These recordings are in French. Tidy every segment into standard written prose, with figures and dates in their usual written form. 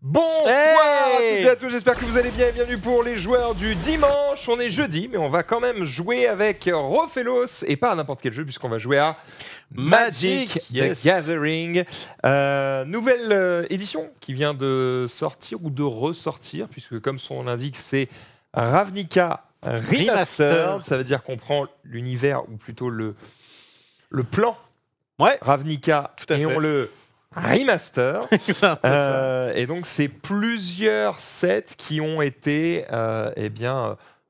Bonsoir à toutes et à tous, j'espère que vous allez bien et bienvenue pour les joueurs du dimanche. On est jeudi, mais on va quand même jouer avec Rofellos et pas à n'importe quel jeu, puisqu'on va jouer à Magic The Gathering. Nouvelle édition qui vient de sortir ou de ressortir, puisque comme son l'indique, c'est Ravnica Remastered. Ça veut dire qu'on prend l'univers, ou plutôt le plan Ravnica, et on le remaster. Et donc c'est plusieurs sets qui ont été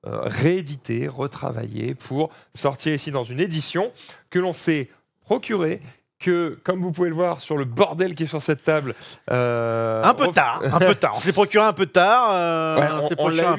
réédités, retravaillés pour sortir ici dans une édition que l'on s'est procurée, que comme vous pouvez le voir sur le bordel qui est sur cette table, un peu tard, on s'est procuré un peu tard, on l'a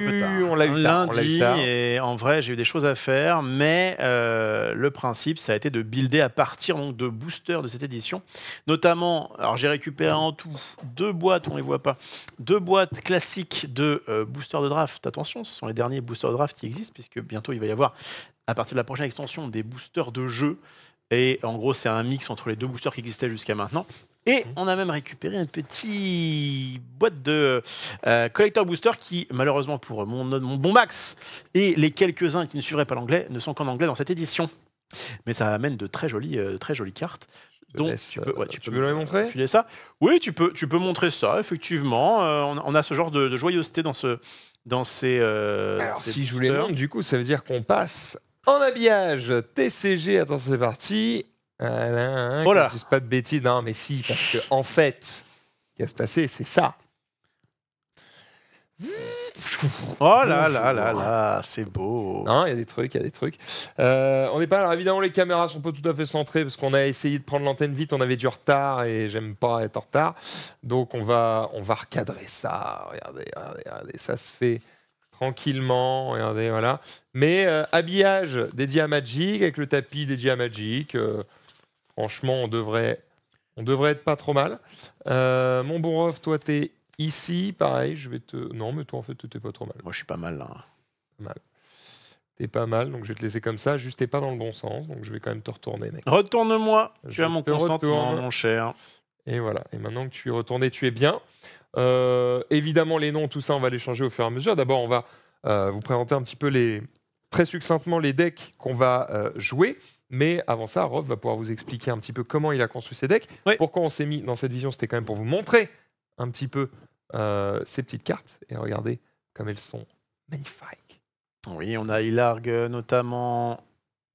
eu lundi, et en vrai j'ai eu des choses à faire, mais le principe ça a été de builder à partir donc de boosters de cette édition, notamment, alors j'ai récupéré en tout deux boîtes, on les voit pas, deux boîtes classiques de boosters de draft. Attention, ce sont les derniers boosters de draft qui existent, puisque bientôt il va y avoir, à partir de la prochaine extension, des boosters de jeu. Et en gros, c'est un mix entre les deux boosters qui existaient jusqu'à maintenant. Et on a même récupéré une petite boîte de collector booster qui, malheureusement pour mon bon Max et les quelques-uns qui ne suivraient pas l'anglais, ne sont qu'en anglais dans cette édition. Mais ça amène de très jolies cartes. Donc, tu peux me montrer filer ça. Oui, tu peux montrer ça, effectivement. On a ce genre de joyeuseté dans ces si boosters. Je vous les montre, du coup, ça veut dire qu'on passe... En habillage, TCG, attends, c'est parti. Voilà. Je ne dis pas de bêtises, non, mais si, parce qu'en en fait, ce qui va se passer, c'est ça. Oh là là là là, c'est beau. Non, il y a des trucs, il y a des trucs. On n'est pas, alors évidemment, les caméras ne sont pas tout à fait centrées parce qu'on a essayé de prendre l'antenne vite, on avait du retard et j'aime pas être en retard. Donc on va recadrer ça. Regardez, regardez, regardez, ça se fait tranquillement, regardez, voilà. Mais habillage dédié à Magic, avec le tapis dédié à Magic. Franchement, on devrait être pas trop mal. Mon bon Rof, toi, t'es ici. Pareil, je vais te... Non, mais toi, en fait, t'es pas trop mal. Moi, je suis pas mal, là. Pas mal. T'es pas mal, donc je vais te laisser comme ça. Juste, t'es pas dans le bon sens, donc je vais quand même te retourner, mec. Retourne-moi. Tu as mon consentement, mon cher. Et voilà. Et maintenant que tu es retourné, tu es bien. Évidemment, les noms, tout ça, on va les changer au fur et à mesure. D'abord, on va vous présenter un petit peu très succinctement les decks qu'on va jouer. Mais avant ça, Rof va pouvoir vous expliquer un petit peu comment il a construit ses decks. Oui. Pourquoi on s'est mis dans cette vision, c'était quand même pour vous montrer un petit peu ces petites cartes. Et regardez comme elles sont magnifiques. Oui, on a Ilarg notamment...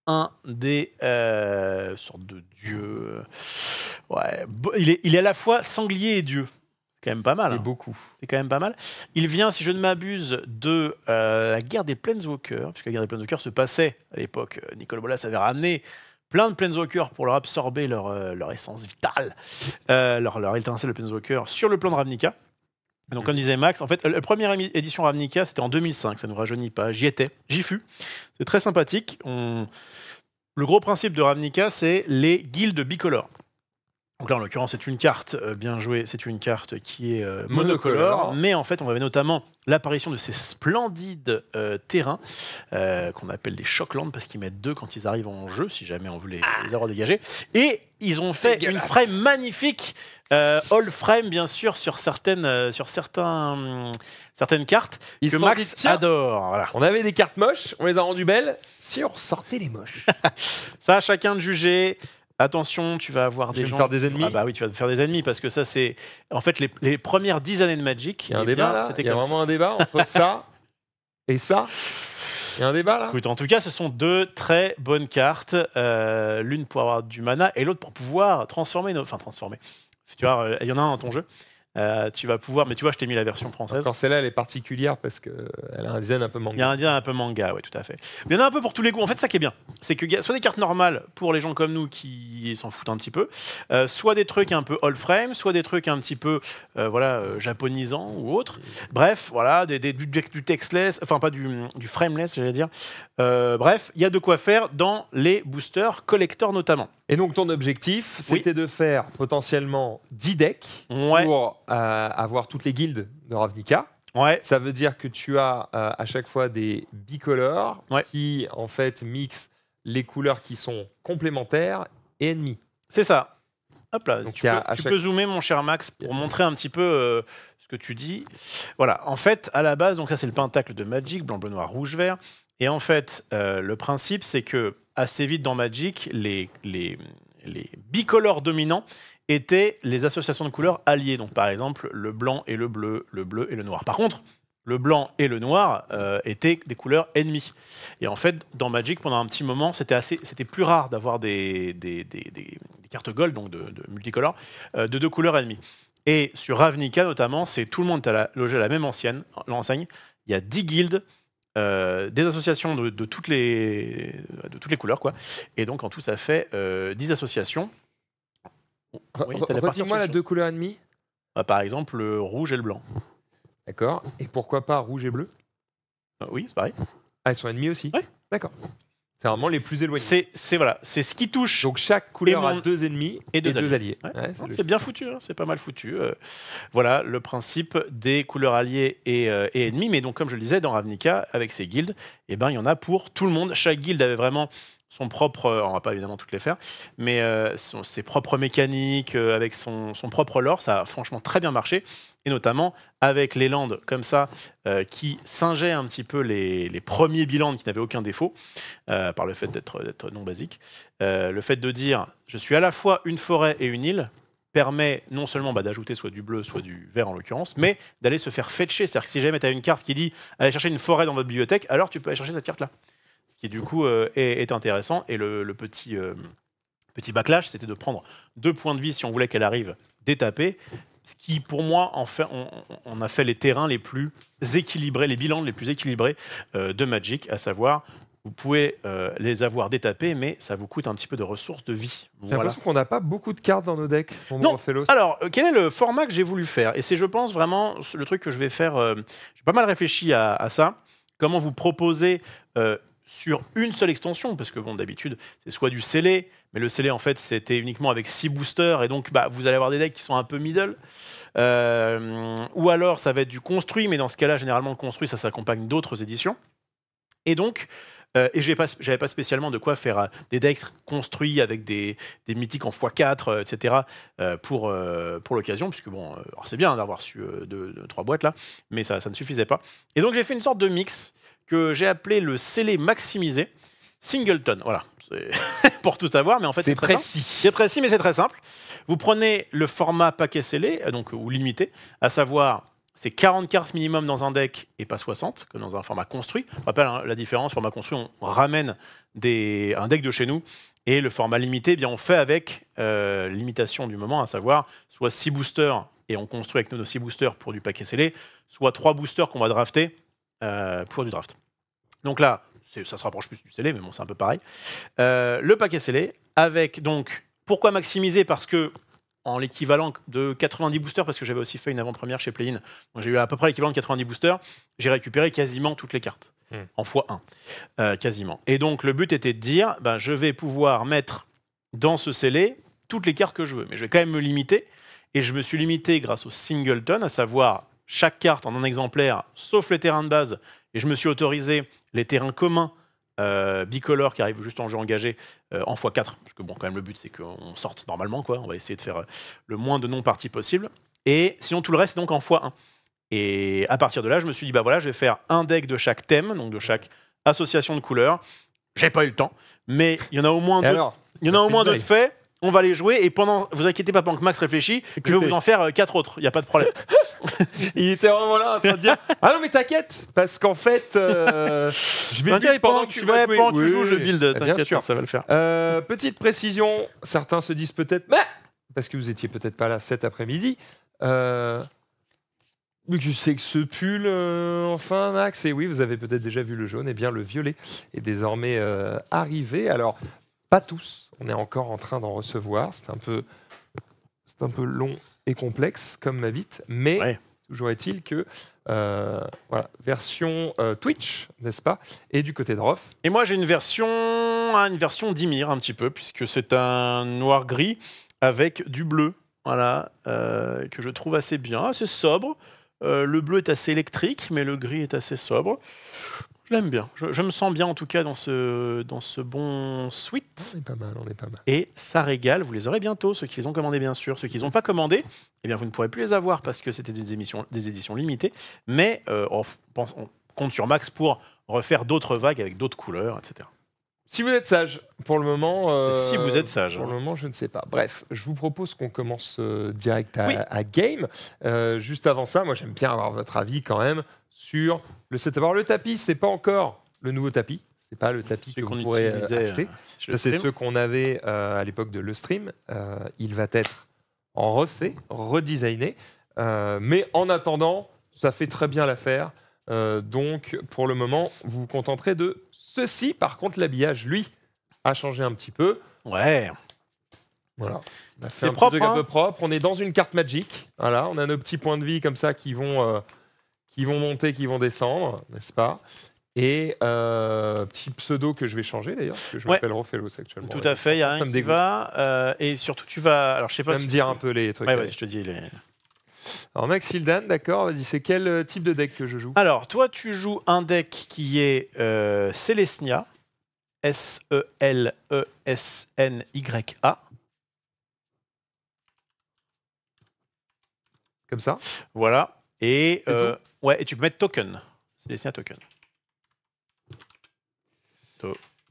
un des sortes de dieux. Ouais, il est à la fois sanglier et dieu. C'est quand même pas mal. C'est beaucoup. C'est quand même pas mal. Il vient, si je ne m'abuse, de la guerre des Planeswalkers, puisque la guerre des Planeswalkers se passait à l'époque. Nicolas Bolas avait ramené plein de Planeswalkers pour leur absorber leur essence vitale, leur étincelle de Planeswalker sur le plan de Ravnica. Donc, comme disait Max, en fait, la première édition Ravnica, c'était en 2005, ça ne nous rajeunit pas. J'y étais, j'y fus. C'est très sympathique. Le gros principe de Ravnica, c'est les guildes bicolores. Donc là, en l'occurrence, c'est une carte, bien jouée, c'est une carte qui est monocolore, mais en fait, on avait notamment l'apparition de ces splendides terrains qu'on appelle les Shocklands, parce qu'ils mettent deux quand ils arrivent en jeu, si jamais on veut les avoir dégagés. Et ils ont fait une frame magnifique, all frame, bien sûr, sur certaines cartes que Max adore. Voilà. On avait des cartes moches, on les a rendues belles, si on ressortait les moches. Ça, chacun de juger. Attention, tu vas avoir des gens... faire des ennemis. Ah bah oui, tu vas te faire des ennemis, parce que ça, c'est... En fait, les premières 10 années de Magic... Il y a un débat, là. Il y a vraiment un débat entre ça et ça. Il y a un débat, là. Écoute, en tout cas, ce sont deux très bonnes cartes. L'une pour avoir du mana, et l'autre pour pouvoir transformer... Enfin, transformer. Tu vois, il y en a un dans ton jeu. Tu vas pouvoir... Mais tu vois, je t'ai mis la version française. Alors celle-là, elle est particulière, parce qu'elle a un design un peu manga. Il y a un design un peu manga, oui, tout à fait. Mais il y en a un peu pour tous les goûts. En fait, ça qui est bien, c'est que soit des cartes normales pour les gens comme nous qui s'en foutent un petit peu, soit des trucs un peu old frame, soit des trucs un petit peu japonisants ou autres. Bref, voilà, du textless, enfin pas du frameless, j'allais dire. Bref, il y a de quoi faire dans les boosters collector notamment. Et donc, ton objectif, c'était de faire potentiellement 10 decks pour avoir toutes les guildes de Ravnica. Ouais. Ça veut dire que tu as à chaque fois des bicolores qui, en fait, mixent les couleurs qui sont complémentaires et ennemies. C'est ça. Hop là, donc tu peux zoomer, mon cher Max, pour montrer un petit peu ce que tu dis. Voilà, en fait, à la base, donc ça c'est le pentacle de Magic, blanc, bleu, noir, rouge, vert. Et en fait, le principe, c'est que assez vite dans Magic, les bicolores dominants étaient les associations de couleurs alliées. Donc par exemple, le blanc et le bleu et le noir. Par contre, le blanc et le noir étaient des couleurs ennemies. Et en fait, dans Magic, pendant un petit moment, c'était plus rare d'avoir des cartes gold, donc de multicolores, de deux couleurs ennemies. Et sur Ravnica notamment, c'est tout le monde a logé à la même enseigne. Il y a 10 guildes, des associations de toutes les couleurs, quoi. Et donc en tout, ça fait 10 associations. Oui, redis-moi la deux couleurs ennemies. Bah, par exemple, le rouge et le blanc. D'accord. Et pourquoi pas rouge et bleu? Oui, c'est pareil. Ah, ils sont ennemis aussi? Oui. D'accord. C'est vraiment les plus éloignés. C'est voilà, ce qui touche. Donc chaque couleur a deux ennemis et deux alliés. Ouais. Ouais, c'est bien foutu, hein, c'est pas mal foutu. Voilà le principe des couleurs alliées et ennemies. Mais donc, comme je le disais, dans Ravnica, avec ses guildes, eh ben, il y en a pour tout le monde. Chaque guilde avait vraiment son propre, on va pas évidemment toutes les faire, mais ses propres mécaniques, avec son propre lore, ça a franchement très bien marché, et notamment avec les landes comme ça, qui singeaient un petit peu les premiers bilans qui n'avaient aucun défaut, par le fait d'être non basique. Le fait de dire, je suis à la fois une forêt et une île, permet non seulement bah, d'ajouter soit du bleu, soit du vert en l'occurrence, mais d'aller se faire fetcher, c'est-à-dire que si jamais tu as une carte qui dit, allez chercher une forêt dans votre bibliothèque, alors tu peux aller chercher cette carte-là. Ce qui, du coup, est intéressant. Et le petit backlash, c'était de prendre 2 points de vie si on voulait qu'elle arrive détapée. Ce qui, pour moi, en fait, on a fait les terrains les plus équilibrés, les bilans les plus équilibrés de Magic, à savoir, vous pouvez les avoir détapés, mais ça vous coûte un petit peu de ressources de vie. J'ai l'impression qu'on n'a pas beaucoup de cartes dans nos decks. Non. Alors, quel est le format que j'ai voulu faire? Et c'est, je pense, vraiment le truc que je vais faire. J'ai pas mal réfléchi à ça. Comment vous proposer sur une seule extension, parce que bon, d'habitude, c'est soit du scellé, mais le scellé, en fait, c'était uniquement avec 6 boosters, et donc bah, vous allez avoir des decks qui sont un peu middle. Ou alors, ça va être du construit, mais dans ce cas-là, généralement, le construit, ça s'accompagne d'autres éditions. Et donc, j'avais pas spécialement de quoi faire des decks construits avec des mythiques en x4, etc. Pour l'occasion, puisque bon, c'est bien d'avoir su 3 boîtes, là, mais ça ne suffisait pas. Et donc, j'ai fait une sorte de mix que j'ai appelé le scellé maximisé Singleton. Voilà, pour tout savoir, mais en fait c'est précis. C'est précis, mais c'est très simple. Vous prenez le format paquet scellé, donc, ou limité, à savoir c'est 40 cartes minimum dans un deck et pas 60, comme dans un format construit. Je rappelle hein, la différence, format construit, on ramène un deck de chez nous, et le format limité, eh bien, on fait avec l'imitation du moment, à savoir soit 6 boosters, et on construit avec nos 6 boosters pour du paquet scellé, soit 3 boosters qu'on va drafter, pour du draft. Donc là, ça se rapproche plus du scellé, mais bon, c'est un peu pareil. Le paquet scellé, avec donc, pourquoi maximiser? Parce que, en l'équivalent de 90 boosters, parce que j'avais aussi fait une avant-première chez Play-In, donc j'ai eu à peu près l'équivalent de 90 boosters, j'ai récupéré quasiment toutes les cartes, en x1, quasiment. Et donc le but était de dire, ben, je vais pouvoir mettre dans ce scellé toutes les cartes que je veux, mais je vais quand même me limiter, et je me suis limité grâce au Singleton, à savoir chaque carte en un exemplaire, sauf les terrains de base, et je me suis autorisé les terrains communs bicolores qui arrivent juste en jeu engagé en x4, parce que bon, quand même le but c'est qu'on sorte normalement, quoi. On va essayer de faire le moins de non-parties possible, et sinon tout le reste c'est donc en x1. Et à partir de là, je me suis dit, bah voilà, je vais faire un deck de chaque thème, donc de chaque association de couleurs. J'ai pas eu le temps, mais il y en a au moins deux. Il y en a au moins deux de faits. On va les jouer, et pendant, vous inquiétez pas, pendant que Max réfléchit, je vais vous en faire 4 autres, il n'y a pas de problème. Il était vraiment là en train de dire, ah non mais t'inquiète, parce qu'en fait, je vais dire pendant que tu vas jouer, pendant que tu joues, je build, t'inquiète, ça va le faire. Petite précision, certains se disent peut-être, bah, parce que vous étiez peut-être pas là cet après-midi, mais je sais que ce pull, enfin Max, et oui, vous avez peut-être déjà vu le jaune, et bien le violet est désormais arrivé, alors... Pas tous, on est encore en train d'en recevoir, c'est un peu long et complexe comme ma bite, mais ouais. Toujours est-il que voilà, version Twitch, n'est-ce pas, et du côté de Rof. Et moi j'ai une version Dimir un petit peu, puisque c'est un noir-gris avec du bleu, voilà, que je trouve assez bien, assez sobre. Le bleu est assez électrique, mais le gris est assez sobre. Je l'aime bien. Je me sens bien en tout cas dans ce bon suite. On est pas mal, on est pas mal. Et ça régale, vous les aurez bientôt, ceux qui les ont commandés bien sûr. Ceux qui les ont pas commandés, eh bien vous ne pourrez plus les avoir parce que c'était des éditions limitées. Mais on compte sur Max pour refaire d'autres vagues avec d'autres couleurs, etc. Si vous êtes sage, pour le moment... si vous êtes sage. Pour le moment, je ne sais pas. Bref, je vous propose qu'on commence direct à, oui, à game. Juste avant ça, moi, j'aime bien avoir votre avis quand même sur le setup. Alors, le tapis, ce n'est pas encore le nouveau tapis. Ce n'est pas le tapis que vous pourrez acheter. C'est ceux qu'on avait à l'époque de le stream. Il va être en refait, redesigné. Mais en attendant, ça fait très bien l'affaire. Donc, pour le moment, vous vous contenterez de ceci. Par contre, l'habillage, lui, a changé un petit peu. Ouais. Voilà. On a fait un petit truc un peu propre. On est dans une carte Magic. Voilà, on a nos petits points de vie comme ça qui vont monter, qui vont descendre, n'est-ce pas? Et petit pseudo que je vais changer d'ailleurs, parce que je m'appelle Rofellos actuellement. Tout à fait, il y a un qui va. Et surtout, tu vas... Alors, je sais pas si me dire un peu les trucs. Ouais, ouais, je te dis les... Alors Maxildan, d'accord, vas-y, c'est quel type de deck que je joue? Alors, toi, tu joues un deck qui est Selesnya, S-E-L-E-S-N-Y-A. Comme ça? Voilà. Et, ouais, et tu peux mettre token. Selesnya token.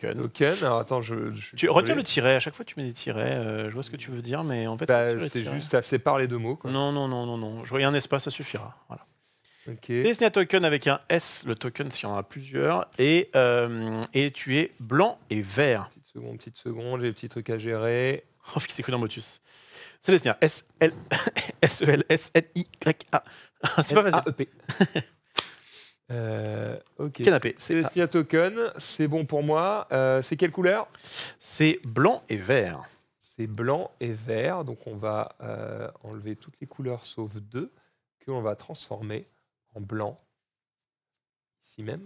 Token. Alors attends, tu retiens le tiret. À chaque fois, tu mets des tirets. Je vois ce que tu veux dire, mais en fait, bah, c'est juste ça sépare les deux mots. Quoi. Non, non, non, non, non. Je vois un espace, ça suffira. Voilà. Okay. C'est un token avec un S. Le token, s'il y en a plusieurs, et tu es blanc et vert. Petite seconde, j'ai des petits trucs à gérer. Oh, c'est cru dans Motus. C'est Selesnya. S-E-L-S-N-Y-A. C'est pas facile. Okay. Canapé. Selesnya token, c'est bon pour moi. C'est quelle couleur? C'est blanc et vert. C'est blanc et vert, donc on va enlever toutes les couleurs sauf deux que on va transformer en blanc. Ici même.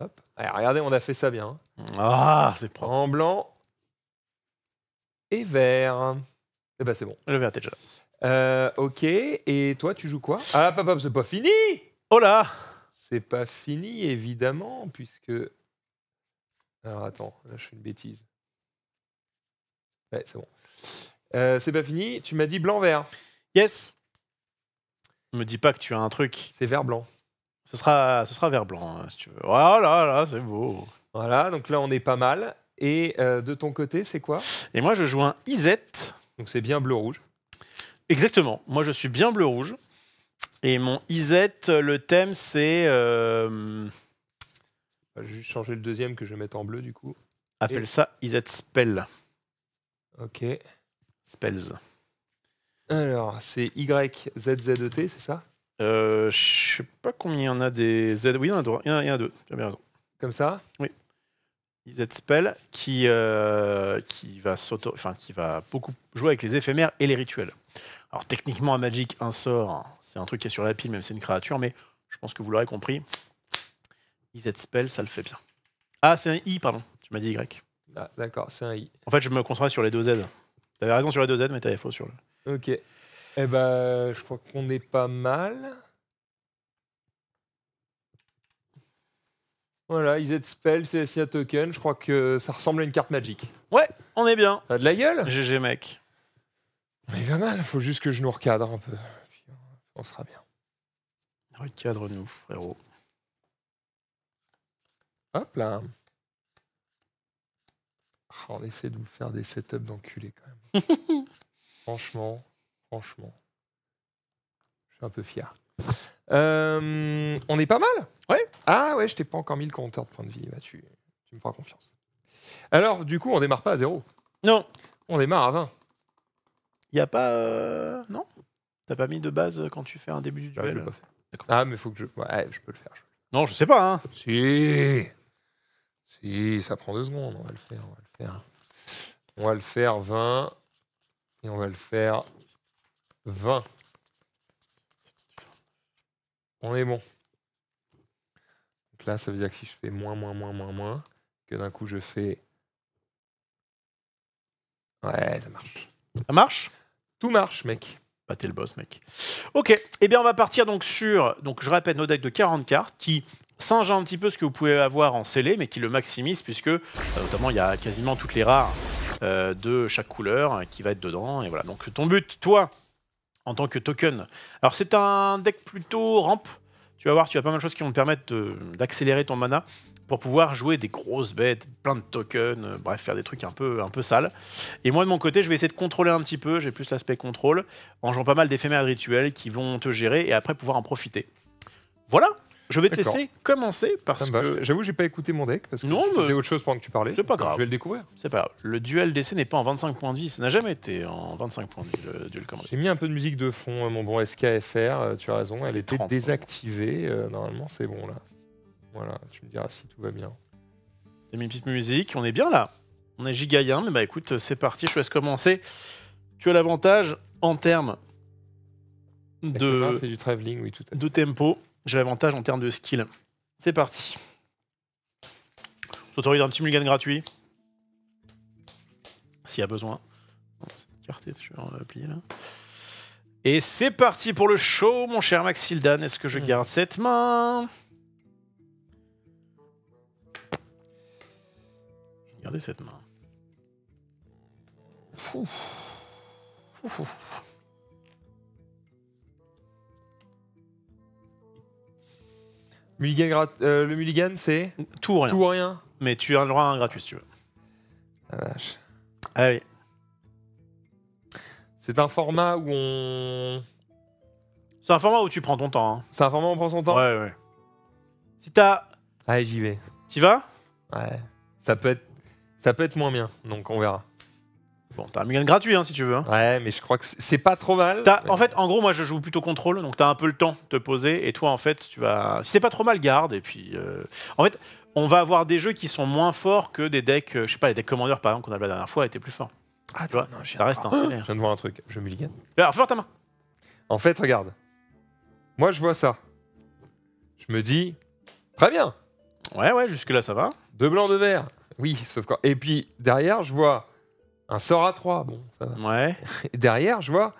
Hop. Allez, regardez, on a fait ça bien. Ah, c'est propre. En blanc et vert. Et ben c'est bon. Le vert est déjà là. Ok. Et toi, tu joues quoi? Ah, papa, c'est pas fini. Oh là. C'est pas fini, évidemment, puisque... Alors, attends, là, je fais une bêtise. Ouais, c'est bon. C'est pas fini, tu m'as dit blanc-vert. Yes. Ne me dis pas que tu as un truc. C'est vert-blanc. Ce sera vert-blanc, hein, si tu veux. Oh là là, c'est beau. Voilà, donc là, on est pas mal. Et de ton côté, c'est quoi? Et moi, je joue un Izzet. Donc, c'est bien bleu-rouge. Exactement. Moi, je suis bien bleu-rouge. Et mon Izzet, le thème, c'est... Je vais juste changer le deuxième que je vais mettre en bleu, du coup. Appelle ça Izzet Spell. Ok. Spells. Alors, c'est Y-Z-Z-E-T, c'est ça? Je sais pas combien il y en a des Z. Oui, il y en a deux. Tu as bien raison. Comme ça? Oui. Izzet Spell qui va beaucoup jouer avec les éphémères et les rituels. Alors, techniquement, à Magic, un sort... C'est un truc qui est sur la pile, même si c'est une créature, mais je pense que vous l'aurez compris. Izzet Spell, ça le fait bien. Ah, c'est un I, pardon. Tu m'as dit Y. Ah, d'accord, c'est un I. En fait, je me concentre sur les deux Z. T'avais raison sur les deux Z, mais t'avais faux sur le... Ok. Eh ben, je crois qu'on est pas mal. Voilà, Izzet Spell, Selesnya Token. Je crois que ça ressemble à une carte Magic. Ouais, on est bien. T'as de la gueule. GG, mec. On est pas mal, faut juste que je nous recadre un peu. On sera bien. Recadre-nous, frérot. Hop là. On essaie de vous faire des setups d'enculés quand même. franchement. Je suis un peu fier. On est pas mal? Ouais. Ah ouais, je t'ai pas encore mis le compteur de points de vie. Bah, tu me feras confiance. Alors, du coup, on démarre pas à 0. Non. On démarre à 20. Il n'y a pas... Non. T'as pas mis de base quand tu fais un début du duel? Ah, mais faut que je... Ouais, je peux le faire. Non, je sais pas, hein. Si, ça prend 2 secondes. On va le faire, On va le faire 20. Et on va le faire 20. On est bon. Donc là, ça veut dire que si je fais moins, que d'un coup, je fais... Ouais, ça marche. Ça marche? Tout marche, mec. Bah, t'es le boss, mec. Ok, et bien on va partir donc sur, je répète, nos decks de 40 cartes qui, singe un petit peu ce que vous pouvez avoir en scellé, mais qui le maximise, puisque notamment il y a quasiment toutes les rares de chaque couleur qui va être dedans. Et voilà. Donc ton but, toi, en tant que token, alors c'est un deck plutôt rampe. Tu vas voir, tu as pas mal de choses qui vont te permettre d'accélérer ton mana pour pouvoir jouer des grosses bêtes, plein de tokens, bref, faire des trucs un peu sales. Et moi, de mon côté, je vais essayer de contrôler un petit peu, j'ai plus l'aspect contrôle, en jouant pas mal d'éphémères de rituels qui vont te gérer et après pouvoir en profiter. Voilà, je vais te laisser commencer parce que... J'avoue, j'ai pas écouté mon deck parce que je faisais autre chose pendant que tu parlais. C'est pas grave. Je vais le découvrir. C'est pas grave. Le duel d'essai n'est pas en 25 points de vie, ça n'a jamais été en 25 points de vie, le duel combat. J'ai mis un peu de musique de fond, mon bon SKFR, tu as raison, elle était désactivée, normalement c'est bon là. Voilà, tu me diras si tout va bien. T'as mis une petite musique, on est bien là. On est gigaïen, mais bah écoute, c'est parti, je te laisse commencer. Tu as l'avantage en termes de... fait du travelling, oui, tout à fait. De tempo, j'ai l'avantage en termes de skill. C'est parti. Je t'autorise un petit mulligan gratuit. S'il y a besoin. C'est écarté, je vais plier là. Et c'est parti pour le show, mon cher Maxildan. Est-ce que je garde cette main ? Regardez cette main. Mulligan, le mulligan, c'est tout ou rien. Tout ou rien. Mais tu as le droit à un gratuit si tu veux. La vache. Ah oui. C'est un format où on... C'est un format où tu prends ton temps. Hein. C'est un format où on prend son temps. Ouais, ouais. Si t'as... Allez, j'y vais. T'y vas? Ouais. Ça peut être moins bien, donc on verra. Bon, t'as un mulligan gratuit hein, si tu veux. Hein. Ouais, mais je crois que c'est pas trop mal. Ouais. En fait, en gros, moi je joue plutôt contrôle, donc t'as un peu le temps de te poser, et toi en fait, tu vas. Si c'est pas trop mal, garde, et puis. En fait, on va avoir des jeux qui sont moins forts que des decks, je sais pas, les decks commandeurs par exemple qu'on a la dernière fois étaient plus forts. Ah, tu vois, non, ça reste un scénario. Je viens de voir un truc, je mulligan. Alors, fais voir ta main. En fait, regarde. Moi je vois ça. Je me dis, très bien. Ouais, ouais, jusque-là ça va. Deux blancs, deux verts. Oui, sauf quoi. Et puis derrière, je vois un sort à 3. Bon, ça va. Ouais. Et derrière, je vois.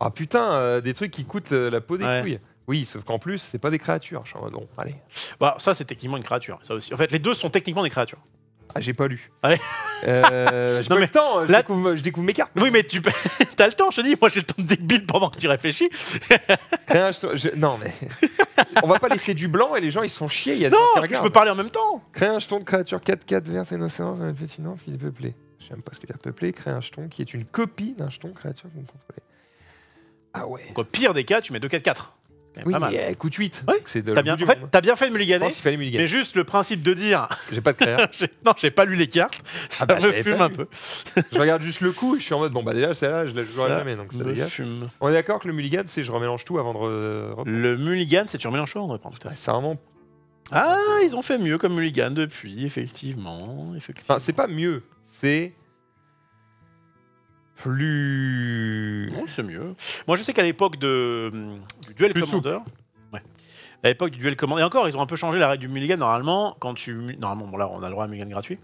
Ah oh, putain, des trucs qui coûtent la peau des couilles. Oui, sauf qu'en plus, c'est pas des créatures. Bon, allez. Bah, ça, c'est techniquement une créature. Ça aussi. En fait, les deux sont techniquement des créatures. Ah, j'ai pas lu. Allez. J'ai pas le temps. Là... Je découvre mes cartes. Oui, mais tu as le temps, je te dis. Moi, j'ai le temps de débile pendant que tu réfléchis. Non, mais. On va pas laisser du blanc et les gens ils se font chier. Y a non, je peux parler en même temps. Créer un jeton de créature 4-4 verte et innocence dans le petit nom, puis peuplé. Je n'aime pas ce que dire peuplé. Créer un jeton qui est une copie d'un jeton créature que vous contrôlez. Ah ouais. Donc, au pire des cas, tu mets 2-4-4. Oui, pas mal. Mais coûte 8. Oui. T'as bien fait de me mulliganer. Mais juste le principe de dire. J'ai pas de créa. Non, j'ai pas lu les cartes. Ça me fume un peu. Je regarde juste le coup et je suis en mode bon, bah déjà, celle-là, je la jouerai jamais. Donc ça dégage. On est d'accord que le mulligan, c'est je remélange tout avant de reprendre. Le mulligan, c'est tu remélanges tout avant de reprendre. C'est vraiment. Ah, ils ont fait mieux comme mulligan depuis, effectivement. Enfin, c'est pas mieux. C'est. Plus... Non, c'est mieux. Moi, je sais qu'à l'époque du duel commandeur... Ouais. À l'époque du duel commandeur... Et encore, ils ont un peu changé la règle du mulligan. Normalement, quand tu... Normalement, bon, là, on a le droit à un mulligan gratuit.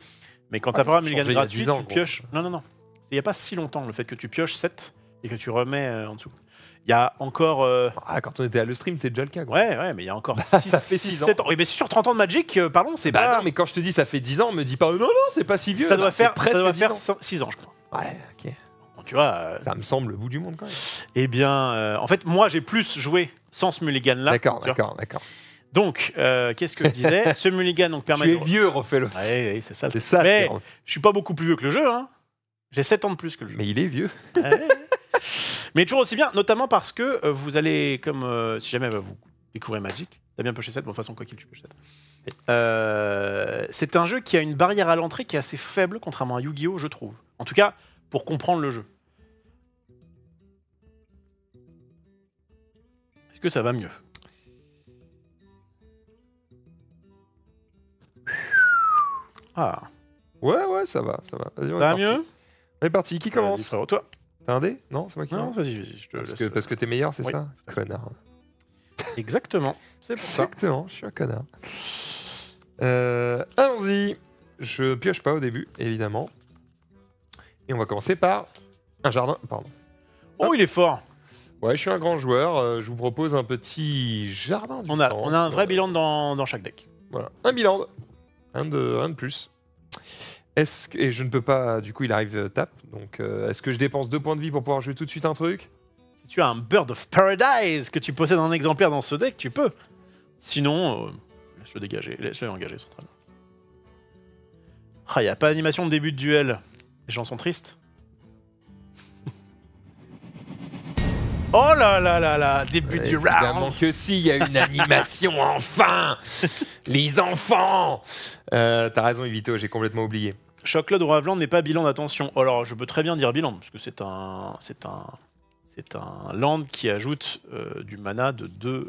Mais quand t'as pas un mulligan gratuit, tu pioches... Non, non, non. Il n'y a pas si longtemps, le fait que tu pioches 7 et que tu remets en dessous. Il y a encore... Ah, quand on était à le stream, c'était déjà le cas. Quoi. Ouais, ouais, mais il y a encore 6, 7 ans. Oui, mais sur 30 ans de Magic, pardon, c'est bah pas... Non, mais quand je te dis ça fait 10 ans, me dis pas... Non, non, c'est pas si vieux. Ça doit faire 6 ans, je crois. Ouais, ok. Tu vois, ça me semble le bout du monde quand même. Eh bien, en fait, moi, j'ai plus joué sans ce mulligan-là. D'accord, d'accord, d'accord. Donc, qu'est-ce que je disais? Ce mulligan donc, permet... Tu es vieux, Rofellos. Oui, ouais, c'est ça. Ça. Mais je suis pas beaucoup plus vieux que le jeu. Hein. J'ai 7 ans de plus que le jeu. Mais il est vieux. Ouais. Mais toujours aussi bien, notamment parce que vous allez, comme si jamais vous découvrez Magic, t'as bien pioché 7, bon, de toute façon, quoi qu'il tu pioches 7. C'est un jeu qui a une barrière à l'entrée qui est assez faible, contrairement à Yu-Gi-Oh, je trouve. En tout cas, pour comprendre le jeu. Est-ce que ça va mieux? Ah. Ouais, ouais, ça va, ça va. Vas-y, on est parti. Mieux? On est parti. Qui commence? Toi. T'as un dé? Non, c'est moi qui commence. Non, vas-y, vas-y. Parce que t'es meilleur, c'est ça? Connard. Exactement. C'est pour ça. Exactement, je suis un connard. Allons-y. Je pioche pas au début, évidemment. Et on va commencer par un jardin. Pardon. Oh, il est fort. Ouais, je suis un grand joueur. Je vous propose un petit jardin du temps. On a un vrai bilan dans chaque deck. Voilà, un bilan. Un de plus. Et je ne peux pas... Du coup, il arrive tap. Donc, est-ce que je dépense 2 points de vie pour pouvoir jouer tout de suite un truc? Si tu as un Bird of Paradise que tu possèdes en exemplaire dans ce deck, tu peux. Sinon, laisse-le dégager. Laisse-le engager, c'est très bien. Ah, il n'y a pas d'animation de début de duel. Les gens sont tristes. Oh là là là là, début du round. Évidemment que si, il y a une animation, enfin. Les enfants. T'as raison, Evito, j'ai complètement oublié. Shocklands ou Ravland n'est pas bilan d'attention. Alors, je peux très bien dire bilan, parce que c'est un land qui ajoute du mana de 2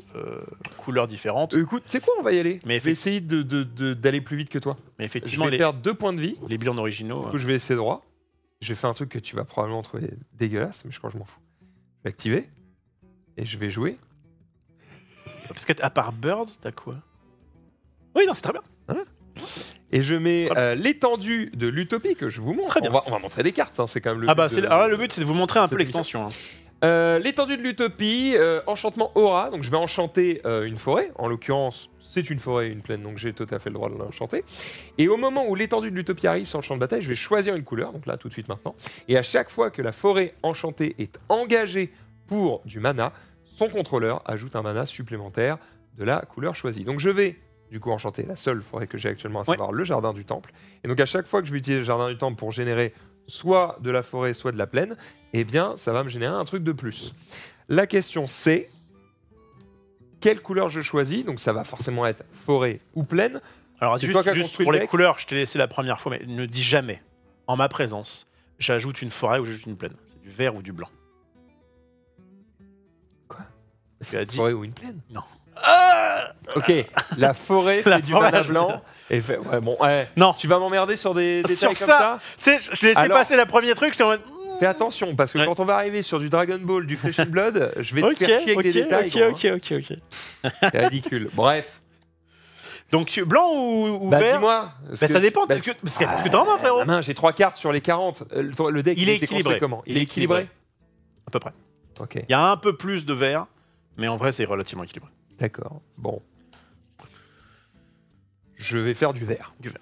couleurs différentes. Écoute, c'est quoi, on va y aller. Mais je vais essayer d'aller plus vite que toi. Mais effectivement, je vais perdre 2 points de vie. Les bilans originaux. Du coup, je vais essayer droit. Je vais faire un truc que tu vas probablement trouver dégueulasse, mais je crois que je m'en fous. Je vais activer. Et je vais jouer. Parce que à part Birds, t'as quoi? Oui, non, c'est très bien. Hein? Et je mets l'étendue de l'utopie que je vous montre. Très bien. On va montrer des cartes, hein, c'est quand même le but. Le but, c'est de vous montrer un peu l'extension. Hein. L'étendue de l'utopie, enchantement aura, donc je vais enchanter une forêt, en l'occurrence c'est une forêt et une plaine, donc j'ai tout à fait le droit de l'enchanter. Et au moment où l'étendue de l'utopie arrive sur le champ de bataille, je vais choisir une couleur, donc là tout de suite maintenant, et à chaque fois que la forêt enchantée est engagée pour du mana, son contrôleur ajoute un mana supplémentaire de la couleur choisie. Donc je vais du coup enchanter la seule forêt que j'ai actuellement, à savoir le jardin du temple, et donc à chaque fois que je vais utiliser le jardin du temple pour générer soit de la forêt, soit de la plaine, eh bien, ça va me générer un truc de plus. La question, c'est quelle couleur je choisis? Donc, ça va forcément être forêt ou plaine. Alors, juste pour les couleurs, je t'ai laissé la première fois, mais ne dis jamais, en ma présence, j'ajoute une forêt ou j'ajoute une plaine. C'est du vert ou du blanc. Quoi? C'est une forêt ou une plaine? Non. Ok, la forêt fait du mana blanc. Et fait, ouais, bon, ouais. Non. Tu vas m'emmerder sur des détails comme ça. Tu sais, je l'ai laissé passer la première truc, je t'en mode... Fais attention, parce que quand on va arriver sur du Dragon Ball, du Flesh and Blood, je vais te faire chier avec des détails. Ok. C'est ridicule. Bref. Donc, blanc ou vert? Dis-moi. Ça dépend. Parce que t'en as main, frérot. J'ai 3 cartes sur les 40. Le deck, il est équilibré. Comment? Il est équilibré? À peu près. Ok. Il y a un peu plus de vert, mais en vrai, c'est relativement équilibré. D'accord. Bon. Je vais faire du vert. Du vert.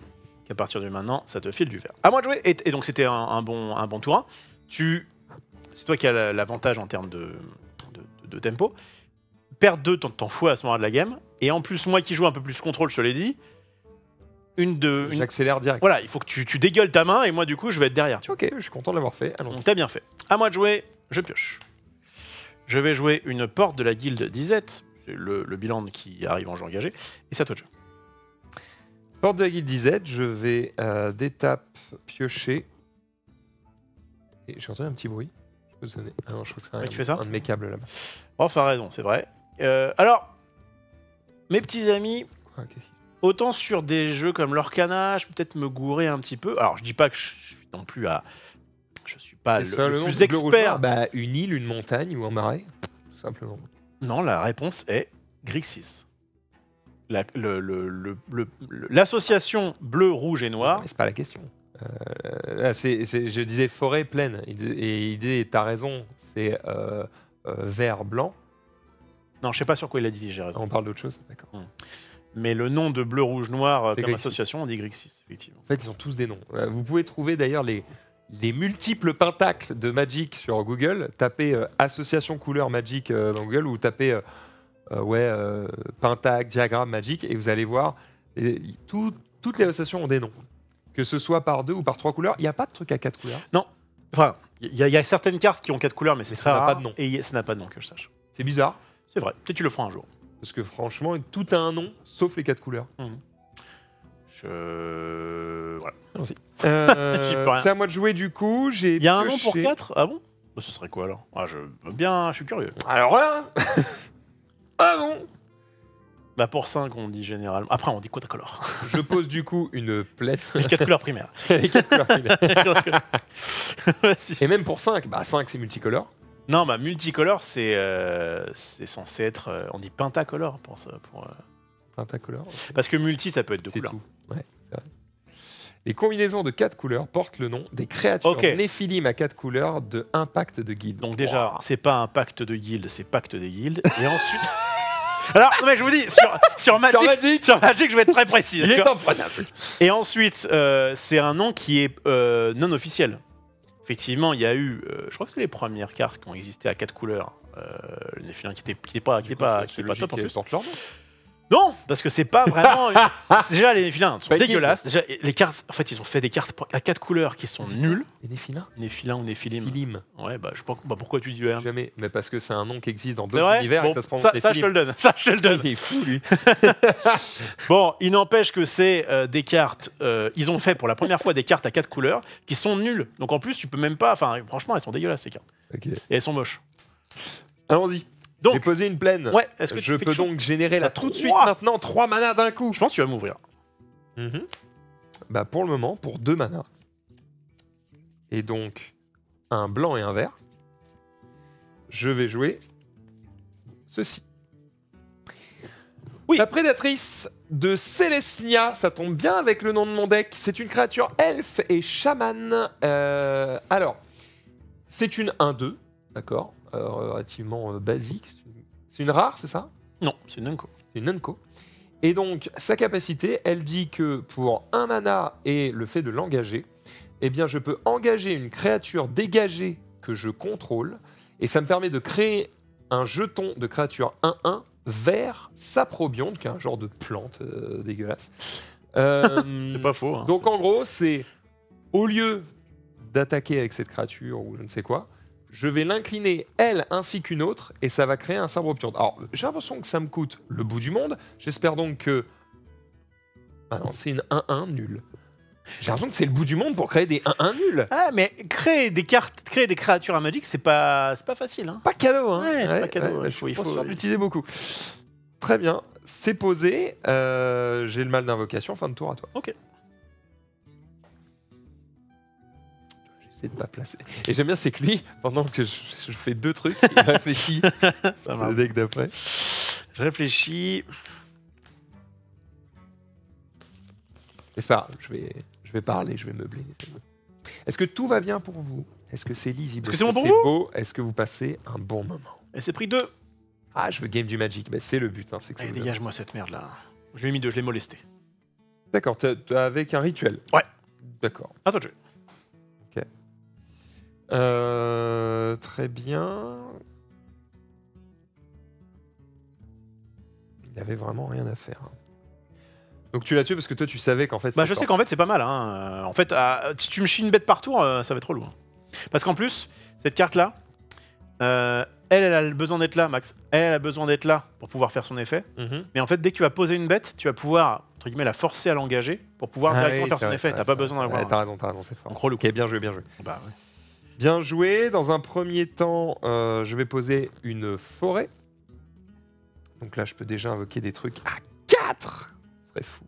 À partir de maintenant, ça te file du vert. À moi de jouer. Et donc, c'était un bon tour 1. C'est toi qui as l'avantage en termes de tempo. Perdre 2 ton fouet à ce moment-là de la game. Et en plus, moi qui joue un peu plus contrôle, je te l'ai dit. J'accélère direct. Voilà, il faut que tu dégueules ta main. Et moi, du coup, je vais être derrière. Ok, je suis content de l'avoir fait. Allons-y. T'as bien fait. À moi de jouer, je pioche. Je vais jouer une porte de la guilde d'Izzet. C'est le bilan qui arrive en jeu engagé. Et c'est à toi de jouer. Porte de la guilde d'Izzet, je vais d'étape piocher. Et j'ai entendu un petit bruit. Ah non, je crois que c'est un de mes câbles là-bas. Enfin, raison, c'est vrai. Alors, mes petits amis, autant sur des jeux comme l'Orcana, je peux peut-être me gourer un petit peu. Alors, je dis pas que je suis non plus à. Je suis pas le plus expert. Bah, une île, une montagne ou un marais, tout simplement. Non, la réponse est Grixis. L'association bleu, rouge et noir. C'est pas la question. Je disais forêt, plaine. Et il dit, t'as raison, c'est vert, blanc. Non, je sais pas sur quoi il a dit, j'ai raison. On parle d'autre chose, d'accord. Mais le nom de bleu, rouge, noir comme association, on dit Grixis, effectivement. En fait, ils ont tous des noms. Vous pouvez trouver d'ailleurs les multiples pentacles de Magic sur Google. Tapez association couleur Magic dans Google, ou tapez pentacle, diagramme, Magic, et vous allez voir, toutes les associations ont des noms. Que ce soit par 2 ou par 3 couleurs, il n'y a pas de truc à 4 couleurs. Non, enfin, il y a certaines cartes qui ont 4 couleurs, mais c'est ça. N'a pas de nom. Et ça n'a pas de nom, que je sache. C'est bizarre. C'est vrai, peut-être tu le feras un jour. Parce que franchement, tout a un nom, sauf les 4 couleurs. Voilà. C'est à moi de jouer du coup. Il y a un nom pour 4? Ah bon? Ce serait quoi alors? Je suis curieux. Alors là. Ah bon? Bah pour 5, on dit généralement. Après, on dit quoi ta couleur? Je pose du coup une plaine. Les 4 couleurs primaires. Les 4 couleurs primaires. Et même pour 5, bah 5 c'est multicolore. Non, bah multicolore c'est censé être. On dit pentacolore pour ça. Pentacolore. Okay. Parce que multi, ça peut être 2 couleurs. Tout. Ouais, Les combinaisons de 4 couleurs portent le nom des créatures Néphilim à 4 couleurs de un pacte de guilde. Donc déjà, c'est pas un pacte de guilde, c'est pacte des guildes. Et ensuite... Alors, non mais je vous dis, sur Magic, je vais être très précis. Il est imprenable. Et ensuite, c'est un nom qui est non officiel. Effectivement, il y a eu, je crois que c'est les premières cartes qui ont existé à 4 couleurs. Le Néphilim qui n'était pas top en plus. Non, parce que c'est pas vraiment... Déjà, les Néphilins sont dégueulasses. Déjà, les cartes, en fait, ils ont fait des cartes à 4 couleurs qui sont nulles. Les Néphilins ? Néphilins ou Néphilim. Néphilim. Ouais, bah, je pense... bah, pourquoi tu dis le M ? Jamais, mais parce que c'est un nom qui existe dans d'autres univers et ça se prend Néphilim. Ça, je te le donne. Ça, je te le donne. Il est fou, lui. Bon, il n'empêche que c'est des cartes... ils ont fait, pour la première fois, des cartes à 4 couleurs qui sont nulles. Donc, en plus, tu peux même pas... Enfin, franchement, elles sont dégueulasses, ces cartes. Okay. Et elles sont moches. Allons-y. J'ai posé une plaine. Ouais, est-ce que je peux donc générer là tout de suite maintenant 3 manas d'un coup? Je pense que tu vas m'ouvrir. Bah pour le moment, pour 2 manas. Et donc, un blanc et un vert. Je vais jouer ceci. Oui. La prédatrice de Selesnya, ça tombe bien avec le nom de mon deck. C'est une créature elfe et chaman. Alors, c'est une 1-2, d'accord? Relativement basique. C'est une rare, c'est ça? Non, c'est une Unco. C'est une Unco. Et donc, sa capacité, elle dit que pour un mana et le fait de l'engager, eh bien, je peux engager une créature dégagée que je contrôle et ça me permet de créer un jeton de créature 1-1 vers Saprobionte, qui est un genre de plante dégueulasse. C'est pas faux. Hein, donc, en gros, c'est au lieu d'attaquer avec cette créature ou je ne sais quoi, je vais l'incliner, elle, ainsi qu'une autre, et ça va créer un Saprobionte. Alors, j'ai l'impression que ça me coûte le bout du monde. J'espère donc que... Ah non, c'est une 1-1 nulle. J'ai l'impression que c'est le bout du monde pour créer des 1-1 nuls. Ah, mais créer des cartes, créer des créatures à Magic, c'est pas facile. Hein. Pas cadeau, hein. Ouais, c'est pas cadeau. Ouais, il faut l'utiliser beaucoup. Très bien. C'est posé. J'ai le mal d'invocation. Fin de tour à toi. Ok. J'essaie de pas placer. Et j'aime bien, c'est que lui, pendant que je fais 2 trucs, il réfléchit. Ça va. Le deck d'après. Je réfléchis. Mais c'est pas grave, je vais parler, je vais meubler. Est-ce que tout va bien pour vous? Est-ce que c'est lisible? Est-ce que c'est beau? Est-ce que vous passez un bon moment? Et c'est pris 2. Ah, je veux game du Magic. Ben, c'est le but. Hein, allez, dégage-moi cette merde-là. Je lui ai mis 2, je l'ai molesté. D'accord, avec un rituel? Ouais. D'accord. Attends, je... très bien. Il avait vraiment rien à faire. Donc tu l'as tué parce que toi tu savais qu'en fait... Bah je sais qu'en fait c'est pas mal. Hein. En fait, si tu me chies une bête par tour, ça va être trop lourd. Parce qu'en plus, cette carte-là, elle a besoin d'être là, Max. Elle a besoin d'être là pour pouvoir faire son effet. Mais en fait, dès que tu vas poser une bête, tu vas pouvoir, entre guillemets, la forcer à l'engager pour pouvoir directement faire son effet. T'as pas besoin d'avoir... t'as raison, c'est fort. Donc, relou. Ok, bien joué, bien joué. Bah ouais. Bien joué. Dans un premier temps, je vais poser une forêt. Donc là, je peux déjà invoquer des trucs à 4. Ce serait fou.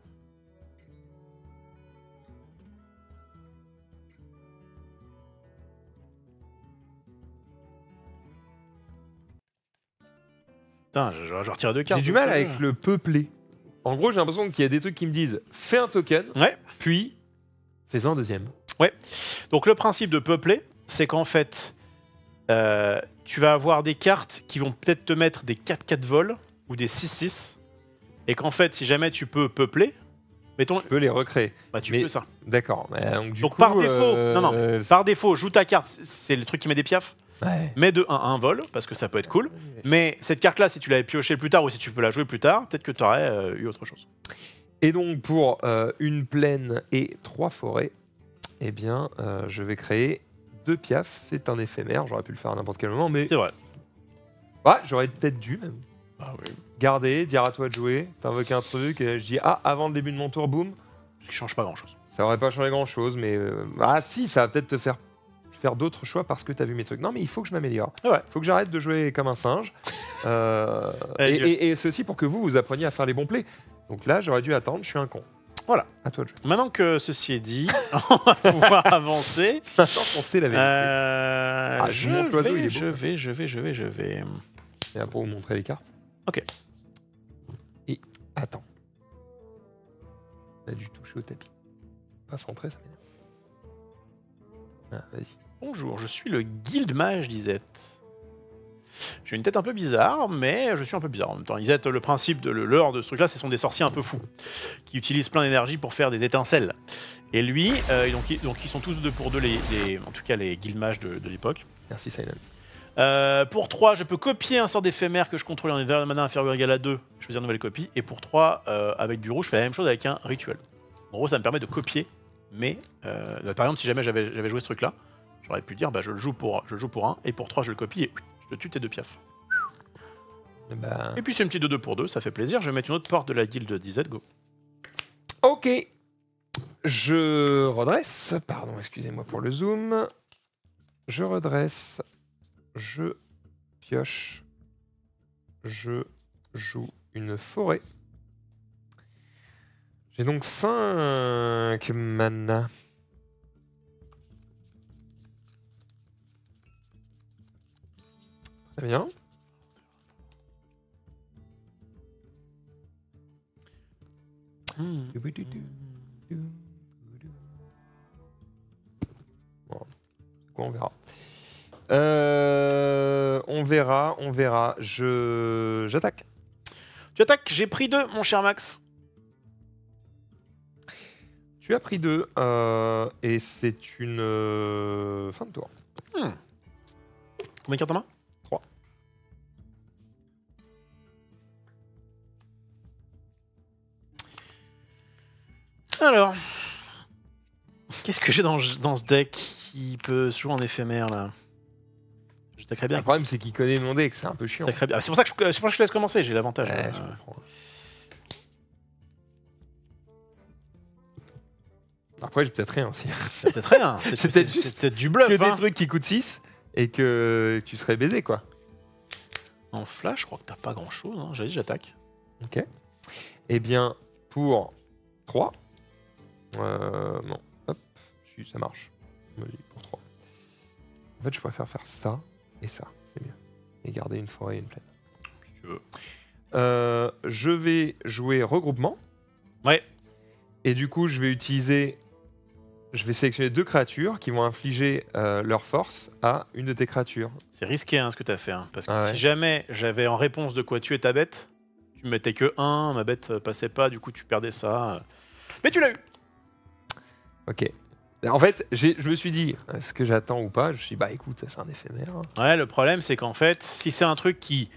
Putain, je retire 2 cartes. J'ai du mal avec le peuplé. En gros, j'ai l'impression qu'il y a des trucs qui me disent « Fais un token, puis fais-en un deuxième ». Ouais. Donc le principe de peupler, c'est qu'en fait, tu vas avoir des cartes qui vont peut-être te mettre des 4-4 vols ou des 6-6. Et qu'en fait, si jamais tu peux peupler, mettons, tu peux les recréer. Bah, tu peux ça. D'accord. Donc par défaut, par défaut, joue ta carte, c'est le truc qui met des piafs. Ouais. Mets de 1-1 vol, parce que ça peut être cool. Mais cette carte-là, si tu l'avais piochée plus tard ou si tu peux la jouer plus tard, peut-être que tu aurais eu autre chose. Et donc pour une plaine et 3 forêts, eh bien, je vais créer 2 piafs. C'est un éphémère. J'aurais pu le faire à n'importe quel moment, mais... C'est vrai. Ouais, j'aurais peut-être dû, même. Ah oui. Garder, dire à toi de jouer, t'invoques un truc, et je dis « Ah, avant le début de mon tour, boum !» Ce qui change pas grand-chose. Ça aurait pas changé grand-chose, mais... Ah si, ça va peut-être te faire d'autres choix parce que t'as vu mes trucs. Non, mais il faut que je m'améliore. Ah ouais. Il faut que j'arrête de jouer comme un singe. Et ceci pour que vous appreniez à faire les bons plays. Donc là, j'aurais dû attendre, je suis un con. Voilà, à toi de jouer. Maintenant que ceci est dit, on va pouvoir avancer. Maintenant qu'on sait la vérité. Ah, je monte l'oiseau, il est beau. Je vais. Et après, vous montrer les cartes. Ok. Et attends. On a dû toucher au tapis. pas centré, ça m'énerve. Ah, vas-y. Bonjour, je suis le guild mage d'Izzet. J'ai une tête un peu bizarre, mais je suis un peu bizarre en même temps. Izzet, le principe de l'heure de ce truc-là, ce sont des sorciers un peu fous, qui utilisent plein d'énergie pour faire des étincelles. Et lui, donc ils sont tous deux pour deux, en tout cas les guild mages de l'époque. Merci, Silent. Pour 3, je peux copier un sort d'éphémère que je contrôle en état de mana inférieur ou égal à 2. Je fais une nouvelle copie. Et pour 3, avec du rouge, je fais la même chose avec un rituel. En gros, ça me permet de copier, mais par exemple, si jamais j'avais joué ce truc-là, j'aurais pu dire, bah, je le joue pour 1, et pour 3, je le copie, et je le tue tes 2 piafs. Bah... Et puis c'est une petite de 2 pour 2, ça fait plaisir. Je vais mettre une autre porte de la guilde d'Izzet, go. Ok. Je redresse. Pardon, excusez-moi pour le zoom. Je redresse. Je pioche. Je joue une forêt. J'ai donc 5 mana. Très bien. Bon, on verra. On verra. J'attaque. Tu attaques, j'ai pris 2, mon cher Max. Tu as pris 2, et c'est une fin de tour. Combien de cartes en main? 3. Alors, qu'est-ce que j'ai dans ce deck qui peut se jouer en éphémère, là? J'attaquerai bien. Le problème, c'est qu'il connaît mon deck, c'est un peu chiant. Ah, c'est pour ça que je laisse commencer, j'ai l'avantage. Ouais, après, j'ai peut-être rien aussi. Peut-être rien. C'est peut-être du bluff. Que des trucs qui coûtent 6 et que tu serais baisé, quoi. En flash, je crois que t'as pas grand-chose. Hein. J'allais, j'attaque. Ok. Eh bien, pour 3. Non. Hop. Ça marche. Pour 3. En fait, je préfère faire ça et ça. C'est mieux. Et garder une forêt et une plaine. Si tu veux. Je vais jouer regroupement. Ouais. Et du coup, je vais sélectionner 2 créatures qui vont infliger leur force à une de tes créatures. C'est risqué, hein, ce que tu as fait. Hein, parce que si jamais j'avais en réponse de quoi tuer ta bête, tu ne mettais que 1, ma bête passait pas, du coup tu perdais ça. Mais tu l'as eu. Ok. En fait, je me suis dit, est-ce que j'attends ou pas? Je me suis dit, bah écoute, c'est un éphémère. Hein. Ouais, le problème, c'est qu'en fait, si c'est un truc qui...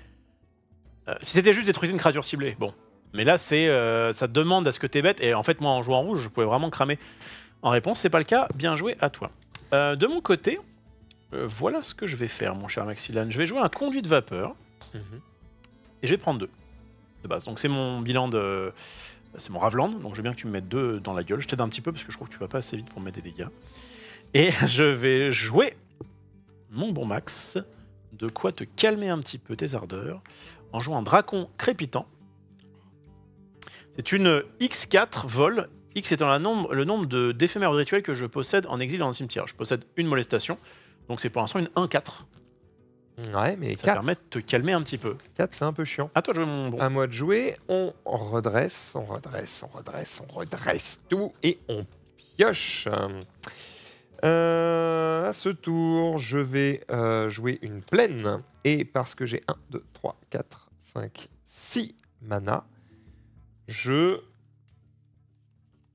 si c'était juste détruire une créature ciblée, bon. Mais là, ça te demande à ce que t'es bête. Et en fait, moi, en jouant en rouge, je pouvais vraiment cramer en réponse. C'est pas le cas. Bien joué à toi. De mon côté, voilà ce que je vais faire, mon cher Maxildan. Je vais jouer un conduit de vapeur. Et je vais prendre 2 de base. Donc, c'est mon bilan de... C'est mon Ravland. Donc, je veux bien que tu me mettes 2 dans la gueule. Je t'aide un petit peu parce que je trouve que tu vas pas assez vite pour me mettre des dégâts. Et je vais jouer, mon bon Max, de quoi te calmer un petit peu tes ardeurs en jouant un dracon crépitant. C'est une X4 vol. X étant le nombre d'éphémères rituels que je possède en exil dans un cimetière. Je possède une molestation, donc c'est pour l'instant une 1-4. Ouais, mais ça permet de te calmer un petit peu. 4, c'est un peu chiant. À toi de jouer, mon bon. À moi de jouer. On redresse, on redresse, on redresse, on redresse tout et on pioche. À ce tour, je vais jouer une plaine. Et parce que j'ai 1, 2, 3, 4, 5, 6 mana. Je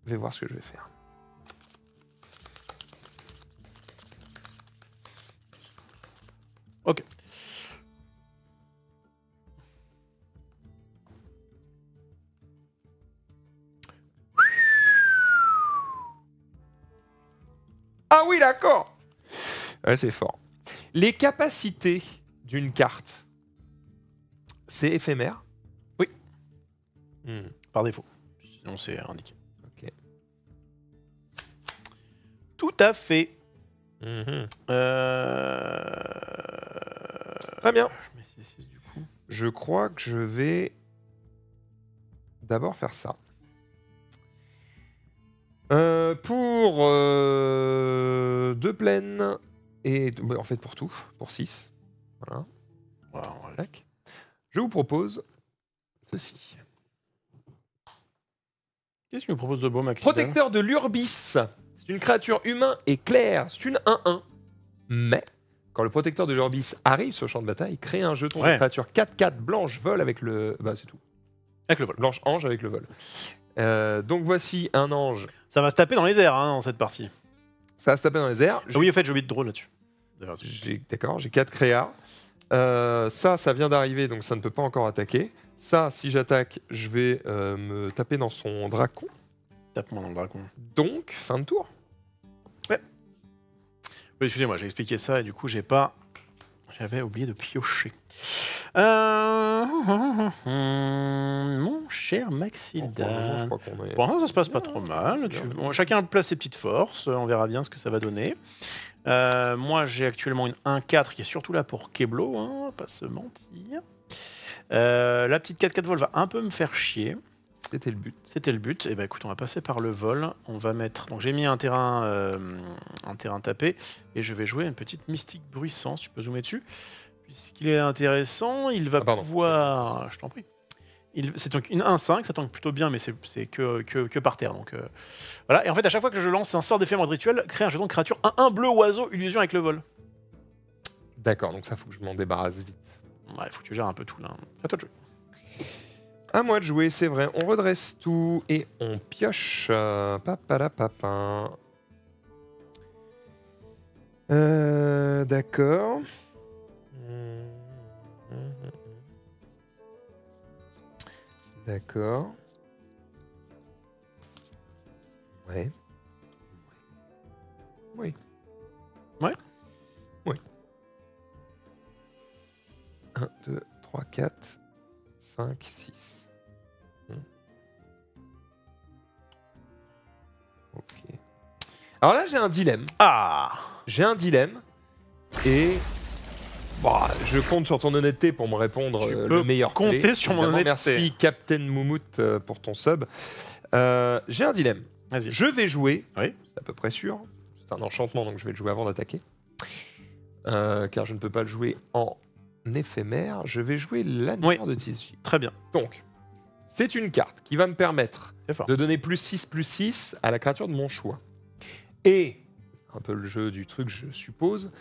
vais voir ce que je vais faire. Ok. Ah oui, d'accord. Ouais, c'est fort. Les capacités d'une carte, c'est éphémère. Oui. Par défaut, sinon c'est indiqué. Ok. Tout à fait. Très bien. Je crois que je vais d'abord faire ça. Pour 2 plaines et en fait pour tout, pour 6. Voilà. Wow, ouais. Je vous propose ceci. Qu'est-ce que tu me proposes de beau, Maxildan ? Protecteur de l'Urbis. C'est une créature humain et claire. C'est une 1-1. Mais, quand le protecteur de l'Urbis arrive sur le champ de bataille, crée un jeton de créature 4-4 blanche vol avec le... Bah, c'est tout. Avec le vol. Blanche ange avec le vol. Donc voici un ange. Ça va se taper dans les airs, hein, dans cette partie. Ça va se taper dans les airs. Oui, en fait, j'ai oublié de drôle là-dessus. D'accord, j'ai 4 créas. Ça vient d'arriver, donc ça ne peut pas encore attaquer. Ça, si j'attaque, je vais me taper dans son dracon. Tape-moi dans le dracon. Donc, fin de tour. Ouais. Oui, excusez-moi, j'ai expliqué ça et du coup, j'ai pas... J'avais oublié de piocher. Mon cher Maxildan. Bon, ça se passe pas trop mal. Bon, chacun place ses petites forces. On verra bien ce que ça va donner. Moi, j'ai actuellement une 1-4 qui est surtout là pour Keblo. Hein, on va pas se mentir. La petite 4-4 vol va un peu me faire chier. C'était le but. C'était le but. Eh ben, écoute, on va passer par le vol. On va mettre. Donc j'ai mis un terrain tapé et je vais jouer une petite mystique bruissant. Tu peux zoomer dessus. Puisqu'il est intéressant, il va pouvoir. Je t'en prie. C'est donc une 1-5, ça tank plutôt bien, mais c'est que par terre. Donc, voilà. Et en fait, à chaque fois que je lance un sort d'effet mode rituel, crée un jeton de créature 1-1 bleu oiseau, illusion avec le vol. D'accord, donc ça, faut que je m'en débarrasse vite. Ouais, faut que tu gères un peu tout là. À toi de jouer. À moi de jouer, c'est vrai. On redresse tout et on pioche. Papalapapin. D'accord. D'accord. Ouais. Oui. Ouais. Oui. 1, 2, 3, 4, 5, 6. Ok. Alors là, j'ai un dilemme. Ah! J'ai un dilemme. Et... Bah, je compte sur ton honnêteté pour me répondre le meilleur. Comptez sur mon honnêteté. Merci Captain Moumout pour ton sub. J'ai un dilemme. Je vais jouer, c'est à peu près sûr, c'est un enchantement donc je vais le jouer avant d'attaquer. Car je ne peux pas le jouer en éphémère, je vais jouer l'annuaire de Teysa. Très bien. Donc, c'est une carte qui va me permettre de donner +6/+6 à la créature de mon choix. Et, c'est un peu le jeu du truc je suppose,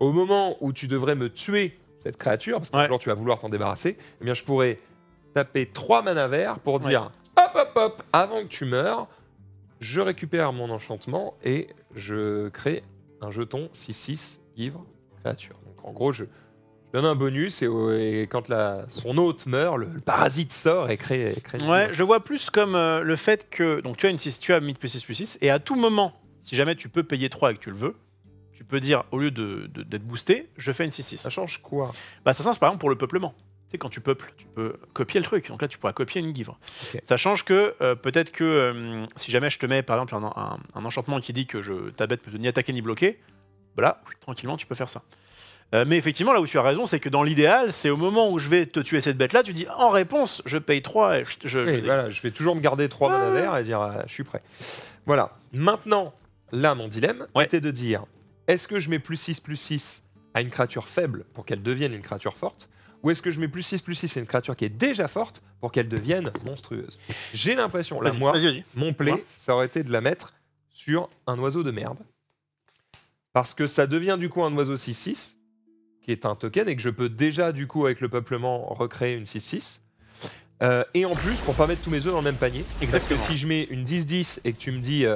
au moment où tu devrais me tuer cette créature, parce que genre tu vas vouloir t'en débarrasser, eh bien je pourrais taper 3 mana verts pour dire hop hop hop, avant que tu meurs, je récupère mon enchantement et je crée un jeton 6-6 ivre créature. Donc en gros, je donne un bonus et quand son hôte meurt, le parasite sort et crée une ouais, je vois plus comme le fait que donc tu as mis +6/+6 et à tout moment, si jamais tu peux payer 3 et que tu le veux, tu peux dire, au lieu d'être boosté, je fais une 6-6. Ça change quoi? Bah, ça change par exemple pour le peuplement. Tu sais, quand tu peuples, tu peux copier le truc. Donc là, tu pourras copier une guivre. Okay. Ça change que peut-être que si jamais je te mets par exemple un enchantement qui dit que ta bête peut ni attaquer ni bloquer, voilà, tranquillement, tu peux faire ça. Mais effectivement, là où tu as raison, c'est que dans l'idéal, c'est au moment où je vais te tuer cette bête-là, tu dis en réponse, je paye 3. Et voilà, je vais toujours me garder 3 mana verts et dire je suis prêt. Voilà. Maintenant, là, mon dilemme était de dire. Est-ce que je mets +6/+6 à une créature faible pour qu'elle devienne une créature forte? Ou est-ce que je mets +6/+6 à une créature qui est déjà forte pour qu'elle devienne monstrueuse? J'ai l'impression, là, moi, mon play, ça aurait été de la mettre sur un oiseau de merde. Parce que ça devient du coup un oiseau 6-6, qui est un token, et que je peux déjà, du coup, avec le peuplement, recréer une 6-6. Et en plus, pour pas mettre tous mes œufs dans le même panier. Exactement. Parce que si je mets une 10-10 et que tu me dis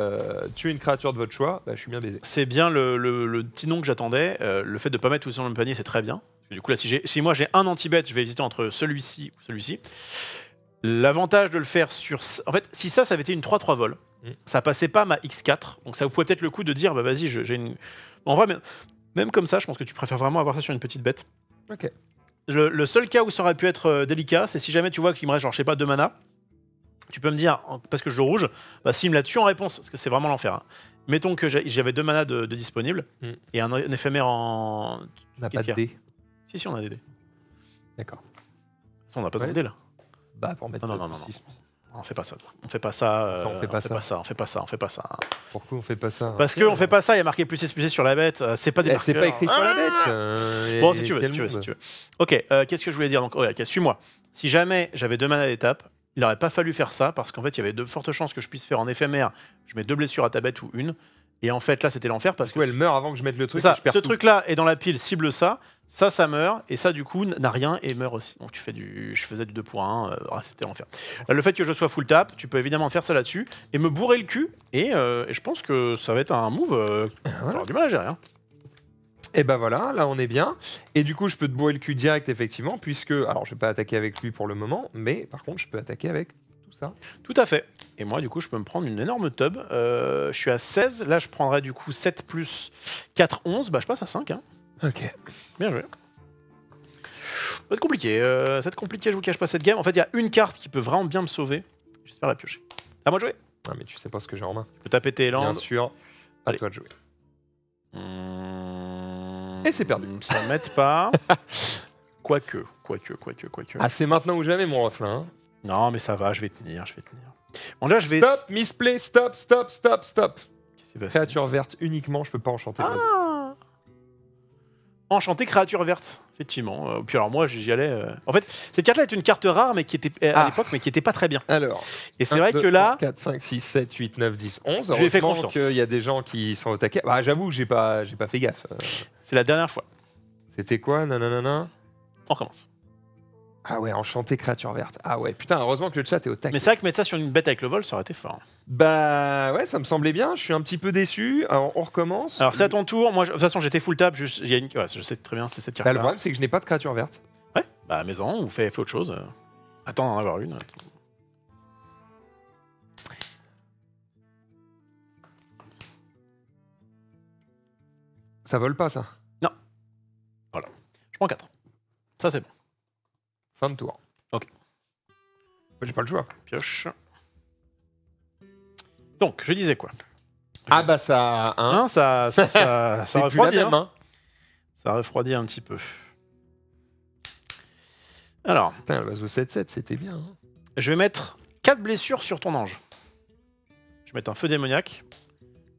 tuer une créature de votre choix, bah, je suis bien baisé. C'est bien le petit nom que j'attendais. Le fait de pas mettre tous les œufs dans le même panier, c'est très bien. Du coup, là, si moi j'ai un anti-bet, je vais hésiter entre celui-ci ou celui-ci. L'avantage de le faire sur... En fait, si ça avait été une 3-3 vol, ça passait pas ma X4. Donc ça vous pouvait peut-être le coup de dire, bah vas-y, j'ai une... En vrai, même comme ça, je pense que tu préfères vraiment avoir ça sur une petite bête. Ok. Le seul cas où ça aurait pu être délicat, c'est si jamais tu vois qu'il me reste, genre, je sais pas, 2 mana, tu peux me dire, parce que je joue rouge, bah, s'il me la tue en réponse, parce que c'est vraiment l'enfer. Hein. Mettons que j'avais 2 mana de disponible, et un éphémère en... On n'a pas de dés. Si, si, on a des dés. D'accord. Ça, on n'a pas de dés, là. Bah, pour mettre... Non. On fait pas ça. On fait pas ça. On fait pas ça. On fait pas ça. On fait pas ça. Pourquoi on fait pas ça? Parce qu'on fait pas ça. Il y a marqué +6/+6 sur la bête. C'est pas des marqueurs. C'est pas écrit sur la bête. Bon, si tu veux. Ok. Qu'est-ce que je voulais dire? Donc, suis-moi. Si jamais j'avais 2 mana d'étape, Il n'aurait pas fallu faire ça parce qu'en fait, il y avait de fortes chances que je puisse faire en éphémère. Je mets deux blessures à ta bête ou une. Et en fait, là, c'était l'enfer parce que elle meurt avant que je mette le truc. Ça, et je perds ce truc-là est dans la pile, cible ça. Ça, ça meurt. Et ça, du coup, n'a rien et meurt aussi. Donc, tu fais du... je faisais du 2 pour 1. C'était l'enfer. Le fait que je sois full tap, tu peux évidemment faire ça là-dessus et me bourrer le cul. Et je pense que ça va être un move. J'aurais du mal à gérer. Hein. Et ben voilà, là on est bien. Et du coup, je peux te bourrer le cul direct, effectivement, puisque... Alors, je ne vais pas attaquer avec lui pour le moment, mais par contre, je peux attaquer avec tout ça. Tout à fait. Et moi, du coup, je peux me prendre une énorme tub. Je suis à 16. Là, je prendrais du coup 7 plus 4, 11. Bah, je passe à 5. Hein. Ok. Bien joué. Ça va être compliqué. Je vous cache pas cette game. En fait, il y a une carte qui peut vraiment bien me sauver. J'espère la piocher. À moi de jouer. Ah, mais tu sais pas ce que j'ai en main. Tu peux taper tes landes. Bien sûr. À toi de jouer. Et c'est perdu. Ça m'aide pas. Quoique. Ah, c'est maintenant ou jamais, mon reflin. Hein. Non, mais ça va, je vais tenir. Bon, là, je vais... Stop, misplay, stop. Créature verte uniquement, je peux pas enchanter. Ah. Enchanter créature verte, effectivement. Puis alors, moi, j'y allais. En fait, cette carte-là est une carte rare, mais qui était à l'époque, mais qui était pas très bien. Alors. Et c'est vrai que là. 4, 5, 6, 7, 8, 9, 10, 11. Je lui ai fait confiance. Il y a des gens qui sont au taquet. Bah, j'avoue que j'ai pas fait gaffe. C'est la dernière fois. C'était quoi, nananana? On recommence. Ah ouais, enchanté créature verte. Ah ouais, putain, heureusement que le chat est au taquet. Mais c'est vrai que mettre ça sur une bête avec le vol, ça aurait été fort. Bah ouais, ça me semblait bien. Je suis un petit peu déçu. Alors, on recommence. Alors c'est à ton tour. Moi, de toute façon, j'étais full tap. Ouais, je sais très bien, c'est cette carte. Bah, le problème, c'est que je n'ai pas de créature verte. Ouais, bah maison ou fais autre chose. Attends d'en avoir une. Ça vole pas, ça? Non. Voilà. Je prends 4. Ça, c'est bon. Fin de tour. Ok. J'ai pas le choix. Pioche. Donc, je disais quoi? Ah bah ça... Hein, ça refroidit. Même, hein. Ça refroidit un petit peu. Alors... Putain, le vaso 7-7, c'était bien. Hein. Je vais mettre 4 blessures sur ton ange. Je vais mettre un feu démoniaque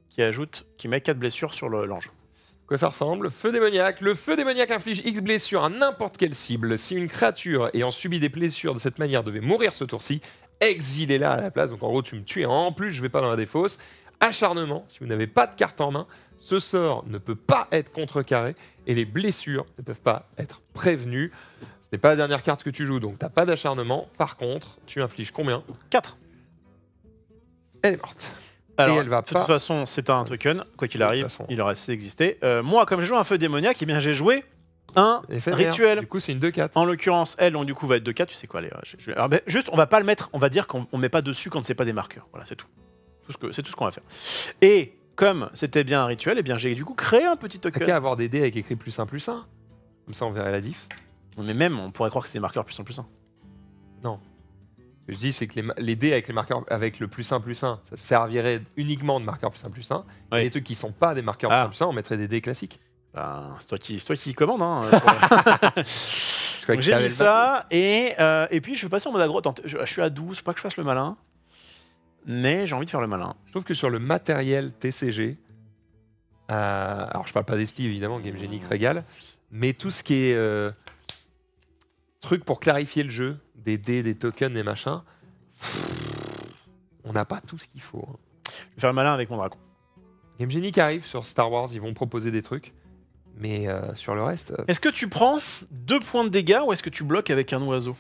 qui met 4 blessures sur l'ange. Quoi ça ressemble? Feu démoniaque. Le feu démoniaque inflige X blessures à n'importe quelle cible. Si une créature ayant subi des blessures de cette manière devait mourir ce tour-ci, exilez-la à la place. Donc en gros, tu me tues. En plus, je vais pas dans la défausse. Acharnement. Si vous n'avez pas de carte en main, ce sort ne peut pas être contrecarré et les blessures ne peuvent pas être prévenues. Ce n'est pas la dernière carte que tu joues, donc t'as pas d'acharnement. Par contre, tu infliges combien? 4. Elle est morte. Alors, de toute façon, c'est un token. Quoi qu'il arrive, il aurait assez existé. Moi, comme j'ai joué un feu démoniaque, eh bien j'ai joué un rituel. Du coup, c'est une 2-4. En l'occurrence, elle, donc, du coup, va être 2-4. Tu sais quoi, les... Alors, ben, juste, on va pas le mettre. On va dire qu'on met pas dessus quand c'est pas des marqueurs. Voilà, c'est tout. C'est tout ce qu'on va faire. Et comme c'était bien un rituel, eh bien j'ai du coup créé un petit token. T'as qu'à avoir des dés avec écrit plus 1 plus 1. Comme ça, on verrait la diff. Mais même, on pourrait croire que c'est des marqueurs plus 1 plus 1. Non. Ce que je dis, c'est que les dés avec les marqueurs avec le plus 1, ça servirait uniquement de marqueurs plus 1. Oui. Et les trucs qui ne sont pas des marqueurs plus 1, on mettrait des dés classiques. Ben, c'est toi qui commande. Hein, j'ai mis ça, et puis je vais passer en mode agro. Attends, je suis à 12, faut pas que je fasse le malin. Mais j'ai envie de faire le malin. Je trouve que sur le matériel TCG, alors je parle pas des styles évidemment, Game Genic régale, mais tout ce qui est truc pour clarifier le jeu, des dés, des tokens, des machins. On n'a pas tout ce qu'il faut. Je vais faire le malin avec mon dragon. Game Genic arrive sur Star Wars, ils vont proposer des trucs. Mais sur le reste... Est-ce que tu prends 2 points de dégâts ou est-ce que tu bloques avec un oiseau?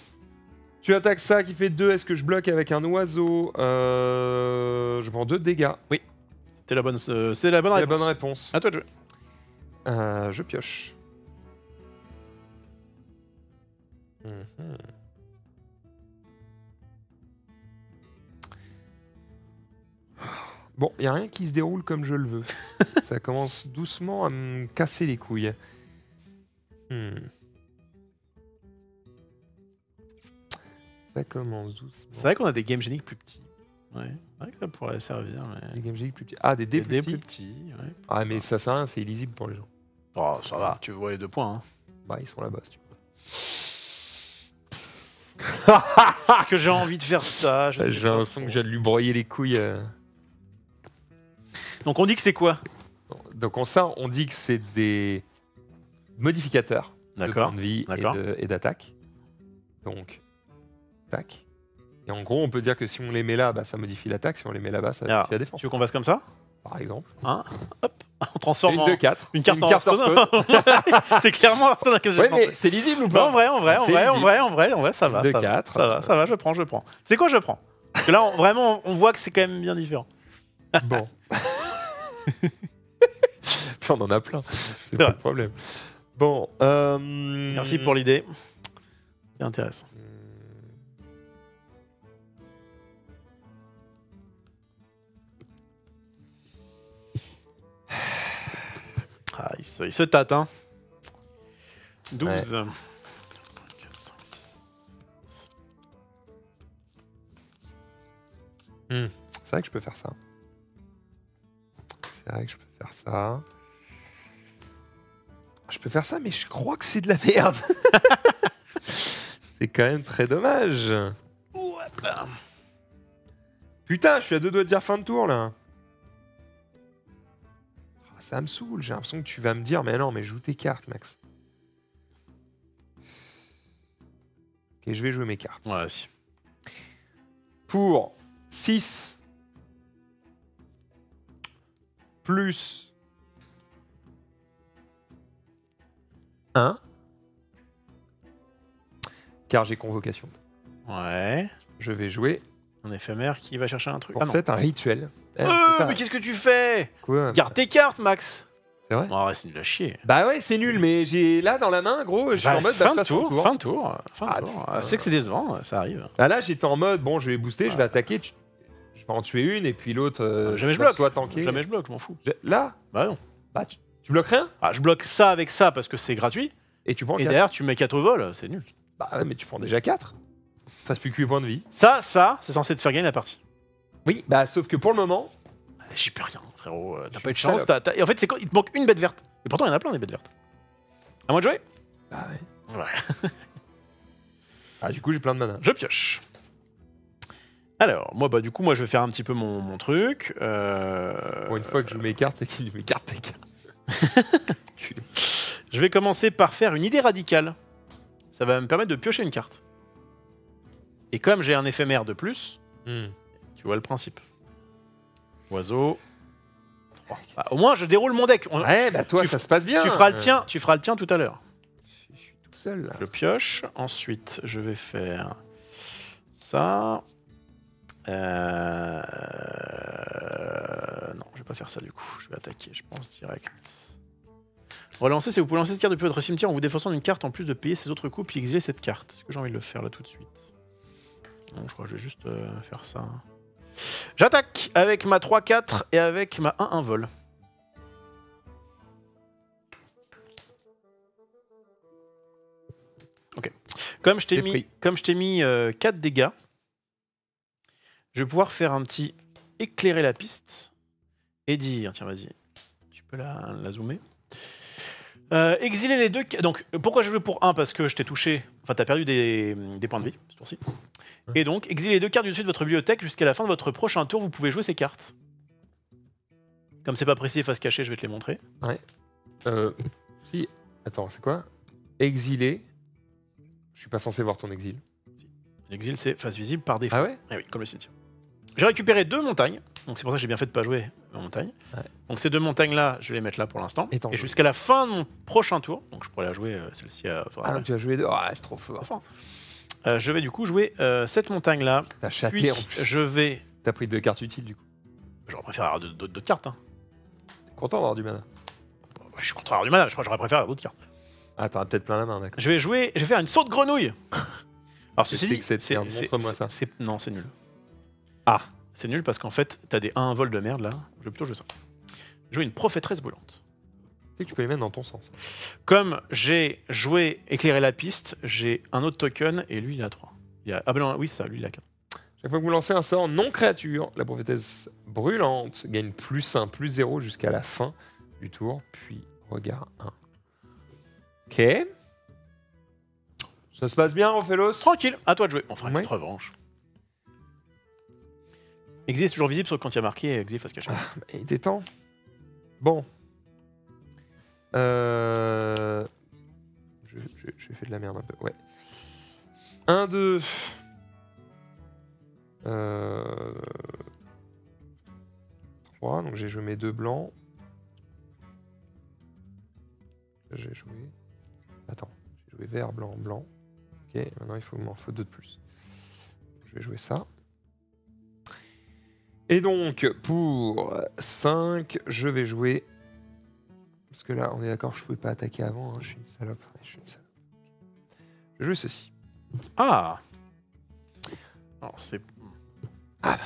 Tu attaques ça qui fait 2, est-ce que je bloque avec un oiseau? Je prends 2 de dégâts. Oui. C'était la bonne réponse. À toi de jouer. Je pioche. Bon, il n'y a rien qui se déroule comme je le veux. Ça commence doucement à me casser les couilles. Ça commence doucement. C'est vrai qu'on a des Game Genic plus petits. Ouais, c'est vrai que ça pourrait servir. Mais... Des Game Genic plus petits. Ah, des dés plus petits. Ouais, ah, mais ça sert à rien, c'est illisible pour les gens. Oh, ça va, tu vois les 2 points. Hein. Bah, ils sont là-bas, si tu veux. Est-ce que j'ai envie de faire ça? J'ai l'impression que je viens de lui broyer les couilles. Donc on dit que c'est quoi? Donc on dit que c'est des modificateurs de points de vie et d'attaque. Donc, tac, Et en gros, on peut dire que si on les met là, bah, ça modifie l'attaque. Si on les met là-bas, ça modifie la défense. Tu veux qu'on fasse comme ça? Par exemple. Hein? Hop. On transforme en... 2-4. Une carte en... C'est clairement Hearthstone que j'ai pensé. C'est lisible ou pas? Non, en vrai, ça va. 2-4. Ça va, je prends. C'est quoi, je prends? Parce que là, vraiment, on voit que c'est quand même bien différent. Bon. On en a plein. C'est pas le problème. Bon. Merci pour l'idée. C'est intéressant. Ah, il se tâte, hein. 12. Ouais. C'est vrai que je peux faire ça. Je peux faire ça, mais je crois que c'est de la merde. C'est quand même très dommage. Putain, je suis à deux doigts de dire fin de tour, là. Ça me saoule, j'ai l'impression que tu vas me dire, mais non, mais joue tes cartes, Max. Ok, je vais jouer mes cartes. Ouais, si. Pour 6 plus 1, car j'ai convocation. Ouais. Je vais jouer un éphémère qui va chercher un truc. Pour 7, un rituel. Mais qu'est-ce que tu fais? Quoi? Garde tes cartes, Max. C'est vrai? Oh, ouais, c'est nul à chier. Bah ouais, c'est nul, mais j'ai là dans la main, gros, je suis en mode fin de tour. Je sais que c'est décevant, ça arrive. Ah, là, j'étais en mode, bon, je vais booster, je vais attaquer, je vais en tuer une, et puis l'autre, jamais je bloque. Soit tanké. Jamais je bloque, je m'en fous. Là? Bah non. Bah, tu bloques rien? Ah, je bloque ça avec ça parce que c'est gratuit. Et tu prends. Et derrière, tu mets 4 au vol, c'est nul. Bah ouais, mais tu prends déjà 4. Ça se fait que 8 points de vie. Ça, c'est censé te faire gagner la partie. Oui, bah sauf que pour le moment... J'ai plus rien, frérot. T'as pas eu de chance. Et en fait, c'est quand il te manque une bête verte. Et pourtant, il y en a plein des bêtes vertes. À moi de jouer? Bah ouais. Ouais. Ah, du coup, j'ai plein de mana. Je pioche. Alors, moi, bah du coup, je vais faire un petit peu mon truc. Pour une fois que je joue mes cartes et qu'il m'écarte tes cartes. Je vais commencer par faire une idée radicale. Ça va me permettre de piocher une carte. Et comme j'ai un éphémère de plus... Tu vois le principe. Oiseau. 3. Bah, au moins, je déroule mon deck. Ouais, bah toi, ça se passe bien. Tu feras le tien tout à l'heure. Je suis tout seul, là. Je pioche. Ensuite, je vais faire ça. Non, je vais pas faire ça, du coup. Je vais attaquer, je pense, direct. Relancer, c'est vous pouvez lancer cette carte depuis votre cimetière en vous défonçant d'une carte en plus de payer ses autres coups puis exiler cette carte. Est-ce que j'ai envie de le faire, là, tout de suite? Non, je crois que je vais juste faire ça. J'attaque avec ma 3-4 et avec ma 1-1 vol. Ok. Comme je t'ai mis, 4 dégâts, je vais pouvoir faire un petit éclairer la piste et dire... Tiens, vas-y, tu peux la zoomer. Exiler les deux... Donc, pourquoi je joue pour 1? Parce que je t'ai touché... Enfin, t'as perdu des points de vie, ce tour-ci. Et donc, exiler les deux cartes du dessus de votre bibliothèque jusqu'à la fin de votre prochain tour, vous pouvez jouer ces cartes. Comme c'est pas précisé face cachée, je vais te les montrer. Ouais. Si. Attends, c'est quoi? Exiler. Je suis pas censé voir ton exil. Si. L'exil, c'est face visible par défaut. Ah ouais? Ah oui, comme le site. J'ai récupéré 2 montagnes, donc c'est pour ça que j'ai bien fait de pas jouer ma montagne. Ouais. Donc ces 2 montagnes-là, je vais les mettre là pour l'instant. Et jusqu'à la fin de mon prochain tour, donc je pourrais la jouer celle-ci à... Ah non, tu as joué 2? Ah, c'est trop fort. Enfin, je vais du coup jouer cette montagne-là. T'as châté en plus. Je vais... T'as pris 2 cartes utiles du coup. J'aurais préféré avoir d'autres cartes. Hein. T'es content d'avoir du mana? Ouais, je suis content d'avoir du mana, je crois que j'aurais préféré avoir d'autres cartes. Ah, t'en as peut-être plein la main, d'accord. Je vais faire une saut de grenouille. Alors ceci dit, c'est... Montre-moi ça. Non, c'est nul. Ah, c'est nul parce qu'en fait, t'as des 1 vol de merde là. Je vais plutôt jouer ça. Jouer une prophétresse brûlante. Tu sais que tu peux les mettre dans ton sens. Comme j'ai joué éclairer la piste, j'ai un autre token et lui il a 3. Il a... Ah ben non, oui, ça, lui il a 4. Chaque fois que vous lancez un sort non créature, la prophétresse brûlante gagne plus 1, plus 0 jusqu'à la fin du tour, puis regard 1. Ok. Ça se passe bien, Rofellos? Tranquille, à toi de jouer. On fera une petite revanche. Exil est toujours visible sauf quand il y a marqué Exil face cachée. Ah, il était temps. Bon. J'ai fait de la merde un peu. Ouais. 1, 2. 3, donc j'ai joué mes deux blancs. J'ai joué... Attends, j'ai joué vert, blanc, blanc. Ok, maintenant il m'en faut 2 de plus. Je vais jouer ça. Et donc, pour 5, je vais jouer... Parce que là, on est d'accord, je ne pouvais pas attaquer avant, hein, je suis une salope. Je suis une salope. Je vais jouer ceci. Ah! Alors, c'est... Ah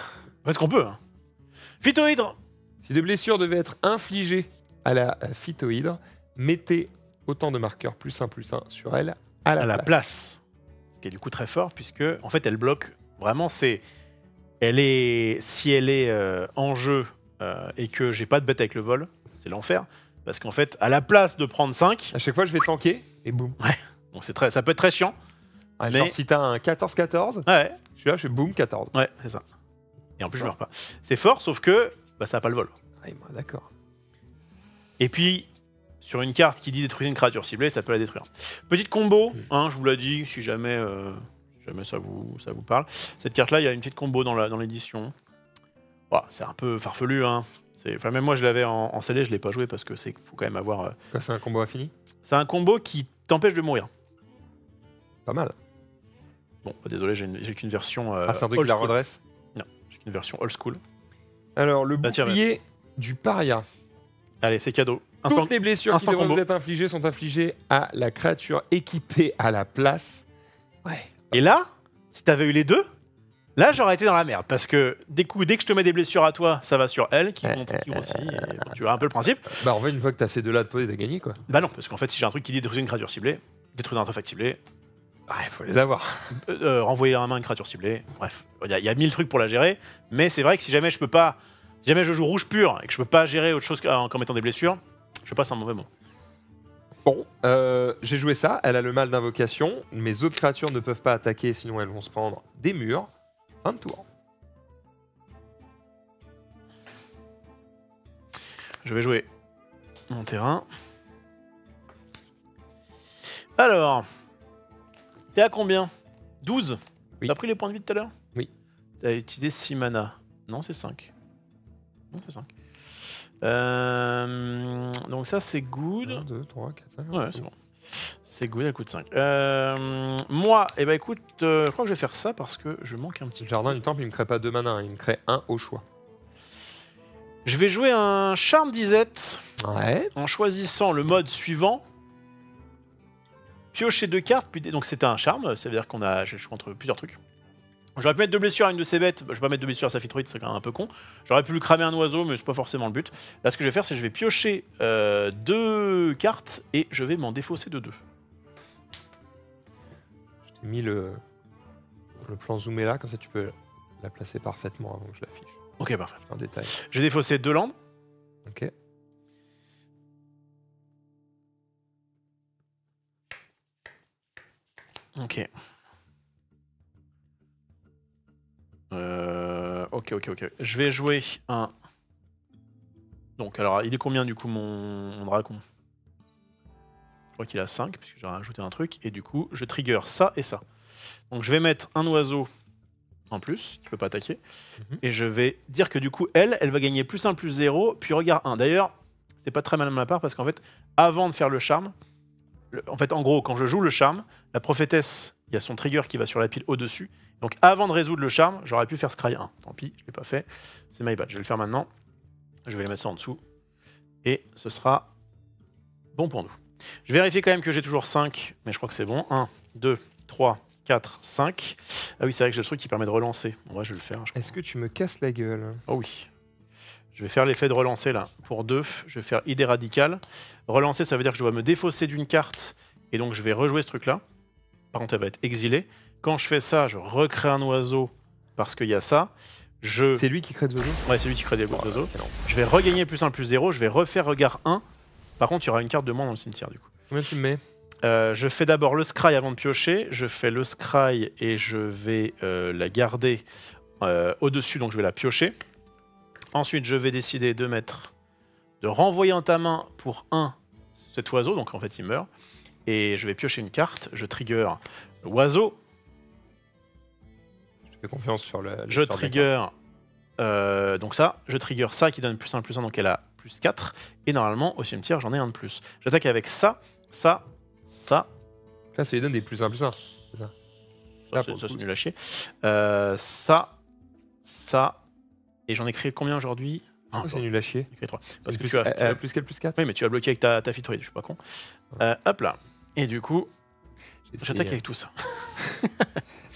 bah. Est-ce qu'on peut, hein? Phytohydre! Si des blessures devaient être infligées à la phytohydre, mettez autant de marqueurs +1/+1 sur elle à la place. Ce qui est du coup très fort, puisque, en fait, elle bloque vraiment, c'est... Elle est, si elle est en jeu et que j'ai pas de bête avec le vol, c'est l'enfer. Parce qu'en fait, à la place de prendre 5... À chaque fois, je vais tanker et boum. Ouais. Bon, c'est très, ça peut être très chiant. Ouais, mais... Genre si t'as un 14-14, ouais. Je suis là, je fais boum, 14. Ouais, c'est ça. Et en plus, je meurs pas. C'est fort, sauf que bah, ça n'a pas le vol. Ouais, bah, d'accord. Et puis, sur une carte qui dit détruire une créature ciblée, ça peut la détruire. Petite combo, hein, je vous l'ai dit, si jamais... mais ça vous parle. Cette carte-là, il y a une petite combo dans l'édition. Voilà, c'est un peu farfelu, hein. Enfin, même moi, je l'avais en scellé, je ne l'ai pas joué parce que c'est faut quand même avoir... C'est un combo infini. C'est un combo qui t'empêche de mourir. Pas mal. Bon, désolé, j'ai qu'une version... ah, c'est un truc qui la redresse? Non, j'ai qu'une version old school. Alors, le bouclier du paria. Allez, c'est cadeau. Toutes les blessures qui devront vous être infligées sont infligées à la créature équipée à la place. Ouais. Et là, si t'avais eu les deux, là j'aurais été dans la merde. Parce que dès que je te mets des blessures à toi, ça va sur elle, qui monte, qui grossit. Bon, tu vois un peu le principe. Bah en fait, une fois que t'as ces deux-là de poser, t'as gagné quoi. Bah non, parce qu'en fait, si j'ai un truc qui dit détruire une créature ciblée, détruire un artefact ciblé, bah, il faut les avoir. Renvoyer à la main une créature ciblée, bref. Il y a 1000 trucs pour la gérer, mais c'est vrai que si jamais je peux pas. Si jamais je joue rouge pur et que je peux pas gérer autre chose qu'en mettant des blessures, je passe un mauvais moment. Bon, j'ai joué ça, elle a le mal d'invocation, mes autres créatures ne peuvent pas attaquer, sinon elles vont se prendre des murs. Fin de tour. Je vais jouer mon terrain. Alors, t'es à combien? 12? Oui. T'as pris les points de vie tout à l'heure? Oui. T'as utilisé 6 mana. Non, c'est 5. Non, c'est 5. Donc ça c'est good. 1, 2, 3, 4, 5. Ouais, c'est bon. C'est good, elle coûte 5. Moi, eh ben, écoute, je crois que je vais faire ça parce que je manque un petit peu. Jardin du Temple, il me crée pas 2 mana, hein, il me crée 1 au choix. Je vais jouer un Charme d'Izzet. Ouais. En choisissant le mode suivant. Piocher 2 cartes, puis donc c'était un charme, ça veut dire qu'on a, je joue entre plusieurs trucs. J'aurais pu mettre 2 blessures à une de ses bêtes, je vais pas mettre 2 blessures à sa phytroïde, c'est quand même un peu con. J'aurais pu lui cramer un oiseau, mais c'est pas forcément le but. Là, ce que je vais faire, c'est que je vais piocher 2 cartes et je vais m'en défausser de 2. Je t'ai mis le plan zoomé là, comme ça tu peux la placer parfaitement avant que je l'affiche. Ok, parfait. En détail. Je vais défausser 2 landes. Ok. Ok. Ok. Je vais jouer un... Donc, alors, il est combien du coup mon dragon? Je crois qu'il a 5, puisque j'ai rajouté un truc. Et du coup, je trigger ça et ça. Donc, je vais mettre un oiseau en plus, qui peut pas attaquer. Et je vais dire que du coup, elle va gagner +1/+0, puis regard 1. D'ailleurs, c'était pas très mal à ma part, parce qu'en fait, avant de faire le charme... En fait, en gros, quand je joue le charme, la prophétesse, il y a son trigger qui va sur la pile au-dessus. Donc avant de résoudre le charme, j'aurais pu faire Scry 1. Tant pis, je ne l'ai pas fait. C'est my bad. Je vais le faire maintenant. Je vais les mettre ça en dessous. Et ce sera bon pour nous. Je vérifie quand même que j'ai toujours 5, mais je crois que c'est bon. 1, 2, 3, 4, 5. Ah oui, c'est vrai que j'ai le truc qui permet de relancer. Bon, ouais, je vais le faire. Est-ce que tu me casses la gueule? Oh oui. Je vais faire l'effet de relancer là. Pour 2, je vais faire idée radicale. Relancer, ça veut dire que je dois me défausser d'une carte. Et donc je vais rejouer ce truc-là. Par contre, elle va être exilée. Quand je fais ça, je recrée un oiseau parce qu'il y a ça. C'est lui qui crée des oiseaux? Ouais, c'est lui qui crée des oiseaux. Je vais regagner +1/+0, je vais refaire regard 1. Par contre, il y aura une carte de moins dans le cimetière du coup. Combien tu me mets? Je fais d'abord le scry avant de piocher. Je fais le scry et je vais la garder au-dessus, donc je vais la piocher. Ensuite, je vais décider de mettre, de renvoyer en ta main pour 1 cet oiseau, donc en fait il meurt. Et je vais piocher une carte, je trigger l'oiseau. fais confiance sur le... Je trigger... donc ça, je trigger ça qui donne +1/+1, donc elle a +4. Et normalement, au cimetière, j'en ai un de plus. J'attaque avec ça, ça, ça. Là, ça lui donne des +1/+1. Ça, c'est nul à chier. Ça, ça. Et j'en ai créé combien aujourd'hui? Oh, c'est nul à chier. J'ai créé 3. Parce que tu as +4/+4. Oui, mais tu as bloqué avec ta fitroïde, je suis pas con. Ouais. Hop là. Et du coup, j'attaque avec tout ça.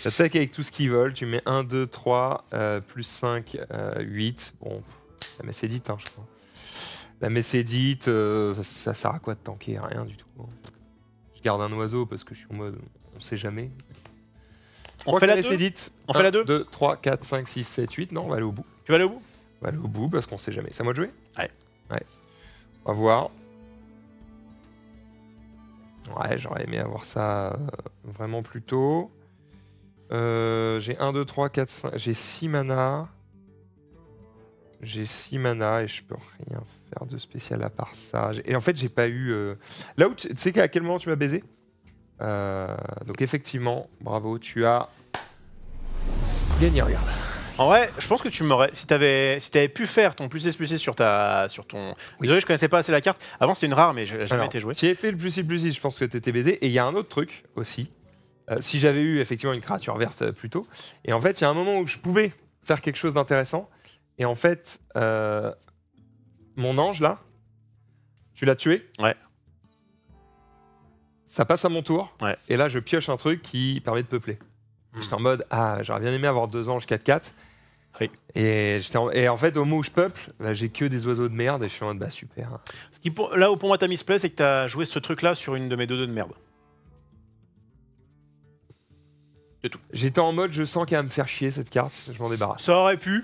J'attaque avec tout ce qu'ils veulent. Tu mets 1, 2, 3, +5, 8. Bon, la messe est dite, hein, je crois. La messe est dite, ça sert à quoi de tanker? Rien du tout. Hein. Je garde un oiseau parce que je suis en mode, on sait jamais. On fait la 2. On fait la 2. 2, 3, 4, 5, 6, 7, 8. Non, on va aller au bout. Tu vas aller au bout? On va aller au bout parce qu'on sait jamais. C'est à moi de jouer? Ouais. Ouais. On va voir. Ouais, j'aurais aimé avoir ça vraiment plus tôt. J'ai 1, 2, 3, 4, 5... J'ai 6 manas. J'ai 6 manas et je peux rien faire de spécial à part ça. Et en fait, j'ai pas eu... Là où tu sais à quel moment tu m'as baisé, donc effectivement, bravo, tu as gagné, regarde. En vrai, je pense que tu m'aurais... Si t'avais pu faire ton +6/+6 sur ta... sur ton... Oui. Désolé, je connaissais pas assez la carte. Avant, c'était une rare, mais j'ai jamais été joué. Si j'avais fait le +6/+6, je pense que t'étais baisé. Et il y a un autre truc aussi. Si j'avais eu effectivement une créature verte plus tôt, et en fait il y a un moment où je pouvais faire quelque chose d'intéressant, et en fait mon ange là, tu l'as tué, ouais. Ça passe à mon tour, ouais. Et là je pioche un truc qui permet de peupler. Mmh. J'étais en mode, ah j'aurais bien aimé avoir 2 anges 4/4, oui. Et en fait au moment où je peuple, j'ai que des oiseaux de merde et je suis en mode bah super. Ce qui pour... Là où pour moi t'as misplay, c'est que t'as joué ce truc là sur une de mes 2/2 de merde. J'étais en mode, je sens qu'elle va me faire chier cette carte, je m'en débarrasse. Ça aurait pu,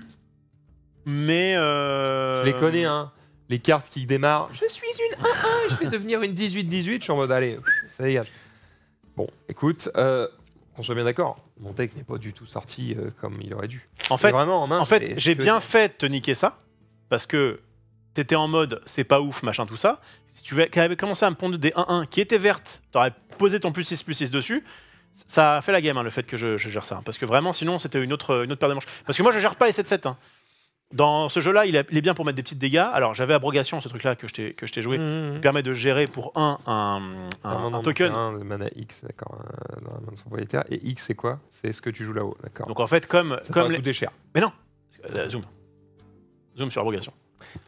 mais... Je les connais, hein, les cartes qui démarrent. Je suis une 1-1, je vais devenir une 18-18, je suis en mode, allez, ça dégage. Bon, écoute, on soit bien d'accord, mon deck n'est pas du tout sorti comme il aurait dû. En fait, j'ai bien fait de te niquer ça, parce que t'étais en mode, c'est pas ouf, machin, tout ça. Si tu avais commencé à me pondre des 1-1 qui étaient vertes, t'aurais posé ton +6/+6 dessus. Ça a fait la game, hein, le fait que je gère ça. Hein, parce que vraiment, sinon, c'était une autre paire de manches. Parce que moi, je gère pas les 7/7. Hein. Dans ce jeu-là, il est bien pour mettre des petits dégâts. Alors, j'avais abrogation, ce truc-là que je t'ai joué, qui permet de gérer pour un token. Un mana X, d'accord, dans la main de son propriétaire. Et X, c'est quoi? C'est ce que tu joues là-haut, d'accord. Donc en fait, comme les... cher. Mais non, zoom. Zoom sur abrogation.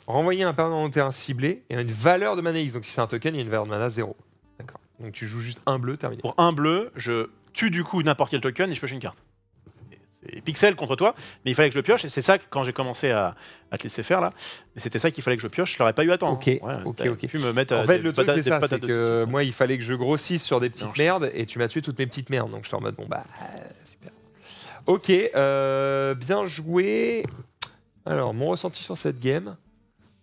Renvoyer un permanent au terrain ciblé et une valeur de mana X. Donc si c'est un token, il y a une valeur de mana 0. D'accord. Donc tu joues juste un bleu, terminé. Pour un bleu, je tue du coup n'importe quel token et je pioche une carte. C'est pixel contre toi, mais il fallait que je le pioche, et c'est ça que quand j'ai commencé à te laisser faire là, c'était ça qu'il fallait que je pioche, je l'aurais pas eu à temps. Ok, hein. Ouais, ok. Tu me mets en fait, le truc c'est ça, c'est que moi il fallait que je grossisse sur des petites merdes, et tu m'as tué toutes mes petites merdes, donc je suis en mode bon bah super. Ok, bien joué. Alors mon ressenti sur cette game.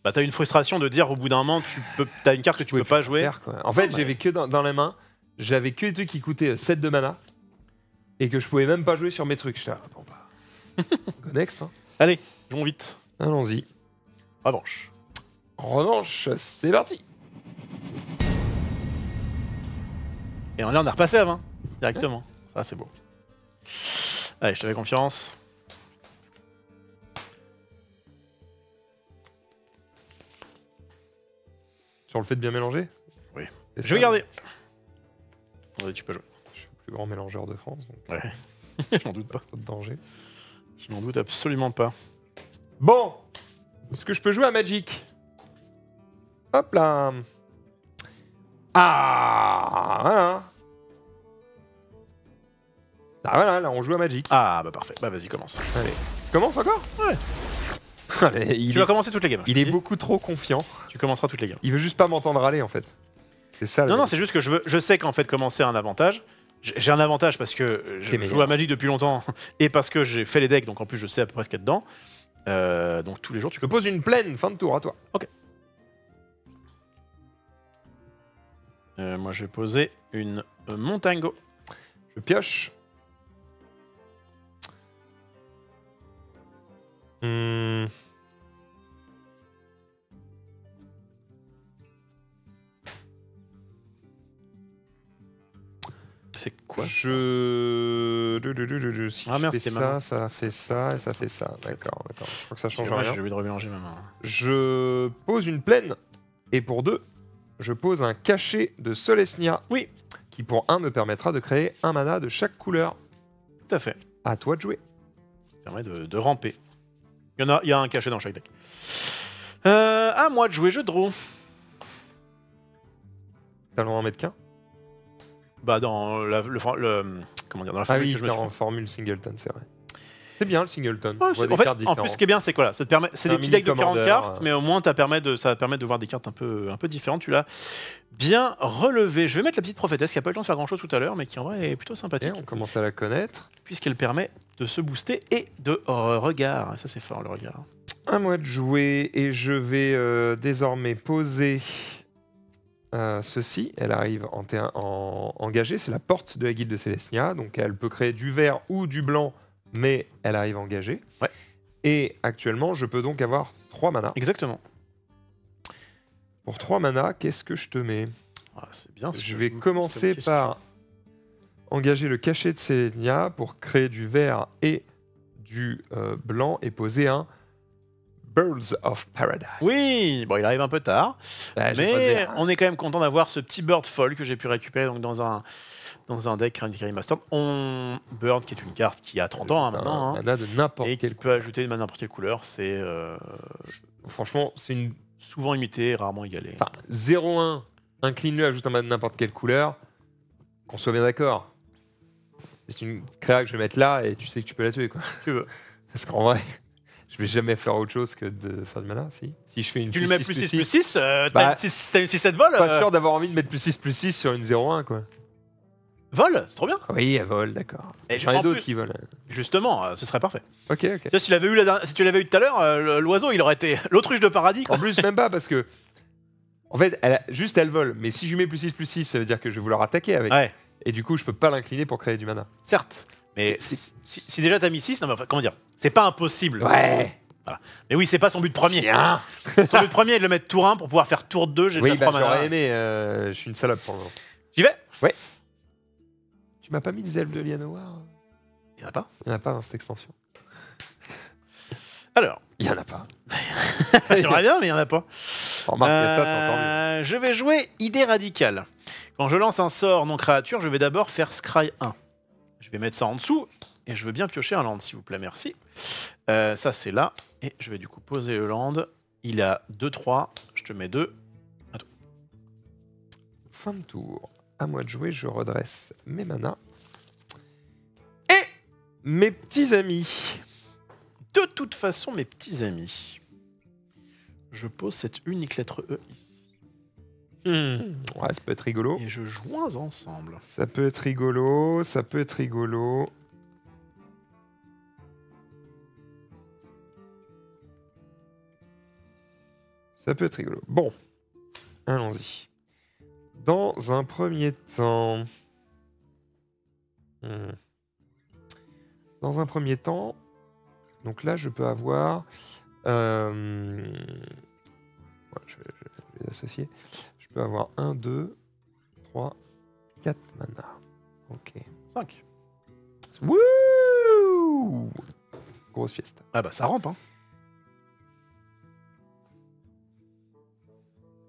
Bah, t'as une frustration de dire au bout d'un moment, t'as une carte que tu peux pas jouer. Faire, quoi. En fait, j'avais que dans la main, j'avais que des trucs qui coûtaient 7 de mana et que je pouvais même pas jouer sur mes trucs. Je suis là, bon bah. Go next. Hein. Allez, jouons vite. Allons-y. Revanche. En revanche, c'est parti. Et là, on a repassé à 20 directement. Ouais. Ça, c'est beau. Allez, je te fais confiance. Sur le fait de bien mélanger? Oui. Je vais garder. Ouais, tu peux jouer. Je suis le plus grand mélangeur de France. Donc ouais. Je n'en doute pas. Pas de danger. Je n'en doute absolument pas. Bon. Est-ce que je peux jouer à Magic? Hop là. Ah voilà. Ah voilà, là on joue à Magic. Ah bah parfait. Bah vas-y, commence. Allez. Tu commences encore? Ouais. Allez, tu vas commencer toutes les games. Il est beaucoup trop confiant. Tu commenceras toutes les games. Il veut juste pas m'entendre râler en fait. C'est ça. Non, c'est juste que je sais qu'en fait commencer un avantage. J'ai un avantage parce que je joue à Magic depuis longtemps et parce que j'ai fait les decks, donc en plus je sais à peu près ce qu'il y a dedans. Donc tous les jours tu poses une plaine fin de tour à toi. Ok. Moi je vais poser une montango. Je pioche. C'est quoi? Si ah, merde, fais ça, ça fait ça, et ça fait ça. D'accord, d'accord. Je crois que ça change rien. J'ai envie de remélanger ma main. Je pose une plaine, et pour deux, je pose un cachet de Selesnya. Oui. Qui pour un me permettra de créer un mana de chaque couleur. Tout à fait. À toi de jouer. Ça permet de ramper. Il y a un cachet dans chaque deck. À moi de jouer, je draw. T'as le droit d'en mettre qu'un? Bah dans comment dire, dans la formule que je me suis en formule Singleton, c'est vrai. C'est bien le Singleton. Ouais, en fait, en plus, ce qui est bien, c'est quoi? C'est des petits decks de 40 cartes, mais au moins ça permet de voir des cartes un peu différentes. Tu l'as bien relevé. Je vais mettre la petite prophétesse qui n'a pas eu le temps de faire grand-chose tout à l'heure, mais qui en vrai est plutôt sympathique. Et on commence à la connaître. Puisqu'elle permet de se booster et de regard. Ça, c'est fort, le regard. À moi de jouer, et je vais désormais poser... ceci, elle arrive engagée, c'est la porte de la guilde de Selesnya, donc elle peut créer du vert ou du blanc, mais elle arrive engagée. Ouais. Et actuellement, je peux donc avoir 3 manas. Exactement. Pour 3 manas, qu'est-ce que je te mets? Ah, c'est bien. Je vais commencer par engager le cachet de Selesnya pour créer du vert et du blanc et poser un Birds of Paradise. Oui, bon, il arrive un peu tard, mais on est quand même content d'avoir ce petit Bird Fall que j'ai pu récupérer donc, dans un deck Ravnica Remastered. Bird, qui est une carte qui a 30 ans maintenant, hein, et qui peut ajouter une mana n'importe quelle couleur. C'est franchement, c'est une... souvent imité, rarement égalé. Enfin, 0-1, incline-le, ajoute un mana n'importe quelle couleur, qu'on soit bien d'accord. C'est une créa que je vais mettre là, et tu sais que tu peux la tuer, quoi. Tu veux. Parce qu'en vrai... je vais jamais faire autre chose que de faire du mana, si. Si je fais une tu lui mets plus 6, plus 6, t'as une 6-7 vol. Pas sûr d'avoir envie de mettre plus 6, plus 6 sur une 0-1, quoi. Vol, c'est trop bien. Oui, elle vole, d'accord. J'en ai d'autres qui volent. Justement, ce serait parfait. Ok, ok. Si tu l'avais eu tout à l'heure, l'oiseau, il aurait été l'autruche de paradis, quoi. En plus, même pas, parce que... en fait, elle vole, mais si je mets plus 6, plus 6, ça veut dire que je vais vouloir attaquer avec. Ouais. Et du coup, je peux pas l'incliner pour créer du mana. Certes. Mais si déjà t'as mis 6, non, mais enfin, comment dire, c'est pas impossible. Ouais. Voilà. Mais oui, c'est pas son but premier. Tiens. Son but premier est de le mettre tour 1 pour pouvoir faire tour 2. J'ai déjà 3 manas. J'aurais aimé, je suis une salope pour le moment. J'y vais. Ouais. Tu m'as pas mis des elfes de Lianoir? Il y en a pas. Il y en a pas dans cette extension. Alors. Il y en a pas. J'aimerais bien, mais il y en a pas. Remarque, ça, c'est encore mieux. Je vais jouer idée radicale. Quand je lance un sort non créature, je vais d'abord faire Scry 1. Je vais mettre ça en dessous, et je veux bien piocher un land, s'il vous plaît, merci. Ça, c'est là, et je vais du coup poser le land. Il a 2-3, je te mets 2. Attends. Fin de tour. À moi de jouer, je redresse mes manas. Et mes petits amis. De toute façon, mes petits amis. Je pose cette unique lettre E ici. Ouais, ça peut être rigolo. Et je joins ensemble. Ça peut être rigolo, ça peut être rigolo. Ça peut être rigolo. Bon, allons-y. Dans un premier temps... dans un premier temps... donc là, je peux avoir... ouais, je vais les associer. Je peux avoir 1, 2, 3, 4 manas. Ok. 5. Wouh! Grosse fiesta. Ah bah ça rampe, hein.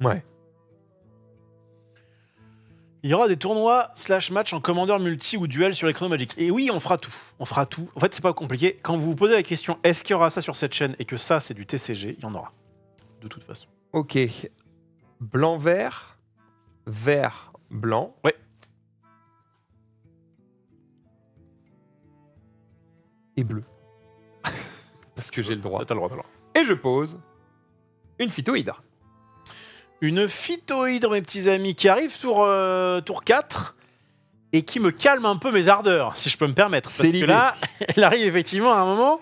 Ouais. Il y aura des tournois / matchs en commandeur multi ou duel sur les créneaux Magic. Et oui, on fera tout. On fera tout. En fait, c'est pas compliqué. Quand vous vous posez la question, est-ce qu'il y aura ça sur cette chaîne et que ça, c'est du TCG, il y en aura. De toute façon. Ok. Blanc-vert, vert-blanc. Oui. Et bleu. Parce que j'ai le droit. T'as le droit, Et je pose une phytohydre. Une phytohydre, mes petits amis, qui arrive sur tour 4 et qui me calme un peu mes ardeurs, si je peux me permettre. Parce que là, elle arrive effectivement à un moment...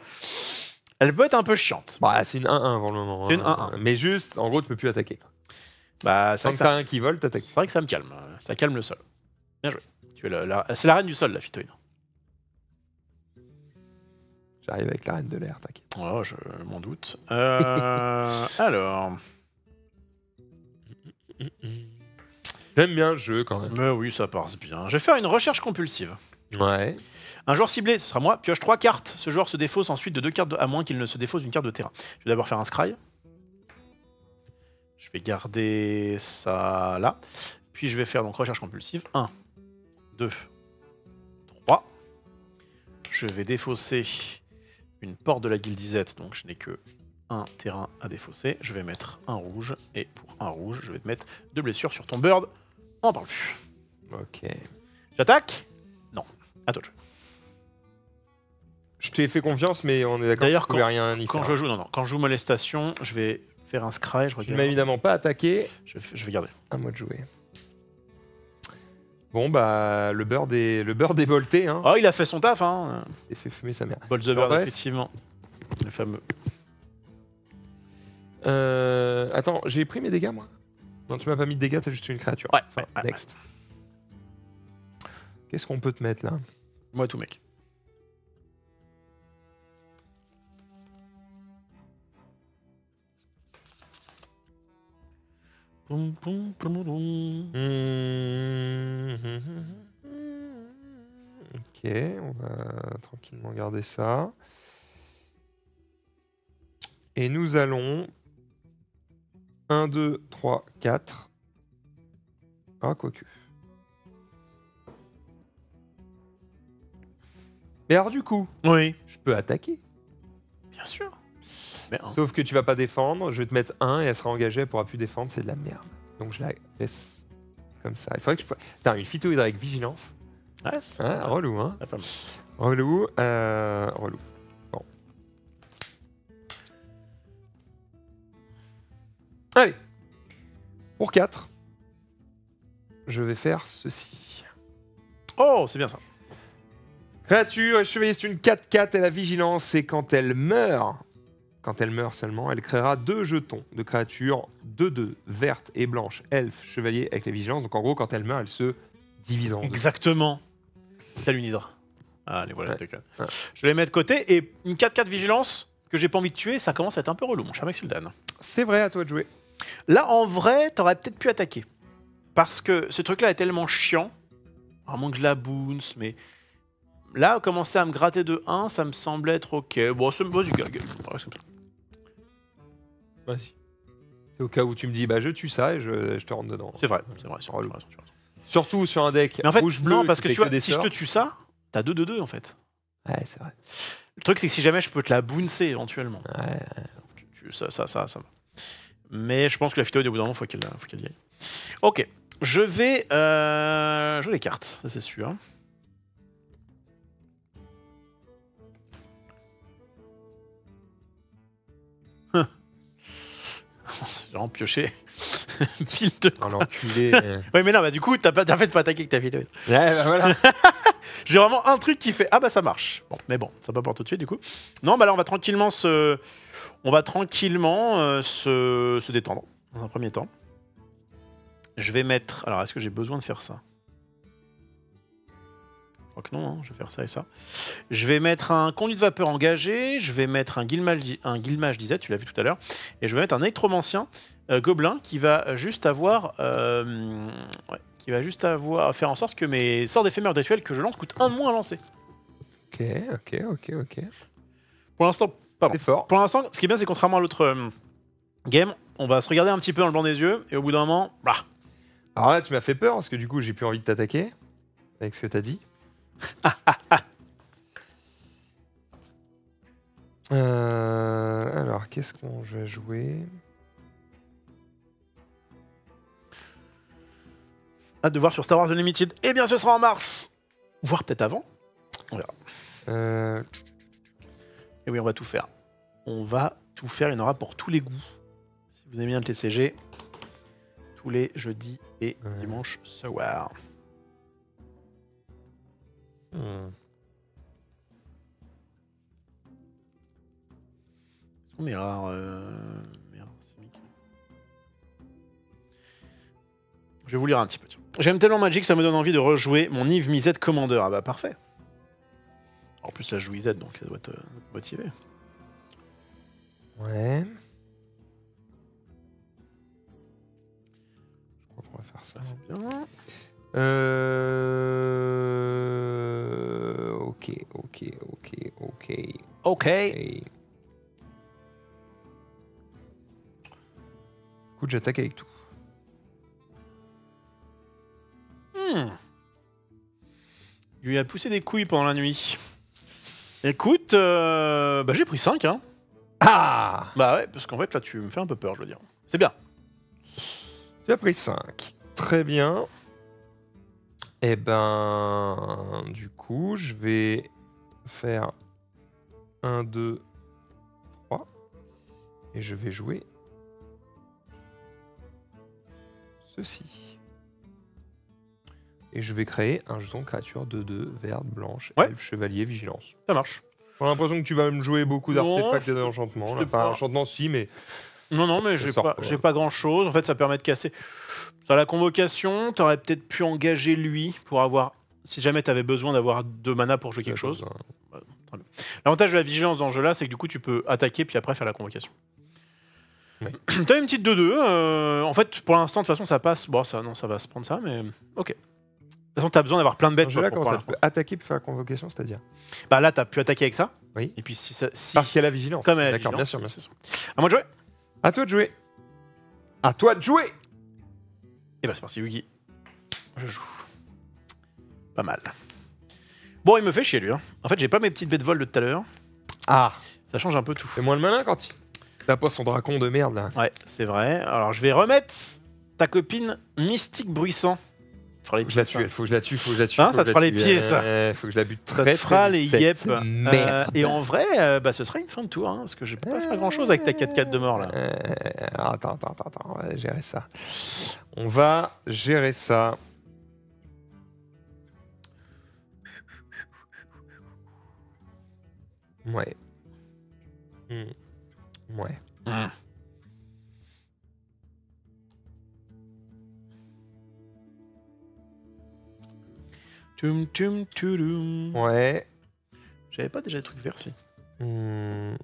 elle peut être un peu chiante. Bah, c'est une 1-1 pour le moment. C'est une 1-1. Mais juste, en gros, tu peux plus attaquer. Bah, tant que t'as un qui vole, t'attaques. C'est vrai que ça me calme. Ça calme le sol. Bien joué. C'est la reine du sol, la phytoïde. J'arrive avec la reine de l'air, t'inquiète. Oh, je m'en doute. Alors... j'aime bien le jeu, quand même. Mais oui, ça passe bien. Je vais faire une recherche compulsive. Ouais. Un joueur ciblé, ce sera moi, pioche 3 cartes. Ce joueur se défausse ensuite de 2 cartes, à moins qu'il ne se défausse d'une carte de terrain. Je vais d'abord faire un scry. Je vais garder ça là. Puis je vais faire donc recherche compulsive. 1, 2, 3. Je vais défausser une porte de la guilde Izzet, donc je n'ai que un terrain à défausser. Je vais mettre un rouge, et pour un rouge, je vais te mettre 2 blessures sur ton bird. On n'en parle plus. Ok. J'attaque? Non. À toi de jouer. Je t'ai fait confiance, mais on est d'accord. D'ailleurs, quand je joue, quand je joue molestation, je vais faire un scry. Tu m'as évidemment pas attaqué. Je vais garder. À moi de jouer. Bon bah le bird est bolté. Hein. Oh, il a fait son taf. Hein. Il s'est fait fumer sa mère. Bolt the bird, effectivement. Le fameux. Attends, j'ai pris mes dégâts moi. Non, tu m'as pas mis de dégâts, t'as juste une créature. Ouais. Enfin, ouais next. Ouais. Qu'est-ce qu'on peut te mettre là? Moi tout mec. Ok, on va tranquillement garder ça. Et nous allons... 1, 2, 3, 4. Ah, quoique. Mais alors du coup, oui. Je peux attaquer. Bien sûr. Merde. Sauf que tu vas pas défendre, je vais te mettre 1 et elle sera engagée, elle pourra plus défendre, c'est de la merde. Donc je la laisse comme ça. Il faudrait que je... Putain, une phytohydre avec vigilance. Ouais, c'est hein, relou, hein. Relou, relou. Bon. Allez. Pour 4, je vais faire ceci. Oh, c'est bien ça. Créature, chevalier, c'est une 4-4, elle a vigilance et quand elle meurt... Quand elle meurt seulement, elle créera 2 jetons de créatures 2-2, vertes et blanches, elfes, chevaliers avec la vigilance. Donc en gros, quand elle meurt, elle se divise en deux. Exactement. C'est une hydre. Allez, voilà. Ouais. Ouais. Je vais les mettre de côté. Et une 4-4 vigilance que j'ai pas envie de tuer, ça commence à être un peu relou, mon cher Maxildan. C'est vrai, à toi de jouer. Là, en vrai, t'aurais peut-être pu attaquer. Parce que ce truc-là est tellement chiant. À moins que je la bounce, mais... Là, commencer à me gratter de 1, ça me semble être ok. Bon, c'est bon, vas-y. C'est au cas où tu me dis, bah je tue ça et je te rentre dedans. C'est vrai, c'est vrai. Surtout sur un deck rouge-bleu. Non, parce que tu vois, si je te tue ça, t'as 2-2-2 en fait. Ouais, c'est vrai. Le truc, c'est que si jamais je peux te la bouncer éventuellement. Ouais. Ça va. Mais je pense que la phyto, au bout d'un moment, faut qu'elle y aille. Ok. Je vais jouer les cartes, ça c'est sûr. J'ai vraiment pioché pile de quoi. Oh, l'enculé. Oui, mais non, bah, du coup, t'as fait de pas attaquer avec ta vidéo. Ouais, bah voilà. J'ai vraiment un truc qui fait ah bah ça marche. Bon, mais bon, ça va pas pour tout de suite du coup. Non, bah là, on va tranquillement se, se détendre dans un premier temps. Je vais mettre. Alors, est-ce que j'ai besoin de faire ça? Je crois que non, hein. Je vais faire ça et ça. Je vais mettre un conduit de vapeur engagé, je vais mettre un guilmage d'Izzet, tu l'as vu tout à l'heure, et je vais mettre un électromancien gobelin qui va juste avoir faire en sorte que mes sorts d'éphémère rituel que je lance coûtent 1 de moins à lancer. Ok. Pour l'instant, pardon. Fort. Pour l'instant, ce qui est bien, c'est contrairement à l'autre game, on va se regarder un petit peu dans le blanc des yeux, et au bout d'un moment, bah. Alors là, tu m'as fait peur, parce que du coup, j'ai plus envie de t'attaquer, avec ce que t'as dit. Alors, qu'est-ce qu'on va jouer? Hâte de voir sur Star Wars Unlimited. Eh bien, ce sera en mars, voire peut-être avant. On verra. Et oui, on va tout faire. On va tout faire. Il y en aura pour tous les goûts. Si vous aimez bien le TCG, tous les jeudis et dimanches soir. On est rare. Merde, Simic. Je vais vous lire un petit peu. J'aime tellement Magic, ça me donne envie de rejouer mon Niv-Mizzet Commander. Ah bah parfait. En plus, là, je joue Izzet, donc ça doit être motivé. Ouais. Je crois qu'on va faire ça. C'est bien. Ok. Écoute, j'attaque avec tout. Il lui a poussé des couilles pendant la nuit. Écoute, bah j'ai pris 5. Hein. Ah! Bah ouais, parce qu'en fait là tu me fais un peu peur, je veux dire. C'est bien. Tu as pris 5. Très bien. Et ben, du coup, je vais faire 1, 2, 3. Et je vais jouer ceci. Et je vais créer un jeton créature de 2, verte, blanche, ouais. Elf, chevalier, vigilance. Ça marche. J'ai l'impression que tu vas me jouer beaucoup d'artefacts et d'enchantements. Enfin, enchantements, si, mais. Non, non, mais j'ai pas grand chose. En fait, ça permet de casser. Sur la convocation, t'aurais peut-être pu engager lui pour avoir. Si jamais t'avais besoin d'avoir 2 manas pour jouer quelque chose. L'avantage de la vigilance dans ce jeu-là, c'est que du coup, tu peux attaquer puis après faire la convocation. Oui. T'as une petite 2-2. En fait, pour l'instant, de toute façon, ça passe. Bon, ça, non, ça va se prendre ça, mais. Ok. De toute façon, tu as besoin d'avoir plein de bêtes. Là, comment ça, tu peux attaquer pour faire la convocation, c'est-à-dire bah là, tu as pu attaquer avec ça. Oui. Et puis, si ça, si... Parce qu'il y a la vigilance. D'accord, bien sûr. Ça. À moi de jouer. À toi de jouer. À toi de jouer. Et bah, c'est parti, Yugi. Je joue. Pas mal. Bon, il me fait chier, lui. Hein. En fait, j'ai pas mes petites bêtes vol de tout à l'heure. Ah. Ça change un peu tout. C'est moins le malin quand il. T'as pas son dracon de merde, là. Ouais, c'est vrai. Alors, je vais remettre ta copine Mystique Bruissant. Il faut que je la tue, hein, ça te fera les pieds, ça. Faut que je la bute très, ça te fera les yep. Et en vrai, bah, ce sera une fin de tour, hein, parce que je peux pas faire grand-chose avec ta 4-4 de mort, là. Attends, on va gérer ça. Ouais. Ouais. Ouais. J'avais pas déjà des trucs verts, si. Ouais.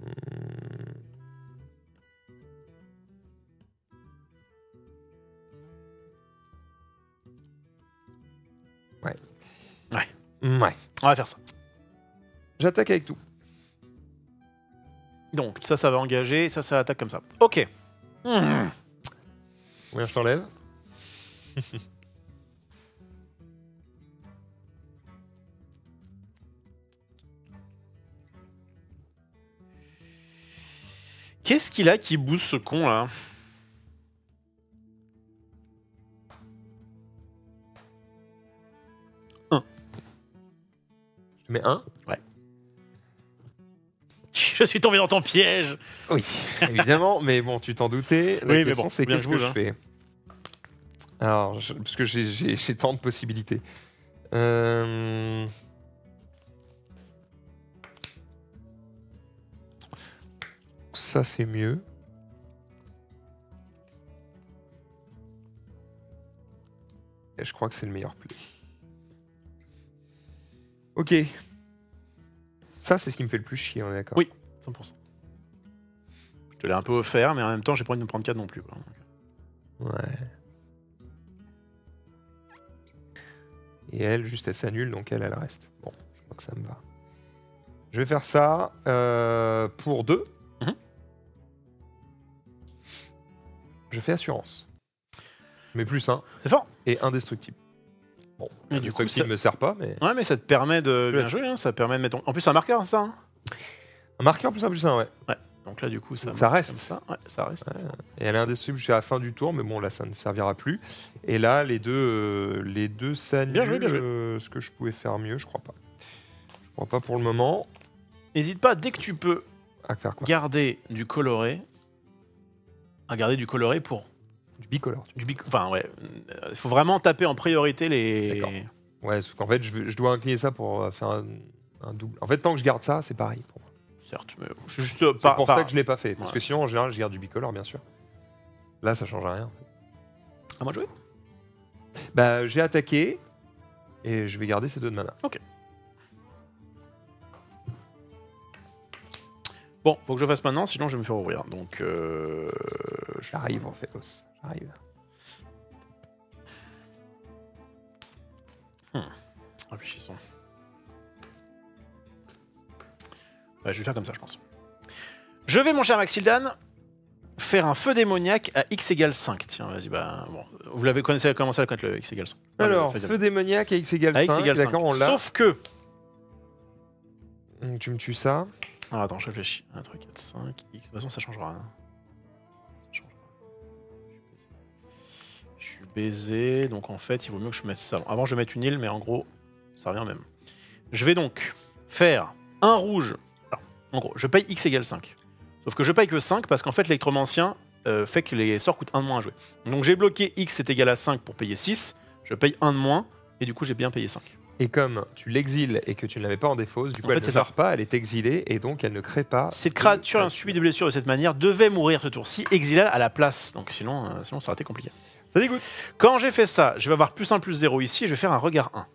On va faire ça. J'attaque avec tout. Donc, ça va engager, ça attaque comme ça. Ok. Ouais, je t'enlève. Qu'est-ce qu'il a qui booste ce con là? Je mets 1? Ouais. Je suis tombé dans ton piège. Oui, évidemment, mais bon, tu t'en doutais. La oui, question, mais bon, c'est qu'est-ce que je fais? Alors, parce que j'ai tant de possibilités. Ça, c'est mieux. Et je crois que c'est le meilleur play. Ok. Ça, c'est ce qui me fait le plus chier, on est d'accord? Oui, 100%. Je te l'ai un peu offert, mais en même temps, j'ai pas envie de me prendre 4 non plus. Quoi. Ouais. Et elle, juste, elle s'annule, donc elle reste. Bon, je crois que ça me va. Je vais faire ça pour 2. Je fais assurance. Mais plus 1. C'est fort. Et indestructible. Bon, indestructible me sert pas, mais... Ouais, mais ça te permet de bien jouer, hein, ça permet de mettre... En plus, un marqueur, ça hein. Un marqueur plus 1, ouais. Ouais, donc là, du coup, ça reste. Ça. Ouais, ça reste. Ouais. Et elle est indestructible jusqu'à la fin du tour, mais bon, là, ça ne servira plus. Et là, les deux s'annulent. Bien joué, bien joué. Ce que je pouvais faire mieux, je crois pas. Je crois pas pour le moment. N'hésite pas, dès que tu peux, à faire quoi? Garder du coloré... Garder du coloré pour... Du bicolore. Enfin, ouais. Il faut vraiment taper en priorité les... D'accord. Ouais, sauf qu'en fait, je dois incliner ça pour faire un double. En fait, tant que je garde ça, c'est pareil pour moi. Certes, mais... C'est pour ça que je ne l'ai pas fait. Parce que sinon, en général, je garde du bicolore, bien sûr. Là, ça ne change rien. À moi de jouer? Bah, j'ai attaqué. Et je vais garder ces 2 de mana. Ok. Bon, faut que je fasse maintenant, sinon je vais me faire ouvrir. Donc, j'arrive en fait. J'arrive. Réfléchissons. Je vais faire comme ça, je pense. Je vais, mon cher Maxildan, faire un feu démoniaque à x égale 5. Tiens, vas-y, bah... Bon, vous l'avez commencé à connaître, le x égale 5. Alors, enfin, feu démoniaque à x égale 5, d'accord, on l'a. Sauf que... Donc, tu me tues ça. Alors, attends, je réfléchis. 1, 3, 4, 5, x... De toute façon, ça changera. Hein. Baiser, donc en fait il vaut mieux que je mette ça. Avant je vais mettre une île, mais en gros ça revient même. Je vais donc faire un rouge. Alors, en gros je paye x égale 5. Sauf que je paye que 5 parce qu'en fait l'électromancien fait que les sorts coûtent 1 de moins à jouer. Donc j'ai bloqué x est égal à 5 pour payer 6, je paye 1 de moins et du coup j'ai bien payé 5. Et comme tu l'exiles et que tu ne l'avais pas en défausse, du coup elle ne sort pas, elle est exilée et donc elle ne crée pas. Cette créature subit des blessures de cette manière, devait mourir ce tour-ci, exilale à la place. Donc sinon, sinon ça aurait été compliqué. Ça dégoûte. Quand j'ai fait ça, je vais avoir plus 1 plus 0 ici et je vais faire un regard 1.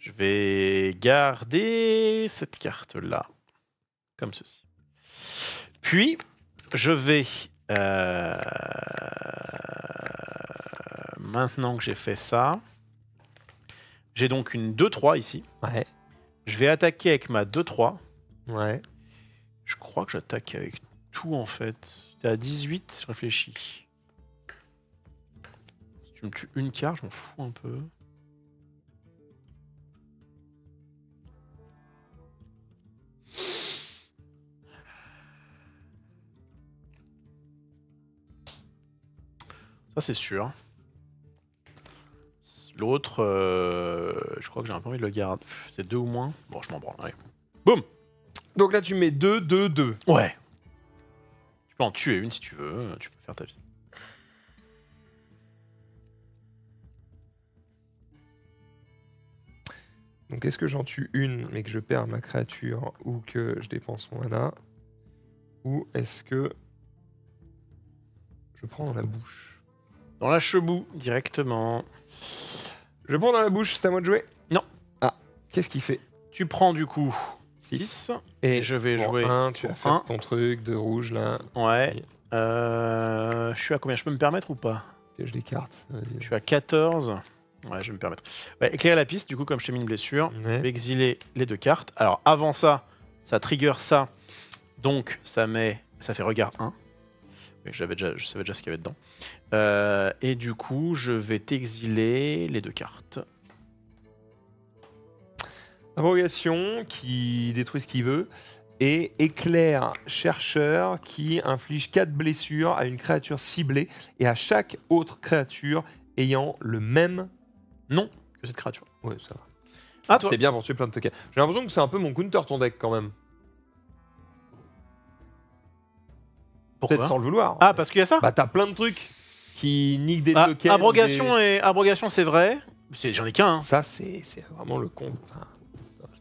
Je vais garder cette carte-là, comme ceci. Puis, je vais... Maintenant que j'ai fait ça, j'ai donc une 2-3 ici. Ouais. Je vais attaquer avec ma 2-3. Ouais. Je crois que j'attaque avec tout, en fait. À 18, je réfléchis. Si tu me tues une carte, je m'en fous un peu. Ça, c'est sûr. L'autre, je crois que j'ai un peu envie de le garder. C'est 2 ou moins. Bon, je m'en branle. Ouais. Boum! Donc là, tu mets 2, 2, 2. Ouais. Tu peux en tuer une si tu veux, tu peux faire ta vie. Donc est-ce que j'en tue une mais que je perds ma créature ou que je dépense mon mana? Ou est-ce que je prends dans la bouche? Dans la chebou, directement. Je prends dans la bouche, c'est à moi de jouer? Non. Ah, qu'est-ce qu'il fait? Tu prends du coup... 6 et je vais jouer 1, tu as fait ton truc de rouge là. Ouais. Je suis à combien? Je peux me permettre ou pas? Je l'écarte. Je suis à 14. Ouais, je vais me permettre. Ouais, éclairer la piste, du coup, comme je t'ai mis une blessure, ouais. Je vais exiler les deux cartes. Alors avant ça, ça trigger ça. Donc ça met, ça fait regard 1. Je savais déjà ce qu'il y avait dedans. Et du coup, je vais t'exiler les deux cartes. Abrogation qui détruit ce qu'il veut et éclair chercheur qui inflige 4 blessures à une créature ciblée et à chaque autre créature ayant le même nom que cette créature. Ouais, ça va. Ah, c'est bien pour tuer plein de tokens. J'ai l'impression que c'est un peu mon counter ton deck quand même. Peut-être sans le vouloir. Ah, parce qu'il y a ça? Bah, t'as plein de trucs qui niquent des tokens. Abrogation, et abrogation, c'est vrai. J'en ai qu'un. Hein. Ça, c'est vraiment le compte. Enfin,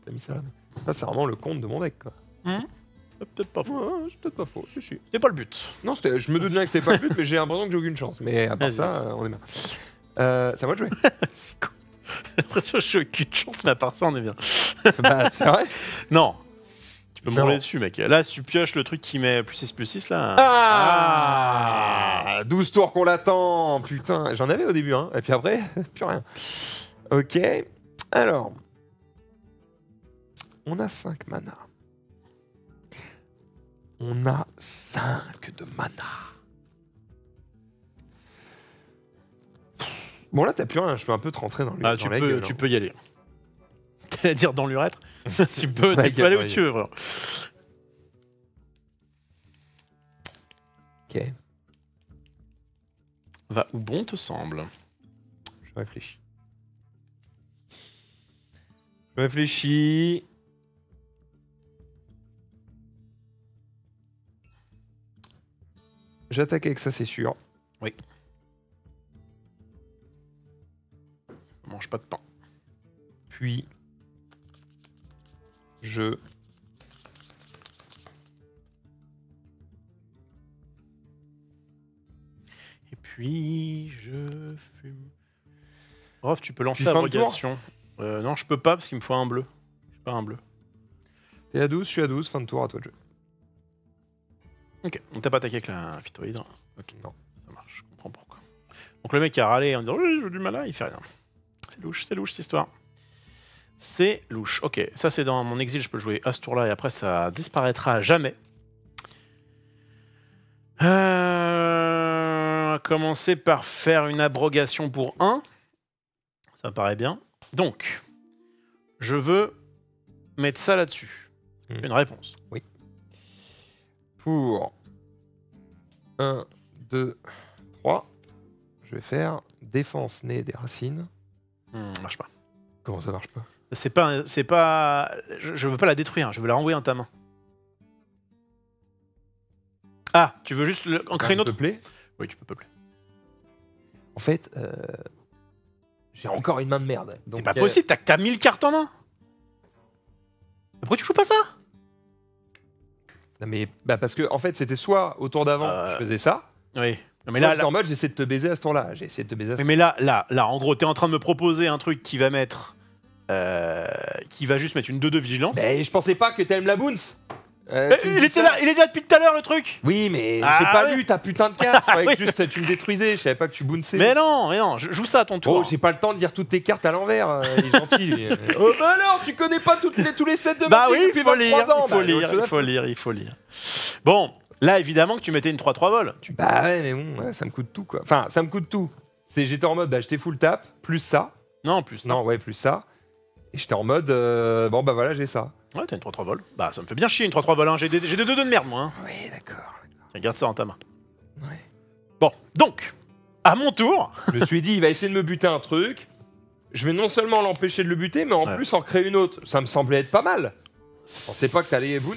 t'as mis ça là, mais... Ça, c'est vraiment le compte de mon deck, quoi. Mmh. Peut-être pas faux. Ouais, c'est peut-être pas faux. Si, si. C'était pas le but. Non, je me doute bien que c'était pas le but, mais j'ai l'impression que j'ai aucune chance. Mais à part ça, on est bien. Ça va de jouer. C'est cool. J'ai l'impression que j'ai aucune chance, mais à part ça, on est bien. Bah, c'est vrai. Non. Tu peux m'enlever dessus, mec. Là, tu pioches le truc qui met plus 6, plus 6, là. Ah, ah, 12 tours qu'on l'attend. Putain, j'en avais au début, hein. Et puis après, plus rien. Ok. Alors... On a 5 mana. On a 5 de mana. Bon là t'as plus rien, je peux un peu te rentrer dans l'urètre. Ah, tu peux y aller. T'allais dire dans l'urètre. Tu peux, ouais, tu peux aller où tu veux. Vraiment. Ok. Va où bon te semble. Je réfléchis. Je réfléchis... J'attaque avec ça, c'est sûr. Oui. Je mange pas de pain. Puis, je... Et puis, je fume. Rof, tu peux lancer l'abrogation. Non, je peux pas parce qu'il me faut un bleu. J'ai pas un bleu. T'es à 12, je suis à 12, fin de tour, à toi de jeu. Ok, on t'a pas attaqué avec la phytohydre. Ok, non, ça marche, je comprends pourquoi. Donc le mec a râlé en disant oui, j'ai du mal là, il fait rien. C'est louche cette histoire. C'est louche. Ok, ça c'est dans mon exil, je peux jouer à ce tour-là et après ça disparaîtra à jamais. On va commencer par faire une abrogation pour 1. Ça me paraît bien. Donc, je veux mettre ça là-dessus. Une réponse. Oui. Pour 1, 2, 3, je vais faire défense née des racines. Ça marche pas. Comment ça marche pas? Je veux pas la détruire, je veux la renvoyer en ta main. Ah, tu veux juste en créer une autre? Peupler? Oui, tu peux peupler. En fait, j'ai encore une main de merde. C'est pas possible, t'as 1000 cartes en main. Pourquoi tu joues pas ça? Non mais, bah parce que en fait c'était soit au tour d'avant je faisais ça. Oui. Non mais là, en mode j'essaie de te baiser à ce temps-là. J'ai essayé de te baiser à ce temps-là. Mais là, en gros, t'es en train de me proposer un truc qui va mettre. Qui va juste mettre une 2-2 vigilance. Mais je pensais pas que t'aimes la bounce. Il était là depuis tout à l'heure le truc. Oui, mais j'ai pas lu ta putain de carte. Je croyais que juste tu me détruisais, je savais pas que tu bounçais. Mais non, je joue ça à ton tour. Oh, j'ai pas le temps de lire toutes tes cartes à l'envers. Il est gentil lui. Oh, bah alors, tu connais pas tous les sets de Magic depuis 23 ans. Il faut lire. Bon, là évidemment que tu mettais une 3-3 vol. Bah ouais, mais bon, ça me coûte tout quoi. Enfin, ça me coûte tout. J'étais en mode d'acheter full tap, plus ça. Non, plus ça. Non, ouais, plus ça. Et j'étais en mode, bon bah voilà, j'ai ça. Ouais, t'as une 3-3 vol. Bah, ça me fait bien chier une 3-3 vol, hein. J'ai des 2-2 de merde, moi. Hein. Oui, d'accord. Regarde ça en ta main. Ouais. Bon, donc, à mon tour. Je me suis dit, il va essayer de me buter un truc. Je vais non seulement l'empêcher de le buter, mais en plus en créer une autre. Ça me semblait être pas mal. On sait pas que t'allais boule.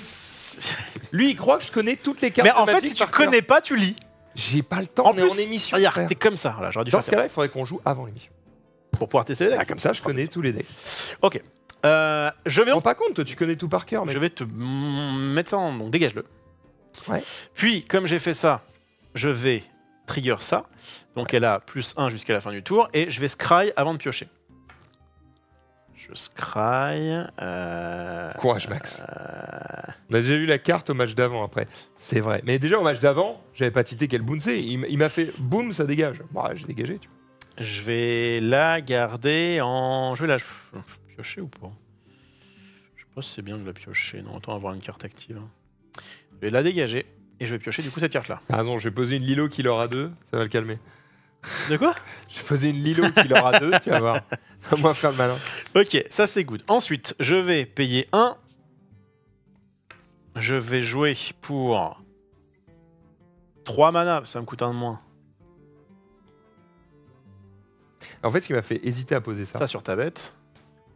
Lui, il croit que je connais toutes les cartes. Mais en fait, si tu connais pas, tu lis. J'ai pas le temps, on est en émission. Regarde, t'es comme ça. Là, j'aurais dû faire ça. Dans ce cas-là, il faudrait qu'on joue avant l'émission. Pour pouvoir tester les decks. Ah, comme ça, je connais tous les decks. Ok. Je vais. Tu te rends pas compte, toi, tu connais tout par cœur. Mais... Je vais te mettre ça en. Donc dégage-le. Ouais. Puis, comme j'ai fait ça, je vais trigger ça. Donc elle a plus 1 jusqu'à la fin du tour. Et je vais scry avant de piocher. Je scry. Courage, Max. On a déjà vu la carte au match d'avant après. C'est vrai. Mais déjà, au match d'avant, j'avais pas tilté qu'elle bounçait. Il m'a fait boum, ça dégage. Bah, j'ai dégagé, tu vois. Je vais la garder en. Je vais la. Piocher ou pas? Je sais pas si c'est bien de la piocher. Non, autant avoir une carte active. Je vais la dégager et je vais piocher du coup cette carte-là. Ah non, je vais poser une Lilo qui leur a 2, ça va le calmer. De quoi? Je vais poser une Lilo qui leur a 2, tu vas voir. Moi, faire le malin. Ok, ça c'est good. Ensuite, je vais payer 1. Je vais jouer pour 3 mana, ça me coûte un de moins. En fait, ce qui m'a fait hésiter à poser ça. Ça sur ta bête.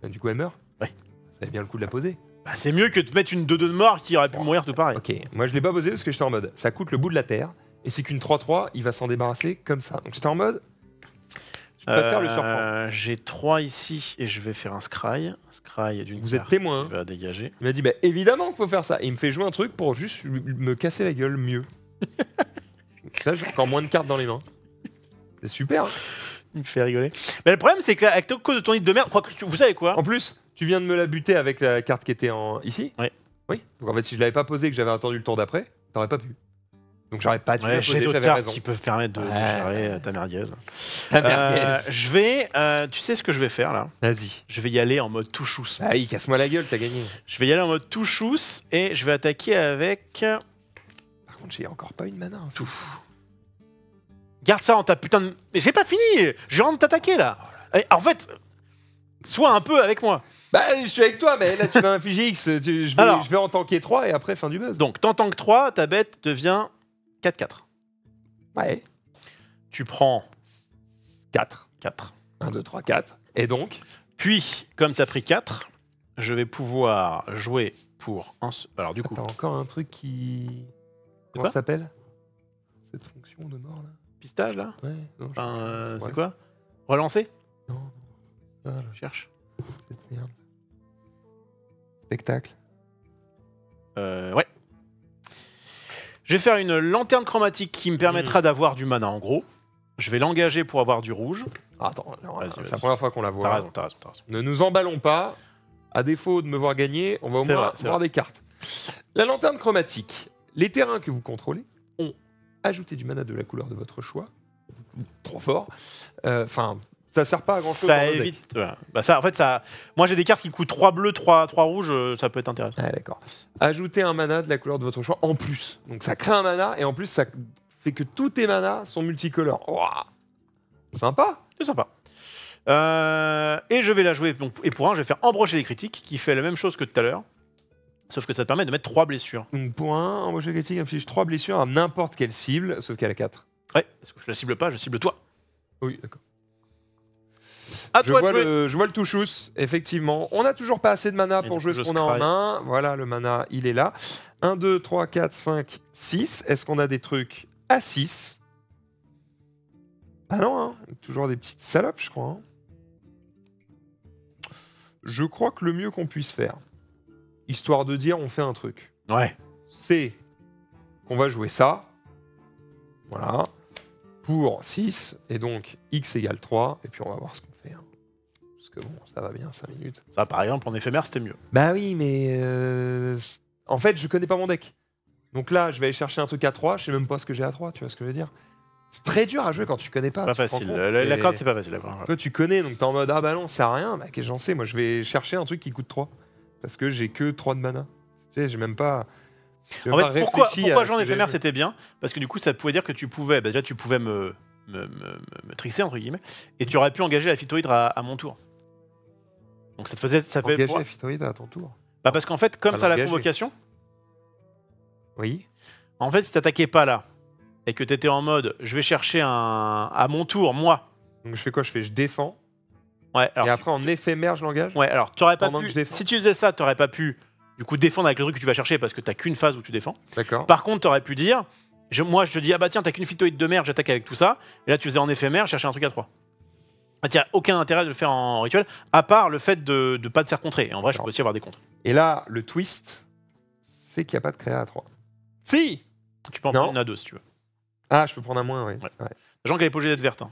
Du coup, elle meurt. Ouais. Ça fait bien le coup de la poser. Bah, c'est mieux que de mettre une 2-2 de mort qui aurait pu mourir tout pareil. Ok. Moi, je l'ai pas posé parce que j'étais en mode ça coûte le bout de la terre et c'est qu'une 3-3, il va s'en débarrasser comme ça. Donc, j'étais en mode je préfère le surprendre. J'ai 3 ici et je vais faire un scry. Scry d'une carte. Vous êtes témoin. Il va dégager. Il m'a dit bah, évidemment qu'il faut faire ça. Et il me fait jouer un truc pour juste me casser la gueule mieux. Là, j'ai encore moins de cartes dans les mains. C'est super. Hein. Il me fait rigoler. Mais le problème, c'est qu'à cause de ton hit de merde, vous savez quoi? En plus, tu viens de me la buter avec la carte qui était en... ici. Oui. Oui. Donc en fait, si je l'avais pas posée et que j'avais attendu le tour d'après, t'aurais pas pu. Donc j'aurais pas dû la poser, j'avais raison. Qui peuvent permettre de gérer ta merguez. Ta merguez. Je vais... tu sais ce que je vais faire, là? Vas-y. Je vais y aller en mode touchousse. Ah oui, casse-moi la gueule, t'as gagné. Je vais y aller en mode touchousse et je vais attaquer avec... Par contre, j'ai encore pas une mana. Hein, tout. Garde ça en ta putain de... Mais j'ai pas fini. Je rentre t'attaquer, là. En fait, sois un peu avec moi. Bah, je suis avec toi, mais là, tu vas infliger X. Je vais en tanker 3 et après, fin du buzz. Donc, t'en tank 3, ta bête devient 4-4. Ouais. Tu prends... 4. 1, 2, 3, 4. Et donc? Puis, comme t'as pris 4, je vais pouvoir jouer pour... un. Alors, du coup... T'as encore un truc qui... Comment ça s'appelle? Cette fonction de mort, là? Pistage là? Ouais. Enfin, c'est quoi? Relancer? Non. Voilà. Je cherche. Cette merde. Spectacle. Ouais. Je vais faire une lanterne chromatique qui me permettra d'avoir du mana en gros. Je vais l'engager pour avoir du rouge. Ah, attends, c'est la première fois qu'on la voit. T'as raison, t'as raison. Ne nous emballons pas. À défaut de me voir gagner, on va au moins voir des cartes. La lanterne chromatique. Les terrains que vous contrôlez ont. Ajoutez du mana de la couleur de votre choix, trop fort, enfin Ça sert pas à grand chose. Ça évite. Ouais. Bah ça, en fait, ça. Moi, j'ai des cartes qui coûtent 3 bleus, 3 rouges, ça peut être intéressant. Ah, d'accord. Ajoutez un mana de la couleur de votre choix en plus. Donc ça crée un mana et en plus, ça fait que tous tes manas sont multicolores. Ouah. Sympa. C'est sympa. Et je vais la jouer. Donc, et pour un, je vais faire embrocher les critiques qui fait la même chose que tout à l'heure. Sauf que ça te permet de mettre 3 blessures. Donc pour un, embrocher les critiques inflige 3 blessures à n'importe quelle cible, sauf qu'elle a 4. Ouais, parce que je la cible pas, je cible toi. Oui, d'accord. Je vois le touchous, effectivement. On n'a toujours pas assez de mana pour jouer ce qu'on a en main. Voilà, le mana, il est là. 1, 2, 3, 4, 5, 6. Est-ce qu'on a des trucs à 6? Ah non, hein. Toujours des petites salopes, je crois. Hein. Je crois que le mieux qu'on puisse faire, histoire de dire on fait un truc, ouais, c'est qu'on va jouer ça. Voilà. Pour 6, et donc x égale 3, et puis on va voir ce qu'on fait. Hein. Parce que bon, ça va bien, 5 minutes. Ça, par exemple, en éphémère, c'était mieux. Bah oui, mais... En fait, je connais pas mon deck. Donc là, je vais aller chercher un truc à 3, je sais même pas ce que j'ai à 3, tu vois ce que je veux dire. C'est très dur à jouer quand tu connais pas. Pas facile, la carte, c'est pas facile. Toi, tu connais, donc t'es en mode, ah bah non, ça sert à rien, bah qu'est-ce que j'en sais, moi je vais chercher un truc qui coûte 3. Parce que j'ai que 3 de mana. Tu sais, j'ai même pas... En fait, pourquoi jouer en éphémère c'était bien? Parce que du coup, ça pouvait dire que tu pouvais, bah déjà, tu pouvais me trickser, entre guillemets, et tu aurais pu engager la phytoïdre à mon tour. Donc ça te faisait. Ça engager fait, la phytoïdre à ton tour? Bah parce qu'en fait, comme ça a la convocation. Oui. En fait, si t'attaquais pas là, et que t'étais en mode je vais chercher un. À mon tour, moi. Donc je fais quoi? Je fais je défends. Ouais, alors. Et après, en éphémère, je l'engage. Ouais, alors t'aurais pas pu. Si tu faisais ça, t'aurais pas pu. Du coup, défendre avec le truc que tu vas chercher parce que t'as qu'une phase où tu défends. D'accord. Par contre, t'aurais pu dire, moi je te dis, ah bah tiens, t'as qu'une phytoïde de merde, j'attaque avec tout ça. Et là, tu faisais en éphémère, chercher un truc à 3. Il n'y a aucun intérêt de le faire en rituel, à part le fait de pas te faire contrer. Et en vrai, je peux aussi avoir des contres. Et là, le twist, c'est qu'il n'y a pas de créa à 3. Si! Tu peux en prendre une à 2 si tu veux. Ah, je peux prendre un moins, oui. Ouais. Jean qui a l'épogée d'être verte.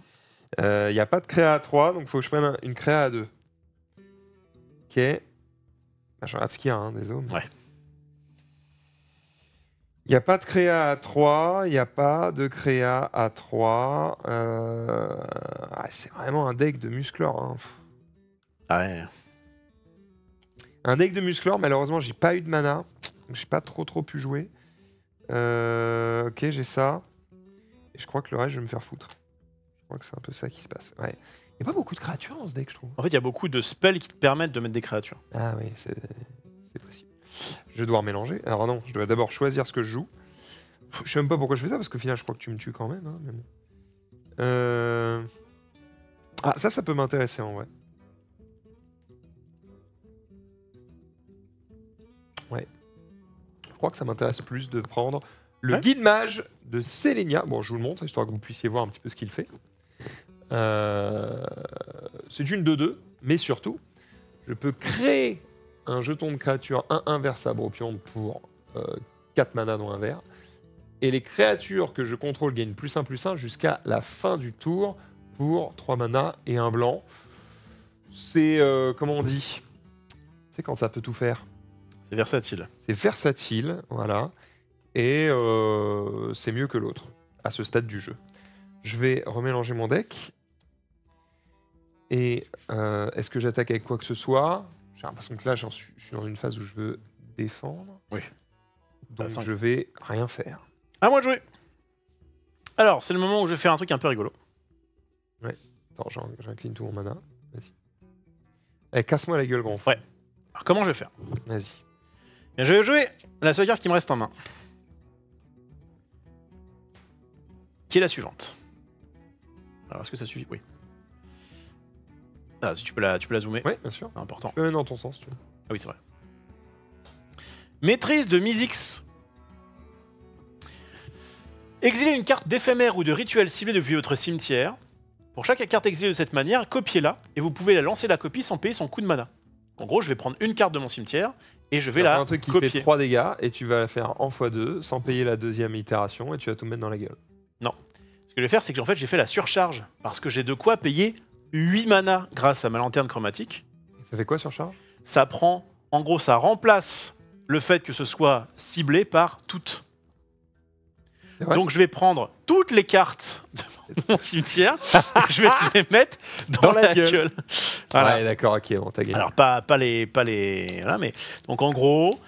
Il n'y a pas de créa à 3, donc il faut que je prenne une créa à 2. Ok. Je regarde ce qu'il y a, hein, désolé. Ouais. Il n'y a pas de créa à 3, il n'y a pas de créa à 3. Ah, c'est vraiment un deck de musclore. Hein. Ah ouais. Un deck de musclore, malheureusement, j'ai pas eu de mana. Donc j'ai pas trop pu jouer. Ok, j'ai ça. Et je crois que le reste, je vais me faire foutre. Je crois que c'est un peu ça qui se passe. Ouais. Il n'y a pas beaucoup de créatures dans ce deck, je trouve. En fait, il y a beaucoup de spells qui te permettent de mettre des créatures. Ah oui, c'est possible. Je vais devoir mélanger. Alors non, je dois d'abord choisir ce que je joue. Je sais même pas pourquoi je fais ça, parce qu'au final, je crois que tu me tues quand même. Hein, mais bon. Ah, ça peut m'intéresser en vrai. Ouais. Je crois que ça m'intéresse plus de prendre le guide mage de Selesnya. Bon, je vous le montre, histoire que vous puissiez voir un petit peu ce qu'il fait. C'est une 2-2, mais surtout, je peux créer un jeton de créature 1-1 vers sabre au pion pour 4 mana dans un vert. Et les créatures que je contrôle gagnent +1/+1 jusqu'à la fin du tour pour 3 mana et un blanc. C'est, comment on dit? C'est quand ça peut tout faire. C'est versatile. C'est versatile, voilà. Et c'est mieux que l'autre, à ce stade du jeu. Je vais remélanger mon deck. Et est-ce que j'attaque avec quoi que ce soit? J'ai l'impression que là, je suis dans une phase où je veux défendre. Oui. Donc je vais rien faire. À moi de jouer. Alors, c'est le moment où je vais faire un truc un peu rigolo. Ouais. Attends, j'incline tout mon mana. Vas-y. Eh, casse-moi la gueule, gros. Ouais. Alors, comment je vais faire? Vas-y. Bien, je vais jouer la seule carte qui me reste en main. Qui est la suivante. Alors, est-ce que ça suffit? Oui. Ah, tu peux la zoomer. Oui, bien sûr. C'est important. Tu peux dans ton sens, tu vois. Ah oui, c'est vrai. Maîtrise de Mizzet. Exilez une carte d'éphémère ou de rituel ciblé depuis votre cimetière. Pour chaque carte exilée de cette manière, copiez-la et vous pouvez la lancer la copie sans payer son coût de mana. En gros, je vais prendre une carte de mon cimetière et je vais la copier. Un truc qui fait 3 dégâts et tu vas la faire en x2 sans payer la deuxième itération et tu vas tout mettre dans la gueule. Non. Ce que je vais faire, c'est que en fait, j'ai fait la surcharge parce que j'ai de quoi payer 8 mana grâce à ma lanterne chromatique. Ça fait quoi surcharge? Ça prend, en gros, ça remplace le fait que ce soit ciblé par toutes. Donc je vais prendre toutes les cartes de mon cimetière, je vais te les mettre dans la gueule. Voilà. Ouais, d'accord, ok, bon, t'as gagné. Alors, pas les... Voilà, mais... Donc, en gros,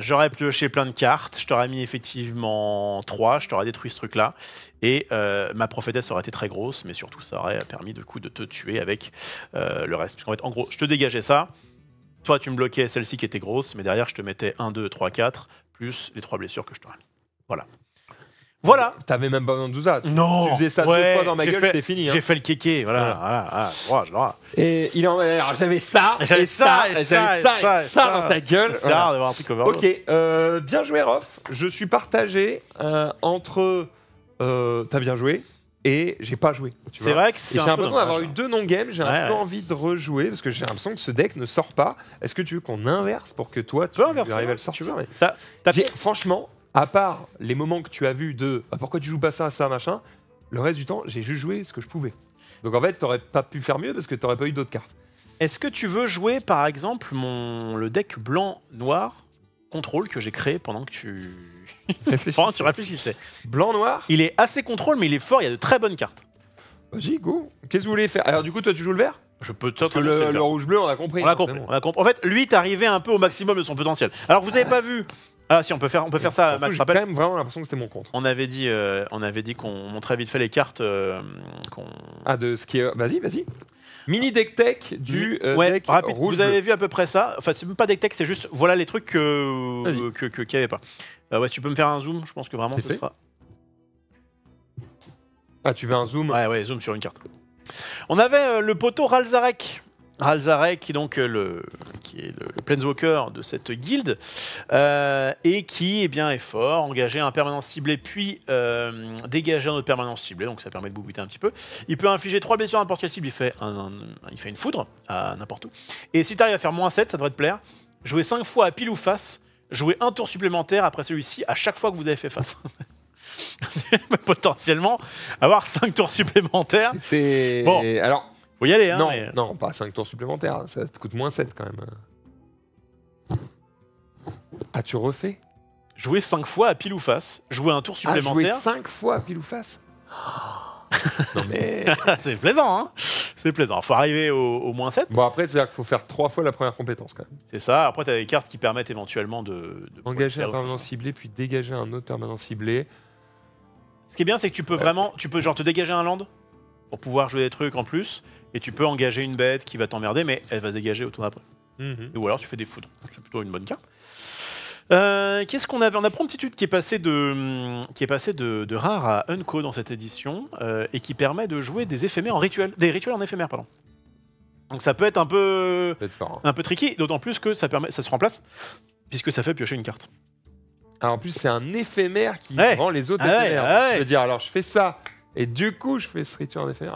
j'aurais pioché plein de cartes, je t'aurais mis effectivement 3, je t'aurais détruit ce truc-là, et ma prophétesse aurait été très grosse, mais surtout, ça aurait permis, du coup, de te tuer avec le reste. Parce qu'en fait, en gros, je te dégageais ça, toi, tu me bloquais celle-ci qui était grosse, mais derrière, je te mettais 1, 2, 3, 4, plus les 3 blessures que je t'aurais mis. Voilà. Voilà. T'avais même pas besoin de tout ça. Non. Tu faisais ça deux fois dans ma gueule, c'était fini. Hein. J'ai fait le kéké, voilà. Voilà. Et il en alors j'avais ça, j'avais ça, j'avais ça dans ta gueule. C'est rare d'avoir un truc overload. Ok, bien joué, Rof. Je suis partagé entre t'as bien joué et j'ai pas joué. C'est vrai que c'est un peu. J'ai l'impression d'avoir eu deux non-games, j'ai un peu envie de rejouer parce que j'ai l'impression que ce deck ne sort pas. Est-ce que tu veux qu'on inverse pour que toi tu arrives à le sortir? Franchement. À part les moments que tu as vus de « pourquoi tu joues pas ça à ça, machin », le reste du temps, j'ai juste joué ce que je pouvais. Donc en fait, t'aurais pas pu faire mieux parce que t'aurais pas eu d'autres cartes. Est-ce que tu veux jouer, par exemple, le deck blanc-noir contrôle que j'ai créé pendant que tu réfléchissais? Blanc-noir, il est assez contrôle, mais il est fort, il y a de très bonnes cartes. Vas-y, go. Qu'est-ce que vous voulez faire? Alors du coup, toi, tu joues le vert? Je peux top parce que le rouge-bleu, on a compris. On a compris. Bon. On a compris. En fait, lui, t'arrivais un peu au maximum de son potentiel. Alors vous avez pas vu... Ah si, on peut faire ça, Max, je rappelle. J'ai quand même vraiment l'impression que c'était mon compte. On avait dit qu'on montrait vite fait les cartes. Ah, de ce qui est... Vas-y. Mini deck tech du deck rapide. Rouge. Vous avez vu à peu près ça. Enfin, c'est même pas deck tech, c'est juste, voilà les trucs qu'il n'y avait pas. Ouais, si tu peux me faire un zoom, je pense que vraiment ce sera... Ah, tu veux un zoom? Ouais, zoom sur une carte. On avait le poteau Ral Zarek. Ral Zarek, qui est donc le planeswalker de cette guilde, et qui est fort, engager un permanent ciblé, puis dégager un autre permanent ciblé, donc ça permet de boucler un petit peu. Il peut infliger 3 blessures à n'importe quelle cible, il fait une foudre à n'importe où. Et si tu arrives à faire moins 7, ça devrait te plaire, jouer 5 fois à pile ou face, jouer un tour supplémentaire après celui-ci à chaque fois que vous avez fait face. Potentiellement, avoir 5 tours supplémentaires. Bon. Alors... Faut y aller, hein. Non, pas 5 tours supplémentaires, ça te coûte moins 7 quand même. Ah, tu refais? Jouer 5 fois à pile ou face, jouer un tour supplémentaire. Jouer 5 fois à pile ou face. Non mais... C'est plaisant, hein. C'est plaisant, faut arriver au moins 7. Bon après, c'est-à-dire qu'il faut faire 3 fois la première compétence quand même. C'est ça, après t'as des cartes qui permettent éventuellement de... Engager un permanent ciblé, puis dégager un autre permanent ciblé. Ce qui est bien, c'est que tu peux vraiment... Tu peux genre te dégager un land pour pouvoir jouer des trucs en plus. Et tu peux engager une bête qui va t'emmerder, mais elle va se dégager au tour d'après. Ou alors tu fais des foudres. C'est plutôt une bonne carte. Qu'est-ce qu'on avait? On a Promptitude qui est passé de rare à Unco dans cette édition, et qui permet de jouer des éphémères en rituel. Des rituels en éphémère, pardon. Donc ça peut être un peu tricky, d'autant plus que ça se remplace, puisque ça fait piocher une carte. Ah, en plus, c'est un éphémère qui rend les autres éphémères. Je veux dire, alors je fais ça. Et du coup, je fais ce rituel en effet.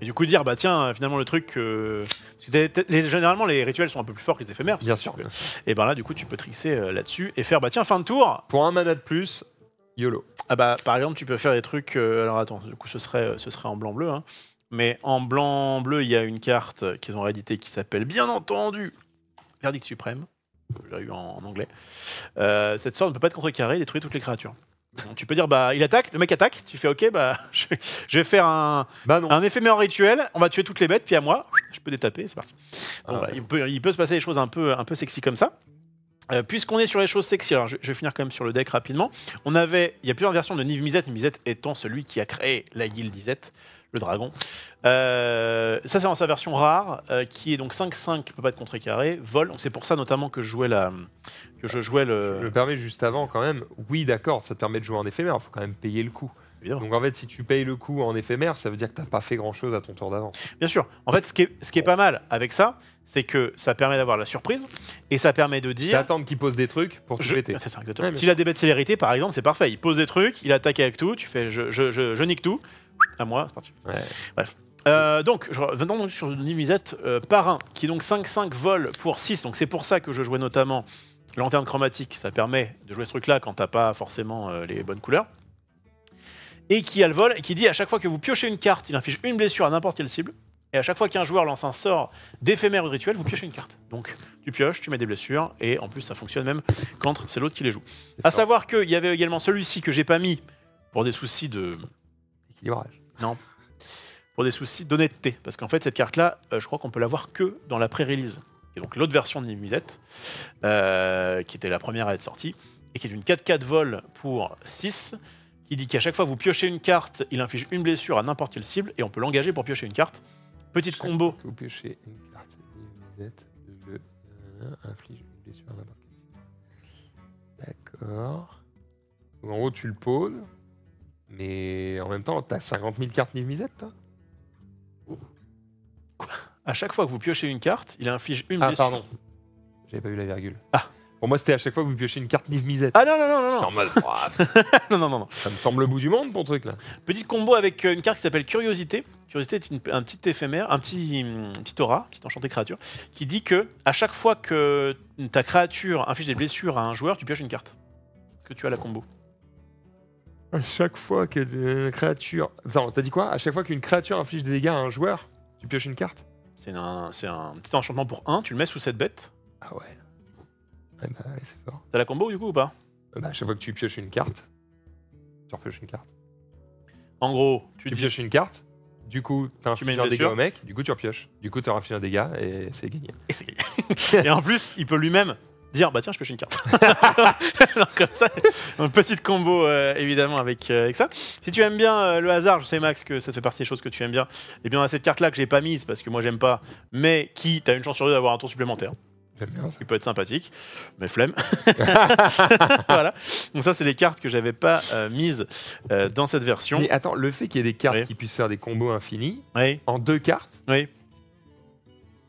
Et du coup, dire, bah tiens, finalement, le truc. Parce que généralement, les rituels sont un peu plus forts que les éphémères. Bien sûr. Et ben là, du coup, tu peux trickser là-dessus et faire, bah tiens, fin de tour. Pour un mana de plus, YOLO. Ah bah, par exemple, tu peux faire des trucs. Alors attends, du coup, ce serait en blanc-bleu. Hein. Mais en blanc-bleu, il y a une carte qu'ils ont rééditée qui s'appelle, bien entendu, Verdict Suprême. Je l'ai eu en anglais. Cette sorte ne peut pas être contrecarrée et détruire toutes les créatures. Donc, tu peux dire, bah il attaque, le mec attaque, tu fais ok, bah je vais faire un éphémère rituel, on va tuer toutes les bêtes, puis à moi, je peux détaper, c'est parti. Donc, voilà, il peut se passer des choses un peu sexy comme ça. Puisqu'on est sur les choses sexy, alors je vais finir quand même sur le deck rapidement. Il y a plusieurs versions de Niv-Mizzet, Niv-Mizzet étant celui qui a créé la guilde Izzet, le dragon. Ça, c'est dans sa version rare, qui est donc 5-5, qui peut pas être contrecarré, vol. Donc c'est pour ça notamment que je jouais le... Je me permets juste avant quand même, oui d'accord, ça te permet de jouer en éphémère, il faut quand même payer le coup. Évidemment. Donc en fait, si tu payes le coup en éphémère, ça veut dire que t'as pas fait grand-chose à ton tour d'avant. Bien sûr. En fait, ce qui est pas mal avec ça, c'est que ça permet d'avoir la surprise, et ça permet de dire... D'attendre qu'il pose des trucs pour te jeter. Ah, c'est ça, exactement. S'il a des bêtes de célérité, par exemple, c'est parfait. Il pose des trucs, il attaque avec tout, tu fais je nique tout. À moi, c'est parti. Ouais. Bref. Donc, venons sur Niv-Mizzet par 1, qui est donc 5-5 vol pour 6. Donc, c'est pour ça que je jouais notamment Lanterne Chromatique. Ça permet de jouer ce truc-là quand t'as pas forcément les bonnes couleurs. Et qui a le vol, et qui dit à chaque fois que vous piochez une carte, il inflige une blessure à n'importe quelle cible. Et à chaque fois qu'un joueur lance un sort d'éphémère ou de rituel, vous piochez une carte. Donc, tu pioches, tu mets des blessures, et en plus, ça fonctionne même quand c'est l'autre qui les joue. À savoir qu'il y avait également celui-ci que j'ai pas mis pour des soucis de. Équilibrage. Non. Pour des soucis d'honnêteté. Parce qu'en fait, cette carte-là, je crois qu'on peut l'avoir que dans la pré-release. Et donc l'autre version de Niv-Mizzet, qui était la première à être sortie, et qui est une 4-4 vol pour 6, qui dit qu'à chaque fois que vous piochez une carte, il inflige une blessure à n'importe quelle cible, et on peut l'engager pour piocher une carte. Petite chaque combo. Vous piochez une carte Niv-Mizzet, je inflige une blessure à n'importe quelle cible. D'accord. En gros, tu le poses, mais en même temps, t'as 50 000 cartes Niv-Mizzet, toi. Quoi? À chaque fois que vous piochez une carte, il inflige une blessure. Ah, pardon. J'avais pas vu la virgule. Ah. Pour moi, c'était à chaque fois que vous piochez une carte Niv-Mizzet. Ah non, non, non, non. C'est en mode... non, non, non, non. Ça me semble le bout du monde, ton truc, là. Petit combo avec une carte qui s'appelle Curiosité. Curiosité est un petit éphémère, un petit aura, petite enchantée créature, qui dit que à chaque fois que ta créature inflige des blessures à un joueur, tu pioches une carte. Est-ce que tu as la combo? À chaque fois que une créature... Attends, t'as dit quoi? À chaque fois qu'une créature inflige des dégâts à un joueur, tu pioches une carte? C'est un petit enchantement pour 1, tu le mets sous cette bête. Ah ouais. Ouais, bah ouais, c'est fort. T'as la combo du coup ou pas? Bah à chaque fois que tu pioches une carte, tu repioches une carte. En gros, tu pioches une carte, du coup t'as infligé un dégât au mec, du coup tu repioches. Du coup t'as infligé un dégât et c'est gagné. Et c'est gagné. Et en plus, il peut lui-même... dire bah tiens je pioche une carte. Alors, comme ça, une petite combo évidemment avec ça. Si tu aimes bien le hasard, je sais Max que ça fait partie des choses que tu aimes bien, et bien on a cette carte là que j'ai pas mise parce que moi j'aime pas, mais qui t'as une chance sur deux d'avoir un tour supplémentaire. J'aime bien ça. Qui peut être sympathique, mais flemme. Voilà. Donc ça c'est les cartes que j'avais pas mises dans cette version. Mais attends, le fait qu'il y ait des cartes oui. qui puissent faire des combos infinis oui. en deux cartes. Oui.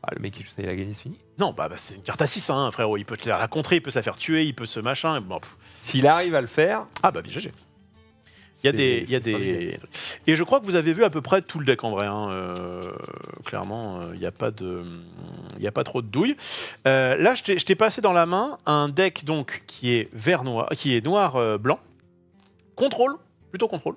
Ah, le mec qui il a gagné, c'est fini. Non, bah c'est une carte à 6, hein, frérot. Il peut te la contrer, il peut se la faire tuer, il peut se machin. Bon, s'il arrive à le faire. Ah, bah, bien GG. Il y a des. Y a des... Et je crois que vous avez vu à peu près tout le deck en vrai. Hein. Clairement, il n'y a pas de. Il n'y a pas trop de douille. Là, je t'ai passé dans la main un deck donc, qui est noir-blanc. Contrôle, plutôt contrôle.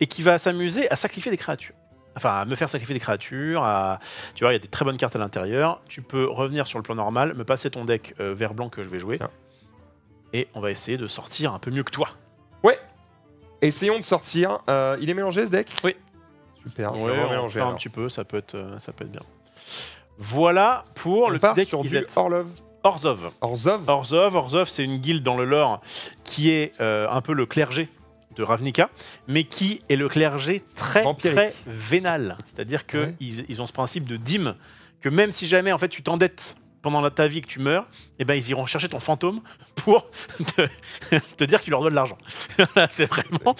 Et qui va s'amuser à sacrifier des créatures. Enfin, à me faire sacrifier des créatures, à... tu vois, il y a des très bonnes cartes à l'intérieur. Tu peux revenir sur le plan normal, me passer ton deck vert-blanc que je vais jouer. Tiens. Et on va essayer de sortir un peu mieux que toi. Ouais. Essayons de sortir. Il est mélangé ce deck? Oui. Super. Ouais, on fait un petit peu, ça peut être bien. Voilà pour on le petit deck Izzet. Orzhov. Orzhov, c'est une guilde dans le lore qui est un peu le clergé de Ravnica, mais qui est le clergé très très vénal. C'est-à-dire qu'ils ouais. ils ont ce principe de dîme, que même si jamais en fait, tu t'endettes pendant ta vie que tu meurs, eh ben, ils iront chercher ton fantôme pour te dire qu'il leur doit de l'argent. C'est vraiment...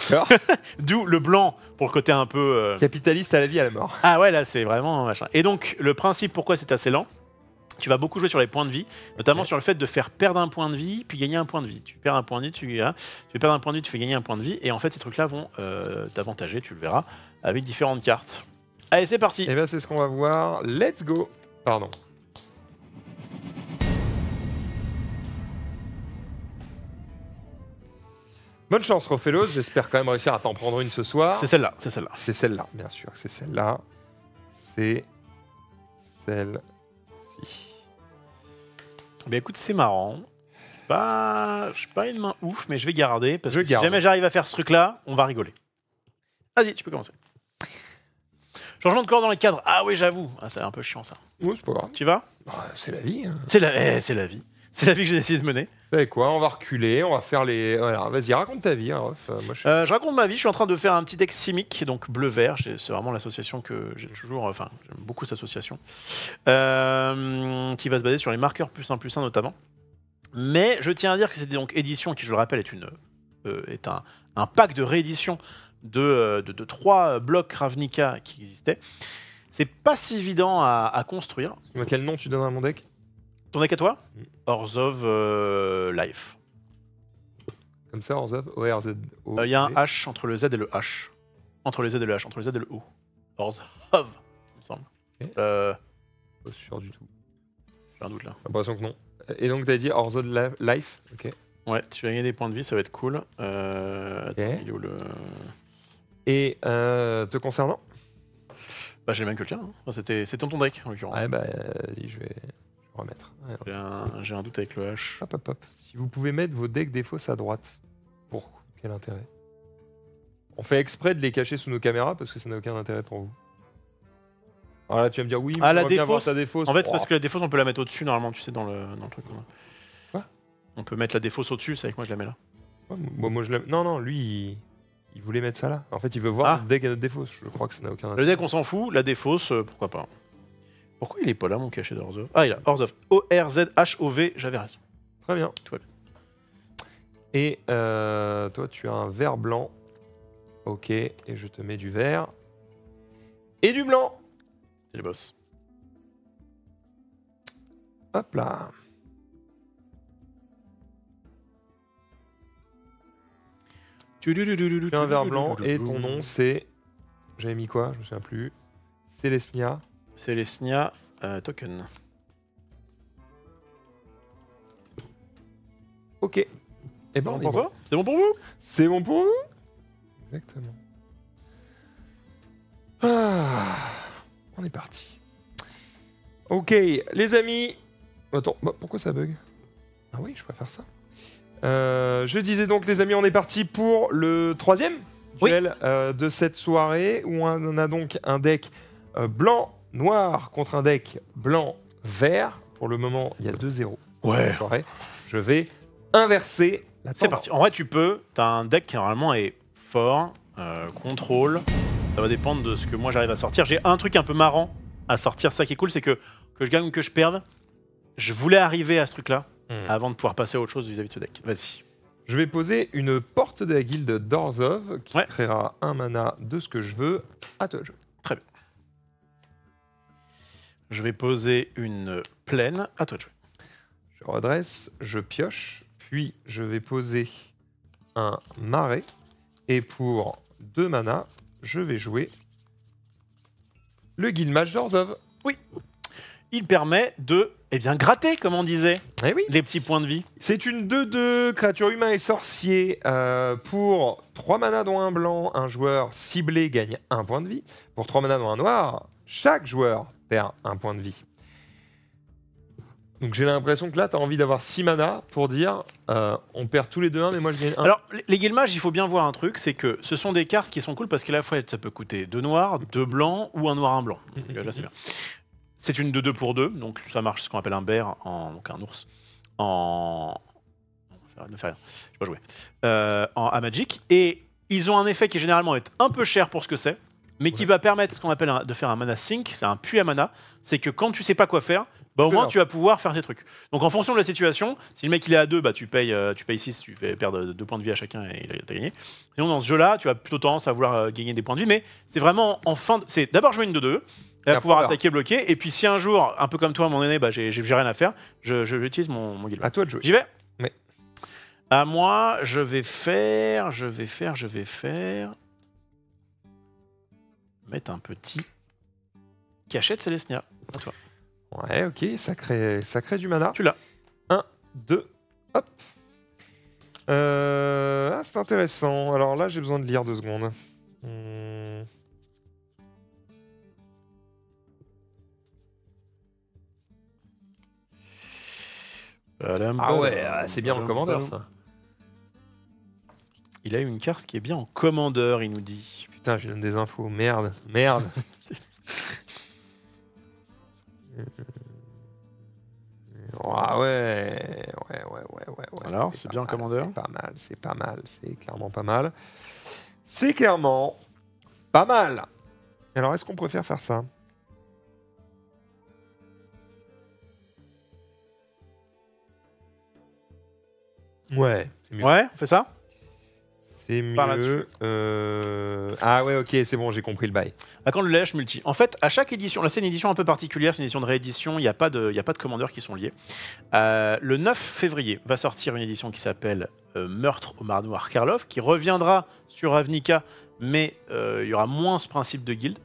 D'où le blanc pour le côté un peu... Capitaliste à la vie, à la mort. Ah ouais, là c'est vraiment machin. Et donc le principe pourquoi c'est assez lent, tu vas beaucoup jouer sur les points de vie, notamment ouais. sur le fait de faire perdre un point de vie, puis gagner un point de vie. Tu perds un point de vie, tu perds un point de vie, tu fais gagner un point de vie, et en fait, ces trucs-là vont t'avantager, tu le verras, avec différentes cartes. Allez, c'est parti. Et bien, c'est ce qu'on va voir. Let's go. Pardon. Bonne chance, Rofellos. J'espère quand même réussir à t'en prendre une ce soir. C'est celle-là, c'est celle-là. C'est celle-là, bien sûr que c'est celle-là. C'est celle-ci. Ben écoute, c'est marrant. Je suis pas une main ouf, mais je vais garder. Parce que si jamais j'arrive à faire ce truc-là, on va rigoler. Vas-y, tu peux commencer. Changement de corps dans les cadres. Ah oui, j'avoue. Ah, ça va être un peu chiant, ça. Oui, c'est pas grave. Tu vas c'est la vie. Hein. C'est la vie. C'est la vie que j'ai décidé de mener. Vous savez quoi, on va reculer, on va faire les... Voilà, vas-y, raconte ta vie, hein, Rof. Moi, je raconte ma vie, je suis en train de faire un petit deck Simic, donc bleu-vert, c'est vraiment l'association que j'ai toujours... Enfin, j'aime beaucoup cette association. Qui va se baser sur les marqueurs +1/+1 notamment. Mais je tiens à dire que c'est donc édition qui, je le rappelle, est un pack de réédition de 3 blocs Ravnica qui existaient. C'est pas si évident à construire. Quel nom tu donnes à mon deck? Ton deck à toi? Orzhov Life. Comme ça, Orzhov O-R-Z-O. Il y a un H entre le Z et le H. Entre le Z et le H, entre le Z et le O. Orzhov, il me semble. Okay. Pas sûr du tout. J'ai un doute là. J'ai l'impression que non. Et donc, t'as dit Orzhov Life? Ok. Ouais, tu vas gagner des points de vie, ça va être cool. Attends, il est où le... Et te concernant? Bah, j'ai le même que le tien. Hein. Enfin, c'était ton deck en l'occurrence. Ouais, bah, vas-y, je vais. Remettre. Ouais, j'ai un doute avec le H. Hop, hop, hop. Si vous pouvez mettre vos decks des fausses à droite. Pour quel intérêt? On fait exprès de les cacher sous nos caméras parce que ça n'a aucun intérêt pour vous. Alors là, tu vas me dire oui, mais ah, on va bien voir ta défausse. En fait, c'est parce que la défausse, on peut la mettre au-dessus normalement, tu sais, dans le truc. Quoi? On peut mettre la défausse au-dessus, c'est avec moi, je la mets là. Ouais, moi, je la... Non, non, lui, il voulait mettre ça là. En fait, il veut voir le deck à notre défausse. Je crois que ça n'a aucun intérêt. Le deck, on s'en fout. La défausse, pourquoi pas. Pourquoi il est pas là, mon cachet d'Orzhov? Ah, il a Orzhov. O-R-Z-H-O-V, j'avais raison. Très bien. Tout va bien. Et toi, tu as un vert blanc. Ok, et je te mets du vert. Et du blanc. C'est le boss. Hop là. Tu as un vert blanc et ton nom c'est... J'avais mis quoi? Je me souviens plus. Selesnya. Selesnya token. Ok. Et bon pour toi? C'est bon pour vous? C'est bon pour vous? Exactement. Ah, on est parti. Ok, les amis. Attends, bah, pourquoi ça bug? Ah oui, je préfère ça. Je disais donc, les amis, on est parti pour le troisième duel de cette soirée où on a donc un deck blanc-noir contre un deck blanc-vert. Pour le moment, il y a 2-0. Ouais. Je vais inverser la tendance. C'est parti. En vrai, tu peux. T'as un deck qui normalement est fort, contrôle. Ça va dépendre de ce que moi j'arrive à sortir. J'ai un truc un peu marrant à sortir. Ça qui est cool, c'est que je gagne ou que je perde. Je voulais arriver à ce truc-là. Avant de pouvoir passer à autre chose vis-à-vis de ce deck. Vas-y. Je vais poser une porte de la guilde d'Orzhov qui créera un mana de ce que je veux à toi le jeu. Très bien. Je vais poser une plaine à toi le jeu. Je redresse, je pioche, puis je vais poser un marais. Et pour 2 manas, je vais jouer le guild mage d'Orzhov. Oui. Il permet de gratter, comme on disait, les petits points de vie. C'est une 2-2, créature humain et sorcier. Pour 3 manas dont un blanc, un joueur ciblé gagne 1 point de vie. Pour 3 manas dont un noir, chaque joueur perd 1 point de vie. Donc j'ai l'impression que là, tu as envie d'avoir 6 manas pour dire on perd tous les 2-1, mais moi je gagne 1. Alors, les guild mages, il faut bien voir un truc, c'est que ce sont des cartes qui sont cool parce qu'à la fois, ça peut coûter 2 noirs, 2 blancs ou 1 noir, 1 blanc. Donc, là, c'est bien. C'est une 2-2 pour 2, donc ça marche ce qu'on appelle un bear, donc un ours, ne fais rien, je vais pas jouer, à Magic. Et ils ont un effet qui généralement est un peu cher pour ce que c'est, mais qui va permettre ce qu'on appelle de faire un mana sink, c'est un puits à mana, c'est que quand tu sais pas quoi faire, bah, au moins tu vas pouvoir faire tes trucs. Donc en fonction de la situation, si le mec il est à 2, bah, tu payes 6, tu fais perdre 2 points de vie à chacun et t'as gagné. Sinon dans ce jeu-là, tu as plutôt tendance à vouloir gagner des points de vie, mais c'est vraiment en fin de... C'est d'abord jouer une 2-2, à pouvoir attaquer, bloquer, et puis si un jour, un peu comme toi à un moment donné, bah, j'ai rien à faire, j'utilise mon guild. À toi de jouer. J'y vais. Oui. À moi, je vais faire... Mettre un petit cachet de Selesnya. À toi. Ouais, ok, ça crée du mana. Tu l'as. 1, 2, hop. Ah, c'est intéressant. Alors là, j'ai besoin de lire 2 secondes. Ah ouais, c'est bien en commandeur ça. Il a une carte qui est bien en commandeur, il nous dit. Putain, je lui donne des infos, merde. ouais. Alors, c'est bien en commandeur. C'est pas mal, c'est clairement pas mal. Alors, est-ce qu'on préfère faire ça? Ouais, mieux. Ouais, on fait ça? C'est mieux. Ah ouais, ok, c'est bon, j'ai compris le bail. À quand le lèche multi? En fait, à chaque édition, là c'est une édition un peu particulière, c'est une édition de réédition, il n'y a pas de commandeurs qui sont liés. Le 9 février va sortir une édition qui s'appelle Meurtre au Mar Noir Karloff, qui reviendra sur Ravnica, mais il y aura moins ce principe de guilde.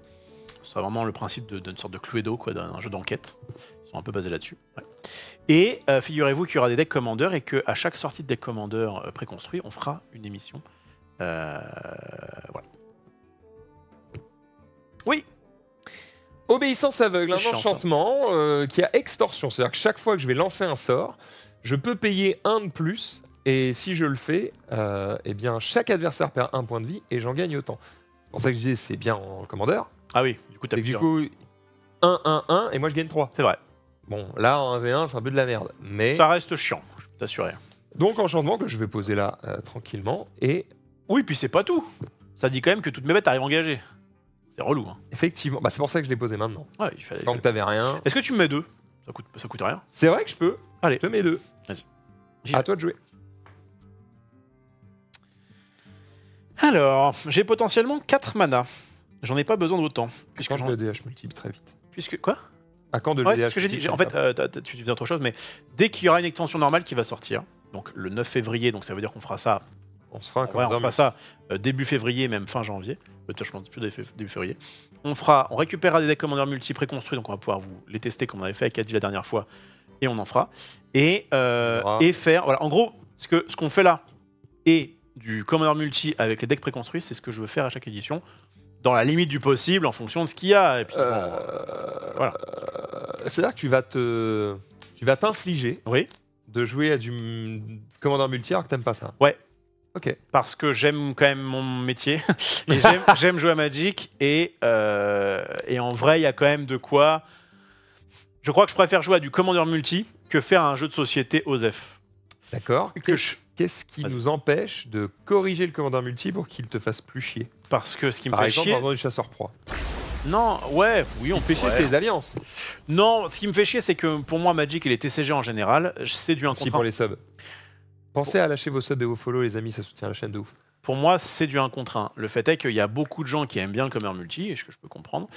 C'est vraiment le principe d'une sorte de Cluedo, d'un jeu d'enquête. Ils sont un peu basés là-dessus. Ouais. Et figurez-vous qu'il y aura des decks commandeurs et qu'à chaque sortie de deck commandeur préconstruit, on fera une émission. Voilà. Oui. Obéissance aveugle, un enchantement qui a extorsion. C'est-à-dire que chaque fois que je vais lancer un sort, je peux payer 1 de plus Et si je le fais, eh bien chaque adversaire perd un point de vie et j'en gagne autant. C'est pour ça que je disais c'est bien en commandeur. Ah oui, du coup t'as du coup 1, 1, 1 et moi je gagne 3. C'est vrai. Bon, là en 1v1 c'est un peu de la merde. Mais ça reste chiant, je peux t'assurer. Donc enchantement que je vais poser là tranquillement et... Oui, puis c'est pas tout. Ça dit quand même que toutes mes bêtes arrivent engagées. C'est relou. Hein. Effectivement, bah, c'est pour ça que je l'ai posé maintenant. Ouais, il fallait. Tant que t'avais rien... Est-ce que tu me mets deux? Ça coûte rien. C'est vrai que je peux. Allez. Je te mets deux. Vas-y. À toi de jouer. Alors, j'ai potentiellement 4 manas. J'en ai pas besoin d'autant. Puisque quand de DH multiple très vite. Puisque quoi? À quand de DH? C'est ce que j'ai dit. En fait, tu faisais autre chose, mais dès qu'il y aura une extension normale qui va sortir, donc le 9 février, donc ça veut dire qu'on fera ça. On se fera, on fera ça début février, même fin janvier. Peut-être, je pense plus début février. On récupérera des decks commandeurs multi préconstruits, donc on va pouvoir vous les tester comme on avait fait avec Adi la dernière fois, et on en fera. Et faire. Voilà, en gros, ce qu'on fait là et du commandeur multi avec les decks préconstruits, c'est ce que je veux faire à chaque édition, dans la limite du possible, en fonction de ce qu'il y a. Et puis, voilà. C'est-à-dire que tu vas t'infliger de jouer à du commandeur multi alors que t'aimes pas ça. Ouais. Okay. Parce que j'aime quand même mon métier, et j'aime jouer à Magic, et en vrai, il y a quand même de quoi... Je crois que je préfère jouer à du commandeur multi que faire un jeu de société OZEF. D'accord. Qu'est-ce qui nous empêche de corriger le commandeur multi pour qu'il te fasse plus chier? Parce que ce qui me fait chier... Par exemple, dans du chasseur-proie. Non, ouais, oui, on fait chier, c'est les alliances. Non, ce qui me fait chier, c'est que pour moi, Magic et les TCG en général, c'est du 1 contre 1. Pour les subs. Pensez à lâcher vos subs et vos follow, les amis, ça soutient la chaîne de ouf. Pour moi, c'est du 1 contre 1. Le fait est qu'il y a beaucoup de gens qui aiment bien le commandeur multi, et ce que je peux comprendre,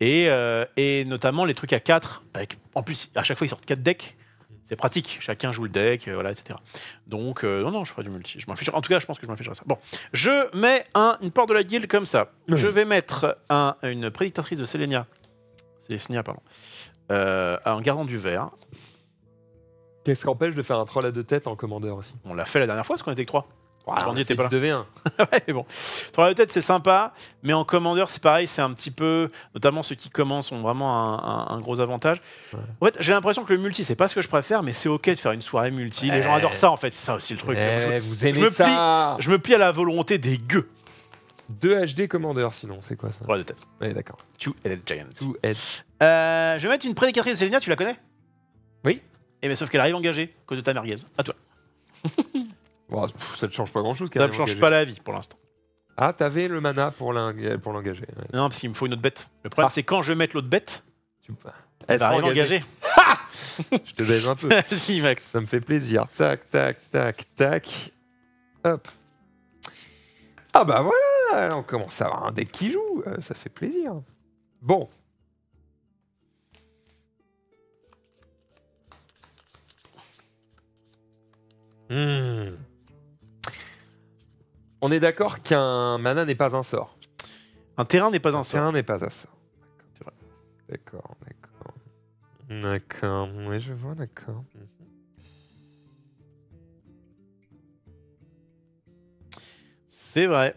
et notamment les trucs à 4. Avec, en plus, à chaque fois, ils sortent 4 decks. C'est pratique. Chacun joue le deck, voilà, etc. Donc, non, je ferai du multi. Je m'en fiche. En tout cas, je pense que je m'en ficherai ça. Bon, je mets une porte de la guilde comme ça. Mmh. Je vais mettre une prédictatrice de Selesnya, en gardant du vert. Qu'est-ce qui empêche de faire un troll à 2 têtes en commandeur aussi? On l'a fait la dernière fois, parce qu'on était que 3. Wow, on était pas là. Ouais, mais bon. Troll à 2 têtes, c'est sympa, mais en commandeur, c'est pareil, c'est un petit peu... Notamment ceux qui commencent ont vraiment un gros avantage. Ouais. En fait, j'ai l'impression que le multi, c'est pas ce que je préfère, mais c'est ok de faire une soirée multi. Ouais. Les gens adorent ça, en fait, c'est ça aussi le truc. Ouais, je me plie à la volonté des gueux. 2 HD commandeur, sinon, c'est quoi ça? Troll à 2 têtes. Ouais, d'accord. Two-headed giant. Je vais mettre une prédicatrice de Selesnya, tu la connais? Oui. Eh bien, sauf qu'elle arrive engagée, à cause de ta merguez. À toi. Bon, ça ne change pas grand-chose. Ça ne change pas la vie, pour l'instant. Ah, t'avais le mana pour l'engager. Ouais. Non, parce qu'il me faut une autre bête. Le problème, c'est quand je vais mettre l'autre bête, elle sera engagée. Je te baise un peu. Vas-y, Max. Ça me fait plaisir. Tac, tac, tac, tac. Hop. Ah bah voilà. Alors, on commence à avoir un deck qui joue. Ça fait plaisir. Bon. Mmh. On est d'accord qu'un mana n'est pas un sort. Un terrain n'est pas un sort. Un terrain n'est pas un sort. D'accord, d'accord. D'accord, oui, je vois, d'accord. C'est vrai.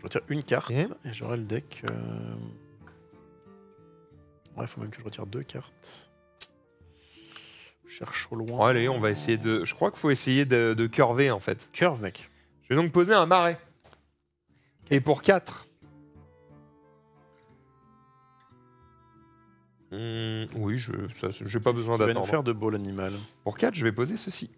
Je retire une carte et j'aurai le deck. Ouais, faut même que je retire 2 cartes. Cherche au loin. Oh, allez, on va essayer de... Je crois qu'il faut essayer de curver, en fait. Curve, mec. Je vais donc poser un marais. Et pour 4. Oui, j'ai pas besoin d'attendre. Je vais faire de beau l'animal. Pour 4, je vais poser ceci.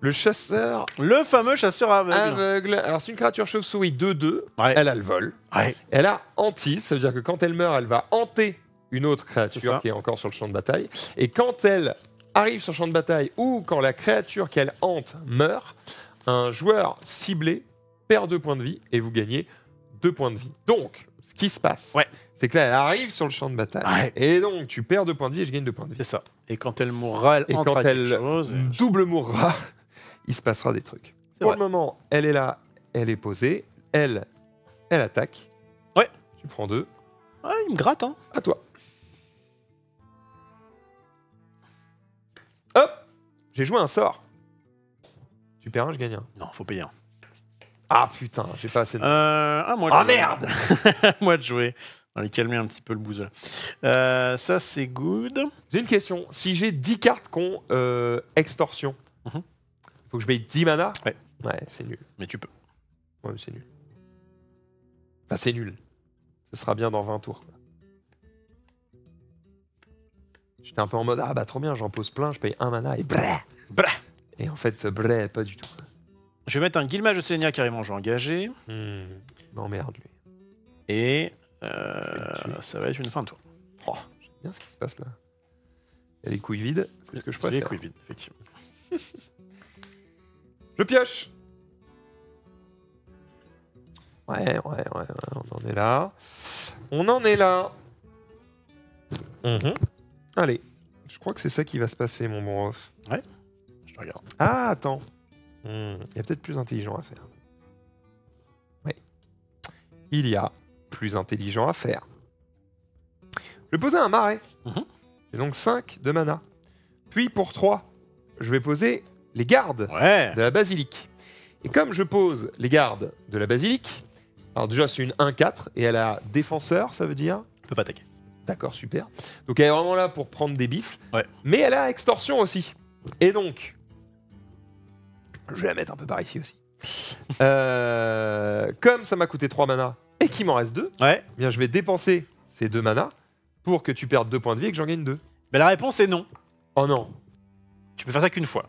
Le chasseur... Le fameux chasseur aveugle. Alors, c'est une créature chauve-souris 2-2. Ouais. Elle a le vol. Ouais. Elle a hantise. Ça veut dire que quand elle meurt, elle va hanter une autre créature qui est encore sur le champ de bataille. Et quand elle arrive sur le champ de bataille ou quand la créature qu'elle hante meurt, un joueur ciblé perd 2 points de vie et vous gagnez 2 points de vie. Donc, ce qui se passe, c'est que là, elle arrive sur le champ de bataille. Et donc, tu perds 2 points de vie et je gagne 2 points de vie. C'est ça. Et quand elle mourra, elle hantera quelque chose. Et quand elle double mourra, il se passera des trucs. Pour le moment, elle est là, elle est posée, elle attaque. Ouais. Tu prends 2. Ouais, il me gratte, hein. À toi. Hop, j'ai joué un sort. Tu perds un, je gagne un. Non, faut payer un. Ah putain, j'ai pas assez de... Ah merde. Moi de jouer. Allez, calmer un petit peu le bouseux. Ça, c'est good. J'ai une question. Si j'ai 10 cartes qui ont extorsion, faut que je paye 10 mana. Ouais. Ouais, c'est nul. Mais tu peux. Ouais, mais c'est nul. Enfin, c'est nul. Ce sera bien dans 20 tours. J'étais un peu en mode, ah bah trop bien, j'en pose plein, je paye un mana et brrr, brrr. Et en fait, brrr, pas du tout. Je vais mettre un Guilmage de Selesnya carrément, je vais engager. Non, merde, lui. Et ça va être une fin de tour. Oh, j'aime bien ce qui se passe là. Il y a les couilles vides, c'est ce que je préfère. Les couilles vides, effectivement. Je pioche. Ouais, on en est là. On en est là. Allez, je crois que c'est ça qui va se passer, mon bon Rof. Ouais, je te regarde. Ah, attends. Il y a peut-être plus intelligent à faire. Oui. Il y a plus intelligent à faire. Je vais poser un marais. J'ai donc 5 de mana. Puis pour 3, je vais poser les gardes de la basilique. Et comme je pose les gardes de la basilique, alors déjà c'est une 1-4 et elle a défenseur, ça veut dire... Elle peut pas attaquer. D'accord, super. Donc elle est vraiment là pour prendre des bifles. Ouais. Mais elle a extorsion aussi. Et donc... Je vais la mettre un peu par ici aussi. Comme ça m'a coûté 3 manas et qu'il m'en reste 2, eh bien je vais dépenser ces 2 manas pour que tu perdes 2 points de vie et que j'en gagne 2. Ben la réponse est non. Oh non. Tu peux faire ça qu'une fois.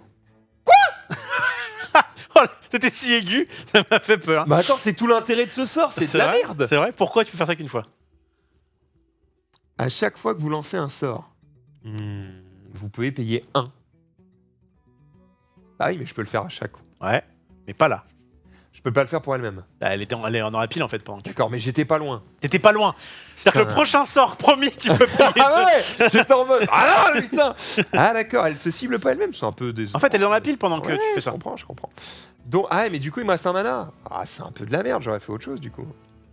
Quoi? C'était si aigu, ça m'a fait peur. Bah attends, c'est tout l'intérêt de ce sort, c'est de la merde. C'est vrai, pourquoi tu peux faire ça qu'une fois? À chaque fois que vous lancez un sort, vous pouvez payer 1. Ah oui, mais je peux le faire à chaque coup. Ouais, mais pas là. Je peux pas le faire pour elle-même. Ah, elle en aura pile en fait pendant. D'accord, mais j'étais pas loin. T'étais pas loin. C'est-à-dire que le prochain sort, promis, tu peux payer. Ah ouais, j'étais en mode. Ah non, putain. Ah d'accord, elle se cible pas elle-même, c'est un peu décevant. En fait, elle est dans la pile pendant que tu fais ça. Je comprends, je comprends. Donc, ah ouais, mais du coup, il me reste un mana. Ah, c'est un peu de la merde, j'aurais fait autre chose du coup.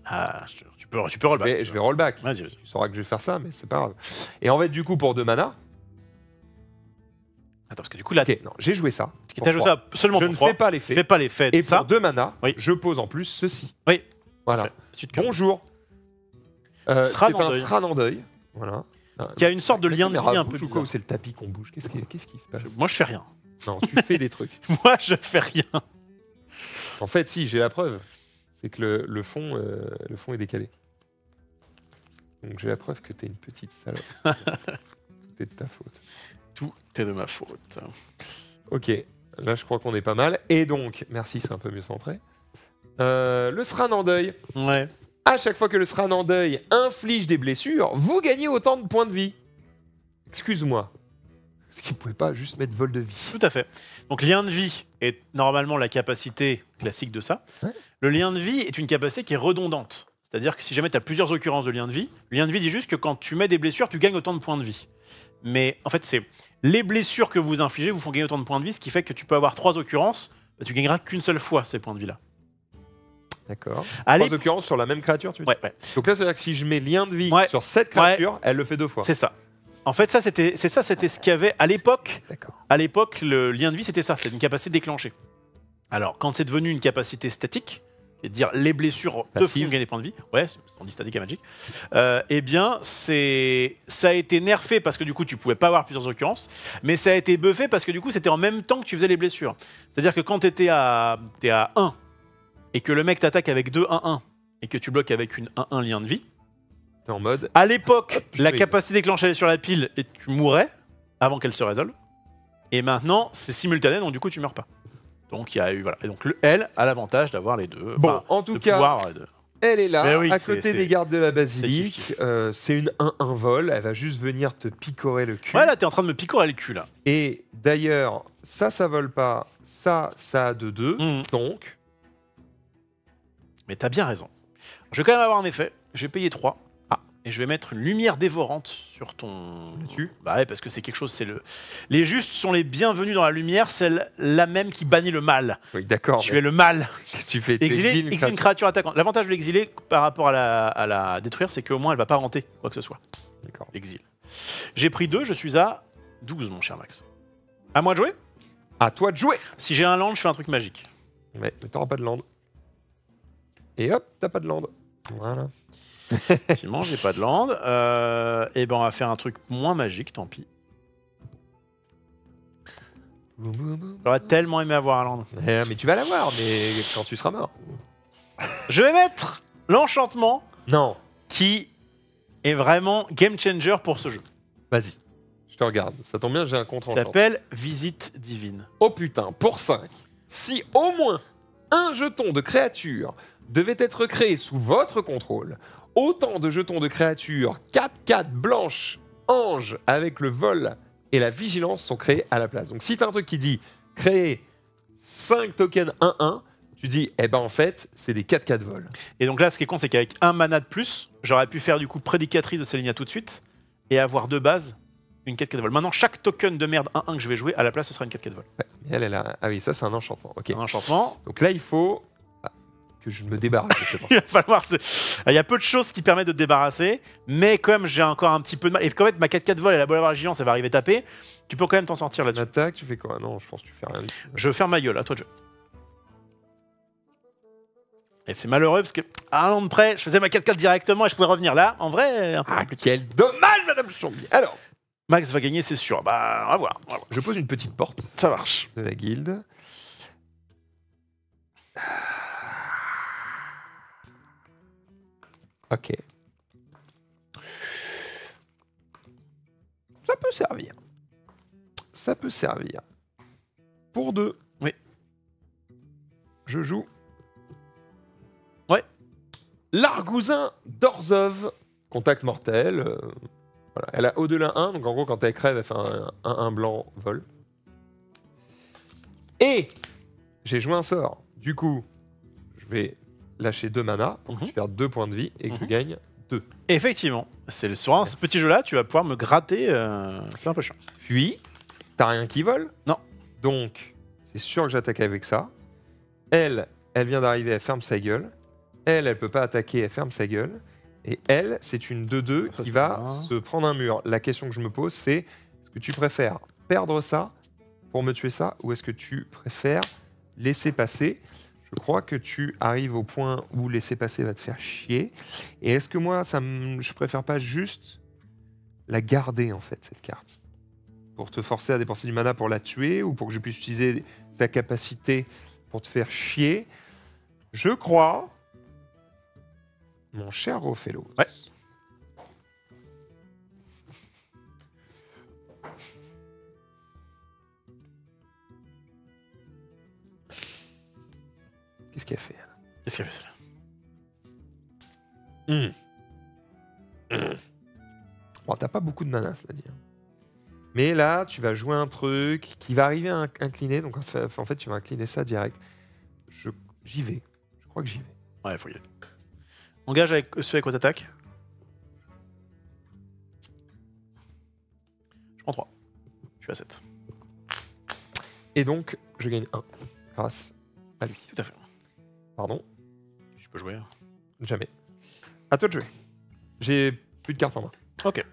Ah, tu peux rollback. Je vais rollback. Vas-y, vas-y. Tu sauras que je vais faire ça, mais c'est pas grave. Et en fait, du coup, pour 2 mana. Attends, parce que du coup là, non, j'ai joué ça. T'as joué ça seulement pour 3. Je ne fais pas les faits. Fais pas les faits. Et ça. Pour 2 manas, je pose en plus ceci. Oui. Voilà. Bonjour. C'est un Sranandeuil. Voilà. Qui a une sorte de lien de vie un peu bizarre. C'est le tapis qu'on bouge. Qu'est-ce qui se passe? Moi, je fais rien. Non, tu fais des trucs. Moi, je fais rien. En fait, si, j'ai la preuve. C'est que le fond est décalé. Donc j'ai la preuve que t'es une petite salope. Tout est de ta faute. Tout est de ma faute. Ok, là je crois qu'on est pas mal. Et donc, merci, c'est un peu mieux centré. Le Sranandeuil. Ouais. À chaque fois que le Sranandeuil inflige des blessures, vous gagnez autant de points de vie. Excuse-moi. Est-ce qu'il ne pouvait pas juste mettre vol de vie? Tout à fait. Donc, lien de vie est normalement la capacité classique de ça. Ouais. Le lien de vie est une capacité qui est redondante. C'est-à-dire que si jamais tu as plusieurs occurrences de lien de vie, le lien de vie dit juste que quand tu mets des blessures, tu gagnes autant de points de vie. Mais en fait, c'est les blessures que vous infligez vous font gagner autant de points de vie, ce qui fait que tu peux avoir 3 occurrences, bah, tu gagneras qu'une seule fois ces points de vie-là. D'accord. 3 occurrences sur la même créature, tu veux dire? Ouais. Donc là, ça veut dire que si je mets lien de vie sur cette créature, elle le fait 2 fois. C'est ça. En fait, ça, c'était ce qu'il y avait à l'époque. À l'époque, le lien de vie, c'était ça. C'était une capacité déclenchée. Alors, quand c'est devenu une capacité statique, et de dire les blessures te font gagner des points de vie, ouais, on dit statique à Magic, eh bien, ça a été nerfé parce que du coup, tu pouvais pas avoir plusieurs occurrences, mais ça a été buffé parce que du coup, c'était en même temps que tu faisais les blessures. C'est-à-dire que quand tu étais à 1, et que le mec t'attaque avec 2-1-1, et que tu bloques avec une 1-1 lien de vie, t'es en mode... À l'époque, la capacité déclenchée sur la pile, et tu mourais avant qu'elle se résolve, et maintenant, c'est simultané, donc du coup, tu meurs pas. Donc, il y a eu, voilà. Et donc, elle a l'avantage d'avoir les deux. Bon, en tout cas, elle est là, à côté des gardes de la basilique. C'est une 1-1 vol. Elle va juste venir te picorer le cul. Ouais, là, t'es en train de me picorer le cul, là. Et d'ailleurs, ça vole pas. Ça a de 2. Donc. Mais t'as bien raison. Je vais quand même avoir un effet. J'ai payé 3. Et je vais mettre une lumière dévorante sur ton... Tu... Bah ouais, parce que c'est quelque chose, c'est le... Les justes sont les bienvenus dans la lumière, celle la même qui bannit le mal. Oui, d'accord. Tu es le mal. Qu'est-ce que tu fais? Exile une créature attaquante. L'avantage de l'exiler par rapport à la détruire, c'est qu'au moins elle va pas renter quoi que ce soit. D'accord. Exil. J'ai pris 2, je suis à 12, mon cher Max. À moi de jouer? À toi de jouer. Si j'ai un land, je fais un truc magique. Ouais, mais t'auras pas de land. Et hop, t'as pas de land. Voilà. Effectivement, j'ai pas de land. Et ben on va faire un truc moins magique, tant pis. J'aurais tellement aimé avoir un land. Mais tu vas l'avoir, mais quand tu seras mort. Je vais mettre l'enchantement qui est vraiment game changer pour ce jeu. Vas-y, je te regarde. Ça tombe bien, j'ai un contre-enchantement. Ça s'appelle Visite Divine. Oh putain, pour 5. Si au moins un jeton de créature devait être créé sous votre contrôle, autant de jetons de créatures 4-4 blanches, anges avec le vol et la vigilance sont créés à la place. Donc si tu as un truc qui dit créer 5 tokens 1-1, tu dis eh ben en fait c'est des 4-4 vols. Et donc là ce qui est con c'est qu'avec un mana de plus, j'aurais pu faire du coup prédicatrice de Selesnya tout de suite et avoir de base une 4-4 vol. Maintenant chaque token de merde 1-1 que je vais jouer à la place ce sera une 4-4 vol. Ouais, elle est là. Ah oui ça c'est un enchantement. Okay. Un enchantement. Donc là il faut... que je me débarrasse. Je sais pas. Il va falloir se... Il y a peu de choses qui permettent de te débarrasser, mais comme j'ai encore un petit peu de mal, et quand même ma 4-4 vol, elle a beau avoir la gigante, ça va arriver taper, tu peux quand même t'en sortir là-dessus. Attaque, tu fais quoi? Non, je pense que tu fais rien. Je ferme ma gueule, à toi de jeu. Et c'est malheureux parce que à un an de près, je faisais ma 4-4 directement et je pouvais revenir là. En vrai, un peu plus quel dommage, madame Chambi. Alors, Max va gagner, c'est sûr. Bah, on va voir. Je pose une petite porte. Ça marche. De la guilde. Ok. Ça peut servir. Ça peut servir. Pour 2. Oui. Je joue. Ouais. L'Argousin d'Orzhov. Contact mortel. Voilà. Elle a au-delà 1. Donc en gros, quand elle crève, elle fait un 1-1 blanc vol. Et j'ai joué un sort. Du coup, je vais... lâcher 2 mana pour que tu perdes 2 points de vie et que tu gagnes 2. Effectivement, sur ce petit jeu-là, tu vas pouvoir me gratter. C'est un peu chiant. Puis, t'as rien qui vole. Non. Donc, c'est sûr que j'attaque avec ça. Elle, elle vient d'arriver, elle ferme sa gueule. Elle, elle peut pas attaquer, elle ferme sa gueule. Et elle, c'est une 2-2 qui va se prendre un mur. La question que je me pose, c'est est-ce que tu préfères perdre ça pour me tuer ça ou est-ce que tu préfères laisser passer? Je crois que tu arrives au point où laisser passer va te faire chier. Et est-ce que moi, je préfère pas juste la garder, en fait, cette carte? Pour te forcer à dépenser du mana pour la tuer ou pour que je puisse utiliser ta capacité pour te faire chier? Je crois, mon cher Rofellos, qu'est-ce qu'elle fait? Qu'est-ce qu'elle fait celle-là? Bon, t'as pas beaucoup de mana, cela dit. Mais là, tu vas jouer un truc qui va arriver à incliner. Donc, en fait, tu vas incliner ça direct. J'y vais. Je crois que j'y vais. Ouais, faut y aller. Engage avec ceux avec quoi t'attaques. Je prends 3. Je suis à 7. Et donc, je gagne 1 grâce à lui. Tout à fait. Pardon. Je peux jouer. Jamais. À toi de jouer. J'ai plus de cartes en main. Ok.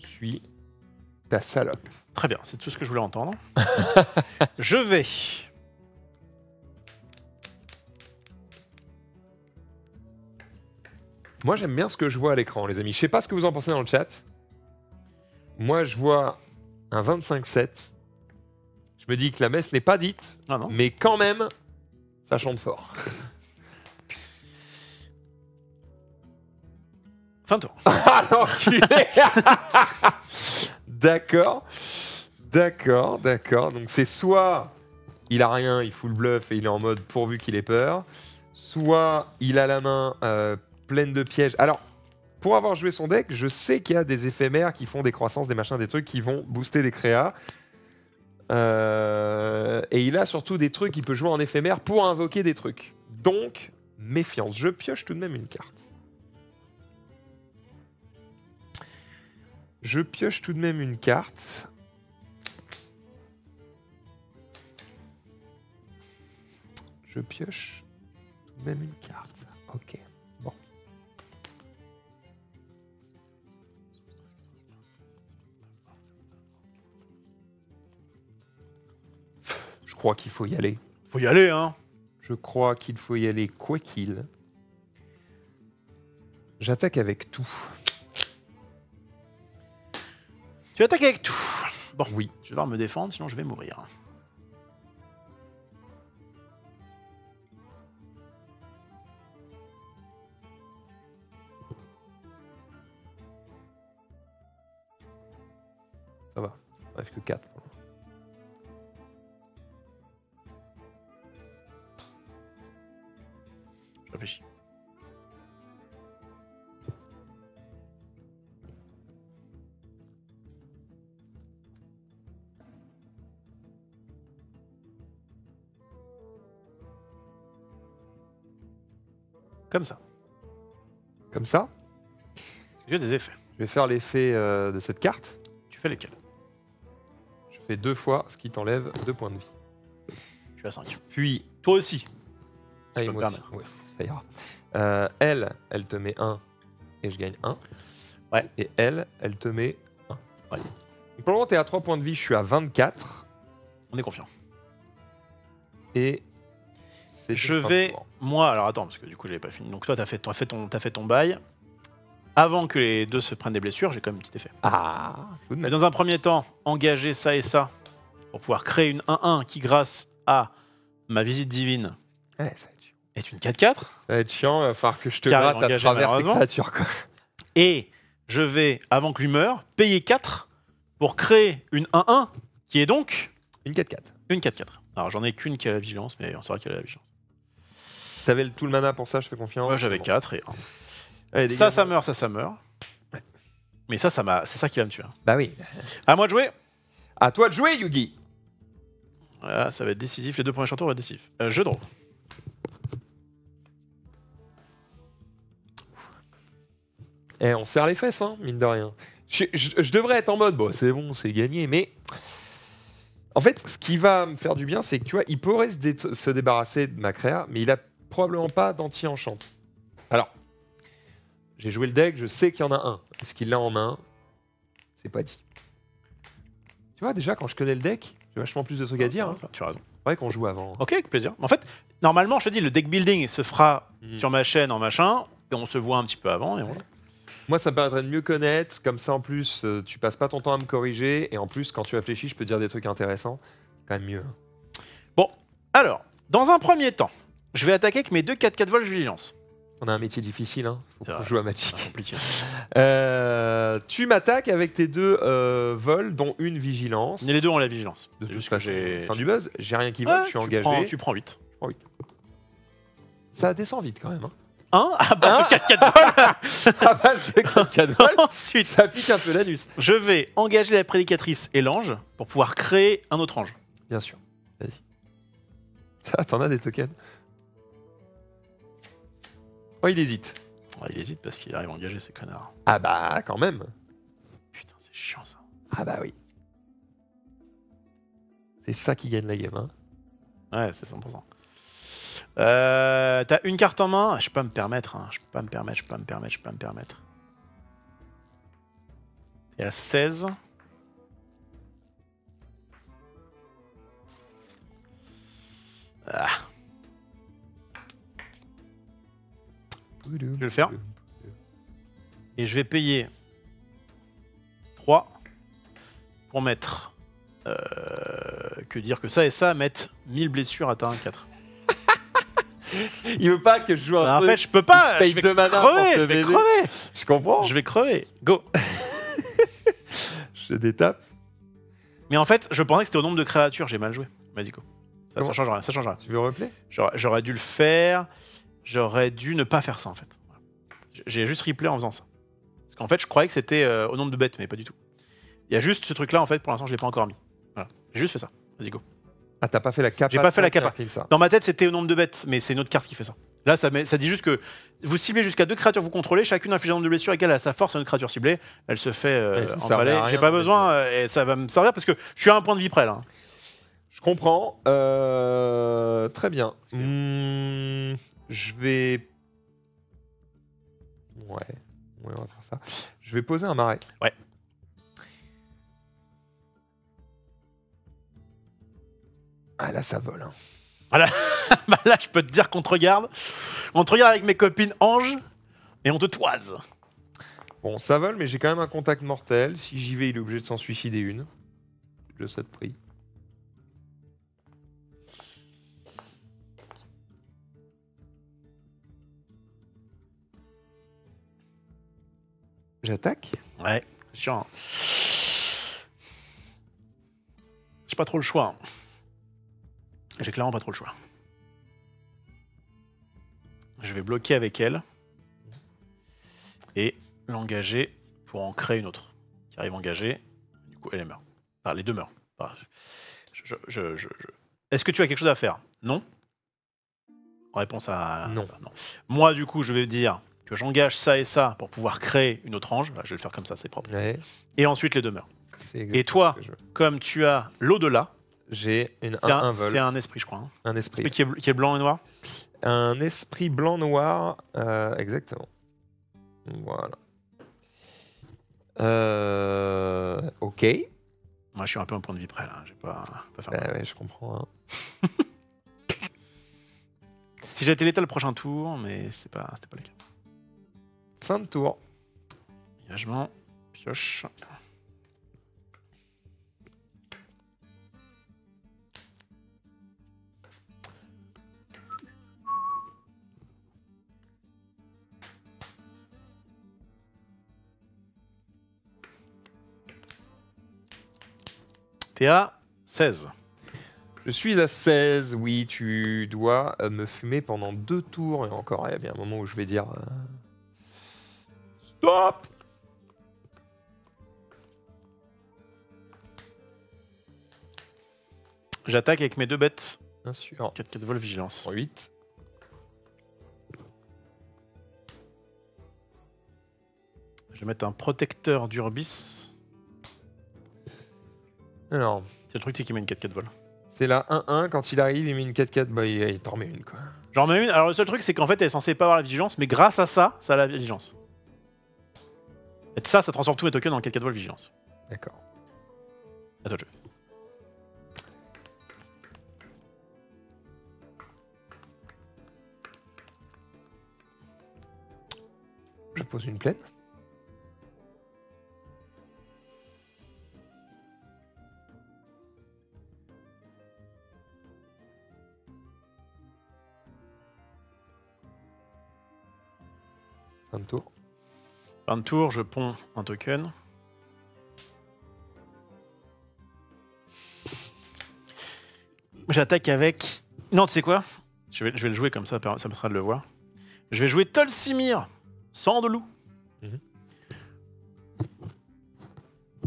Je suis ta salope. Très bien, c'est tout ce que je voulais entendre. Je vais... Moi, j'aime bien ce que je vois à l'écran, les amis. Je sais pas ce que vous en pensez dans le chat. Moi, je vois un 25-7. Je me dis que la messe n'est pas dite, mais quand même... ça chante fort. Fin de tour. Ah l'enculé. D'accord. D'accord, d'accord. Donc c'est soit il a rien, il fout le bluff et il est en mode pourvu qu'il ait peur, soit il a la main pleine de pièges. Alors, pour avoir joué son deck, je sais qu'il y a des éphémères qui font des croissances, des machins, des trucs qui vont booster des créas. Et il a surtout des trucs, il peut jouer en éphémère pour invoquer des trucs. Donc, méfiance. Je pioche tout de même une carte. Je pioche tout de même une carte. Je pioche tout de même une carte. Ok. Bon. Je crois qu'il faut y aller. Faut y aller, hein. Je crois qu'il faut y aller, quoi qu'il. J'attaque avec tout. Tu attaques avec tout. Bon, oui. Je vais devoir me défendre, sinon je vais mourir. Bref, que 4. Je réfléchis. Comme ça. Comme ça. Il y a des effets. Je vais faire l'effet de cette carte. Tu fais lesquels? Je fais 2 fois, ce qui t'enlève 2 points de vie. Je suis à 5. Puis... Toi aussi. Ah, moi aussi. Ouais, ça ira. Elle te met 1 et je gagne 1. Ouais. Et elle te met 1. Ouais. Donc, pour le moment, t'es à 3 points de vie, je suis à 24. On est confiant. Et... Je vais, moi, alors attends, parce que du coup je l'avais pas fini. Donc toi t'as fait ton bail. Avant que les deux se prennent des blessures, j'ai quand même un petit effet. Ah. Mais dans un premier temps, engager ça et ça pour pouvoir créer une 1-1 qui, grâce à ma visite divine, ouais, ça va être chiant. Est une 4-4. Ça va être chiant, il va falloir que je te gratte à travers tes créatures, quoi. Et je vais, avant que lui meure, payer 4 pour créer une 1-1 qui est donc une 4-4. Une 4-4. Alors j'en ai qu'une qui a la vigilance, mais on saura qu'elle a la vigilance. T'avais tout le mana pour ça, je fais confiance. Moi j'avais 4 et 1. Allez, ça meurt. Ouais. Mais c'est ça qui va me tuer. Bah oui. À moi de jouer. À toi de jouer, Yugi. Voilà, ça va être décisif. Les 2 premiers tours vont être décisifs. Je draw. Eh, on serre les fesses, hein, mine de rien. Je devrais être en mode, bon, c'est bon, c'est gagné, mais... En fait, ce qui va me faire du bien, c'est que tu vois, il pourrait se débarrasser de ma créa, mais il a probablement pas d'anti-enchant. Alors, j'ai joué le deck, je sais qu'il y en a un. Est-ce qu'il l'a en main? C'est pas dit. Tu vois, déjà, quand je connais le deck, j'ai vachement plus de trucs à dire. Hein. Tu as raison. C'est vrai qu'on joue avant. Ok, avec plaisir. En fait, normalement, je te dis, le deck building se fera sur ma chaîne en machin, et on se voit un petit peu avant, et voilà. Moi, ça me permettrait de mieux connaître, comme ça en plus, tu passes pas ton temps à me corriger, et en plus, quand tu réfléchis, je peux dire des trucs intéressants. C'est quand même mieux. Bon, alors, dans un premier temps, je vais attaquer avec mes 2 4-4 volts de vigilance. On a un métier difficile, hein. Faut qu'on joue à Magic. C'est compliqué. Tu m'attaques avec tes 2 vols, dont une vigilance. Mais les 2 ont la vigilance. De toute façon, fin du buzz, j'ai rien qui vole, je suis engagé. Tu prends 8. Je prends 8. Ça descend vite quand même, hein. Hein, à base de 4-4 balles. À base de 4-4 balles. Ensuite, ça pique un peu l'anus. Je vais engager la prédicatrice et l'ange pour pouvoir créer un autre ange. Bien sûr. Vas-y. Ah, t'en as des tokens. Oh, il hésite. Oh, il hésite parce qu'il arrive à engager ces connards. Ah bah, quand même. Putain, c'est chiant ça. Ah bah oui. C'est ça qui gagne la game, hein. Ouais, c'est 100%. T'as une carte en main, je peux pas me permettre, hein. Je peux pas me permettre. Et à 16. Ah. Je vais le faire. Et je vais payer 3 pour mettre... que dire que ça et ça mettre 1000 blessures à ta 1-4. Il veut pas que je joue un truc. En fait, je peux pas. Je vais crever. Je comprends. Je vais crever. Go. Je détape. Mais en fait, je pensais que c'était au nombre de créatures. J'ai mal joué. Vas-y, go. Ça change rien. Ça change rien. Tu veux replay? J'aurais dû le faire. J'aurais dû ne pas faire ça, en fait. J'ai juste replay en faisant ça. Parce qu'en fait, je croyais que c'était au nombre de bêtes, mais pas du tout. Il y a juste ce truc-là, en fait, pour l'instant, je l'ai pas encore mis. Voilà. J'ai juste fait ça. Vas-y, go. Ah, t'as pas fait la capa? J'ai pas fait la capa. Dans ma tête, c'était au nombre de bêtes, mais c'est une autre carte qui fait ça. Là, ça dit juste que vous ciblez jusqu'à 2 créatures, vous contrôlez, chacune inflige un nombre de blessures égal à sa force à une créature ciblée. Elle se fait emballer. J'ai pas besoin, et ça va me servir parce que je suis à 1 point de vie près là. Je comprends. Très bien. Je vais. Ouais, on va faire ça. Je vais poser un marais. Ouais. Ah là, ça vole. Hein. Ah là, bah là, je peux te dire qu'on te regarde. On te regarde avec mes copines anges et on te toise. Bon, ça vole, mais j'ai quand même un contact mortel. Si j'y vais, il est obligé de s'en suicider une. Je sais de prix. J'attaque? Ouais, chiant. pas trop le choix. J'ai clairement pas trop le choix. Je vais bloquer avec elle et l'engager pour en créer une autre qui arrive engagée. Du coup, elle meurt. Enfin, les deux meurent. Enfin, Est-ce que tu as quelque chose à faire? Non. En réponse à non. Ça, non. Moi, du coup, je vais dire que j'engage ça et ça pour pouvoir créer une autre ange. Là, je vais le faire comme ça, c'est propre. Ouais. Et ensuite, les deux meurent. Et toi, comme tu as l'au-delà, j'ai une c'est un esprit, je crois. Hein. Un esprit qui est blanc et noir. Un esprit blanc-noir, exactement. Voilà. Ok. Moi, je suis un peu un point de vie près, là. J'ai pas faire ouais, je comprends. Hein. Si j'étais l'état le prochain tour, mais c'était pas le cas. Fin de tour. Engagement, pioche. T'es à 16. Je suis à 16, oui, tu dois me fumer pendant 2 tours. Et encore, il y a bien un moment où je vais dire... Stop! J'attaque avec mes 2 bêtes. Bien sûr. 4-4 vol vigilance. 8. Je vais mettre un protecteur d'Urbis. Alors, c'est le truc, c'est qu'il met une 4-4 vol. C'est la 1-1, quand il arrive, il met une 4-4, bah, il t'en remet une, quoi. J'en remets une, alors le seul truc, c'est qu'en fait, elle est censée pas avoir la vigilance, mais grâce à ça, ça a la vigilance. Et ça, ça transforme tous mes tokens en 4-4 vol vigilance. D'accord. À toi de jeu. Je pose une plaine. Fin de tour. Fin de tour, je ponds un token. J'attaque avec... Non, tu sais quoi, je vais le jouer comme ça, ça me permettra de le voir. Je vais jouer Tolsimir, sang de loup.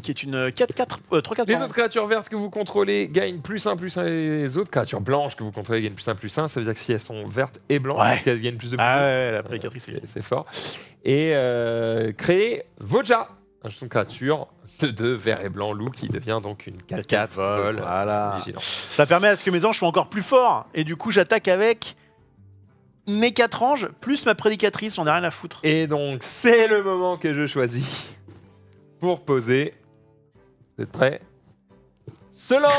Qui est une 4-4... 3-4... Les autres créatures vertes que vous contrôlez gagnent +1/+1 et les autres créatures blanches que vous contrôlez gagnent +1/+1. Ça veut dire que si elles sont vertes et blanches, ouais, qu'elles gagnent plus de plus. Ah ouais, la précatrice. C'est fort. Et créer Voja, un jeton de créature de 2 vert et blanc loup qui devient donc une 4-4 vol. Voilà. Ça permet à ce que mes anges soient encore plus forts. Et du coup, j'attaque avec... mes 4 anges, plus ma prédicatrice, j'en ai rien à foutre. Et donc, c'est le moment que je choisis pour poser... Vous êtes prêts? Selande.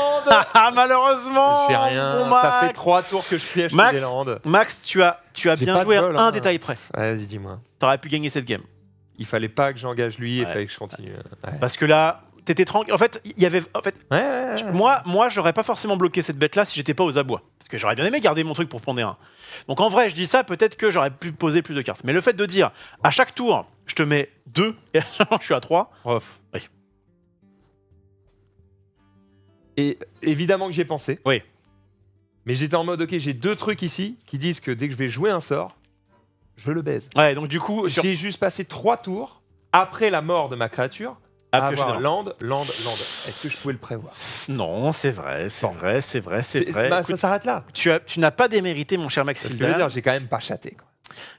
Ah, malheureusement. J'ai rien. Ça fait 3 tours que je piège Max, des landes. Max, tu as bien joué bol, un détail près. Ouais, vas-y, dis-moi. T'aurais pu gagner cette game. Il fallait pas que j'engage lui, ouais. Il fallait que je continue. Ouais. Parce que là, t'étais tranquille. En fait, il y avait. En fait, ouais. Moi, j'aurais pas forcément bloqué cette bête-là si j'étais pas aux abois. Parce que j'aurais bien aimé garder mon truc pour ponder un. Donc en vrai, je dis ça, peut-être que j'aurais pu poser plus de cartes. Mais le fait de dire à chaque tour, je te mets 2 et je suis à 3. Oh. Oui. Et évidemment que j'y ai pensé. Oui. Mais j'étais en mode, ok, j'ai 2 trucs ici qui disent que dès que je vais jouer un sort, je le baise. Ouais, donc du coup... J'ai juste passé 3 tours, après la mort de ma créature, à avoir land. Est-ce que je pouvais le prévoir? Non, c'est vrai, c'est vrai, c'est vrai, c'est vrai. Bah, écoute, ça s'arrête là. Tu n'as pas démérité, mon cher Maxildan. J'ai quand même pas châté, quoi.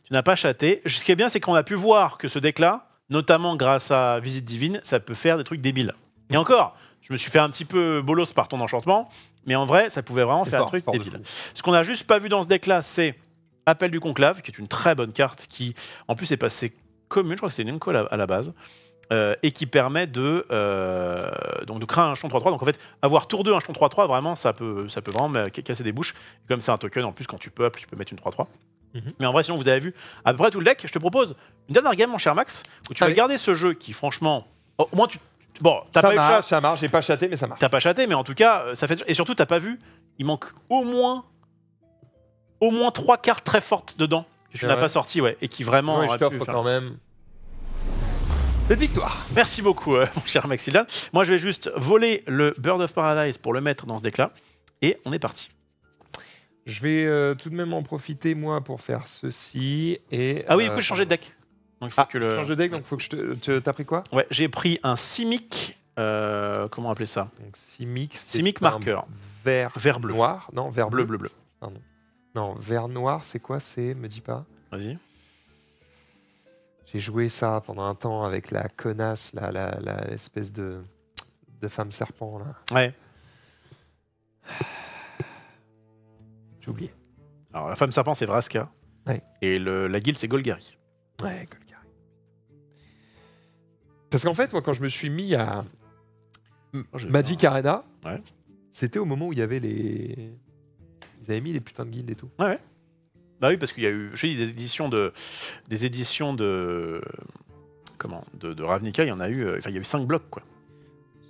Tu n'as pas châté. Ce qui est bien, c'est qu'on a pu voir que ce deck-là, notamment grâce à Visite Divine, ça peut faire des trucs débiles. Et encore, je me suis fait un petit peu bolos par ton enchantement, mais en vrai, ça pouvait vraiment faire un truc débile. Ce qu'on n'a juste pas vu dans ce deck-là, c'est Appel du Conclave, qui est une très bonne carte, qui en plus est passée commune, je crois que c'était une Unco à la base, et qui permet donc de créer un jeton 3-3. Donc en fait, avoir tour 2 un jeton 3-3, vraiment, ça peut vraiment casser des bouches. Et comme c'est un token, en plus, quand tu peux, tu peux mettre une 3-3. Mais en vrai, sinon, vous avez vu à peu près tout le deck. Je te propose une dernière game, mon cher Max, où tu vas garder ce jeu qui, franchement, au moins tu... Bon, t'as pas eu de chance. Ça marche, j'ai pas châté, mais ça marche. T'as pas châté, mais en tout cas, ça fait. Et surtout, t'as pas vu, il manque au moins 3 cartes très fortes dedans que tu n'as pas sorti, ouais, et qui vraiment. Oui, je t'offre quand même. cette victoire. Merci beaucoup, mon cher Maxildan. Moi, je vais juste voler le Bird of Paradise pour le mettre dans ce deck-là. Et on est parti. Je vais tout de même en profiter, moi, pour faire ceci. Et, ah oui, du coup, changer de deck. Donc, faut que le... Change de deck, donc faut que je te... T'as pris quoi? Ouais, j'ai pris un Simic... comment appeler ça? Donc, Simic, c'est marqueur. Vert bleu. Noir. Non, vert bleu, bleu. Pardon. Non, vert noir, c'est quoi? C'est... Me dis pas. Vas-y. J'ai joué ça pendant un temps avec la connasse, l'espèce de femme serpent, là. Ouais. J'ai oublié. Alors, la femme serpent, c'est Vraska. Ouais. Et la guilde, c'est Golgari. Ouais, Golgari. Parce qu'en fait, moi, quand je me suis mis à Magic Arena, ouais, c'était au moment où il y avait les... Ils avaient mis les putains de guildes et tout. Ouais, ouais. Bah oui, parce qu'il y a eu, je dis, des éditions de comment, de Ravnica, il y en a eu, enfin il y a eu 5 blocs quoi.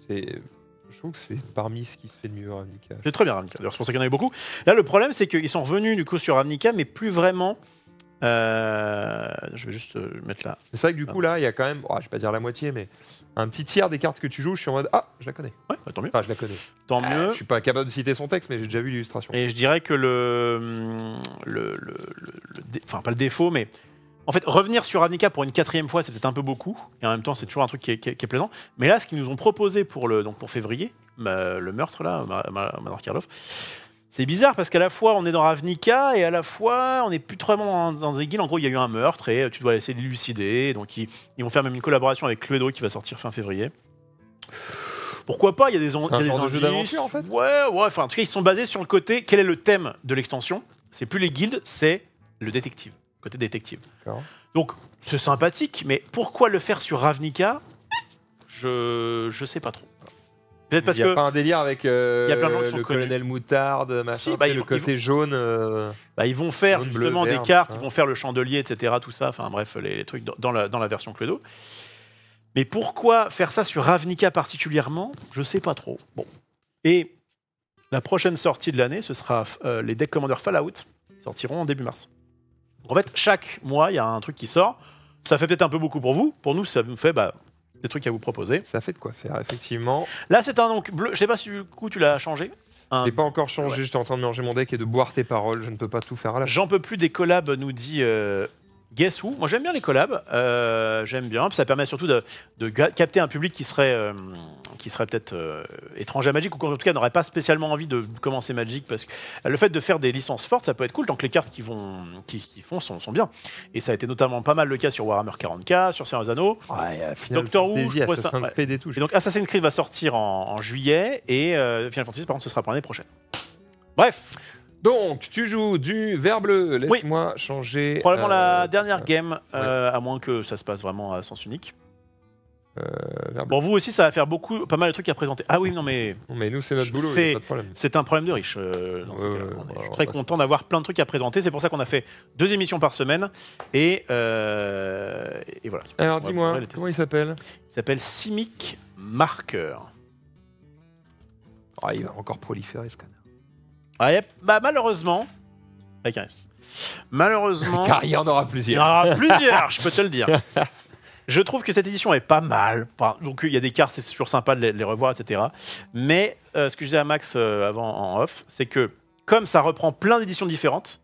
C'est, je trouve que c'est parmi ce qui se fait de mieux à Ravnica. C'est très bien Ravnica. D'ailleurs c'est pour ça qu'il y en a eu beaucoup. Là le problème c'est qu'ils sont revenus du coup sur Ravnica, mais plus vraiment. Je vais juste mettre là. C'est vrai que du coup là il y a quand même, oh, je vais pas dire la moitié, mais un petit tiers des cartes que tu joues, je suis en mode ah je la connais. Ouais, bah, tant mieux. Enfin je la connais. Tant mieux. Je suis pas capable de citer son texte, mais j'ai déjà vu l'illustration. Et je dirais que enfin pas le défaut, mais en fait revenir sur Ravnica pour une 4e fois, c'est peut-être un peu beaucoup. Et en même temps c'est toujours un truc qui est plaisant. Mais là ce qu'ils nous ont proposé pour le donc pour février, le meurtre là, Manor Karloff. C'est bizarre parce qu'à la fois on est dans Ravnica et à la fois on n'est plus vraiment dans des guildes. En gros, il y a eu un meurtre et tu dois essayer de l'élucider. Donc ils vont faire même une collaboration avec Cluedo qui va sortir fin février. Pourquoi pas? Il y a des jeux d'aventure en fait. Ouais, ouais. Enfin, en tout cas, ils sont basés sur le côté. Quel est le thème de l'extension? C'est plus les guildes, c'est le détective. Côté détective. Donc c'est sympathique, mais pourquoi le faire sur Ravnica? Je sais pas trop. Il n'y a que pas un délire avec y a plein de gens qui le colonel Moutarde, machin, si, bah, le côté jaune. Bah, ils vont faire jaune, justement bleu, vert, des cartes, ils vont faire le chandelier, etc. Tout ça, enfin bref, les trucs dans la version Cluedo. Mais pourquoi faire ça sur Ravnica particulièrement? Je sais pas trop. Bon. Et la prochaine sortie de l'année, ce sera les decks Commander Fallout, qui sortiront en début mars. En fait, chaque mois, il y a un truc qui sort. Ça fait peut-être un peu beaucoup pour vous. Pour nous, ça nous fait. Bah, des trucs à vous proposer. Ça fait de quoi faire, effectivement. Là, c'est un donc bleu. Je sais pas si du coup tu l'as changé. Je l'ai pas encore changé. Ouais. J'étais en train de mélanger mon deck et de boire tes paroles. Je ne peux pas tout faire à la fois. J'en peux plus des collabs, nous dit Guess Who. Moi, j'aime bien les collabs. J'aime bien. Ça permet surtout de capter un public qui serait peut-être étranger à Magic ou en tout cas n'aurait pas spécialement envie de commencer Magic parce que le fait de faire des licences fortes, ça peut être cool tant que les cartes qui font sont bien. Et ça a été notamment pas mal le cas sur Warhammer 40K, sur Seigneur des Anneaux, Doctor Who, Assassin's Creed et tout. Et donc Assassin's Creed va sortir en juillet et Final Fantasy par contre ce sera pour l'année prochaine. Bref. Donc, tu joues du vert bleu. Laisse-moi changer. Probablement la dernière game, à moins que ça se passe vraiment à sens unique. Bon, vous aussi, ça va faire beaucoup, pas mal de trucs à présenter. Ah oui, non, mais. Mais nous, c'est notre boulot, c'est pas de problème. C'est un problème de riche. Je suis très content d'avoir plein de trucs à présenter. C'est pour ça qu'on a fait 2 émissions par semaine. Et voilà. Alors, dis-moi, comment il s'appelle? Il s'appelle Simic Marqueur. Ah, il va encore proliférer ce connard. Ah, bah, malheureusement. Avec un S. Malheureusement. Car il y en aura plusieurs. Il y en aura plusieurs, je peux te le dire. Je trouve que cette édition est pas mal. Donc, il y a des cartes, c'est toujours sympa de les revoir, etc. Mais ce que je disais à Max avant en off, c'est que comme ça reprend plein d'éditions différentes,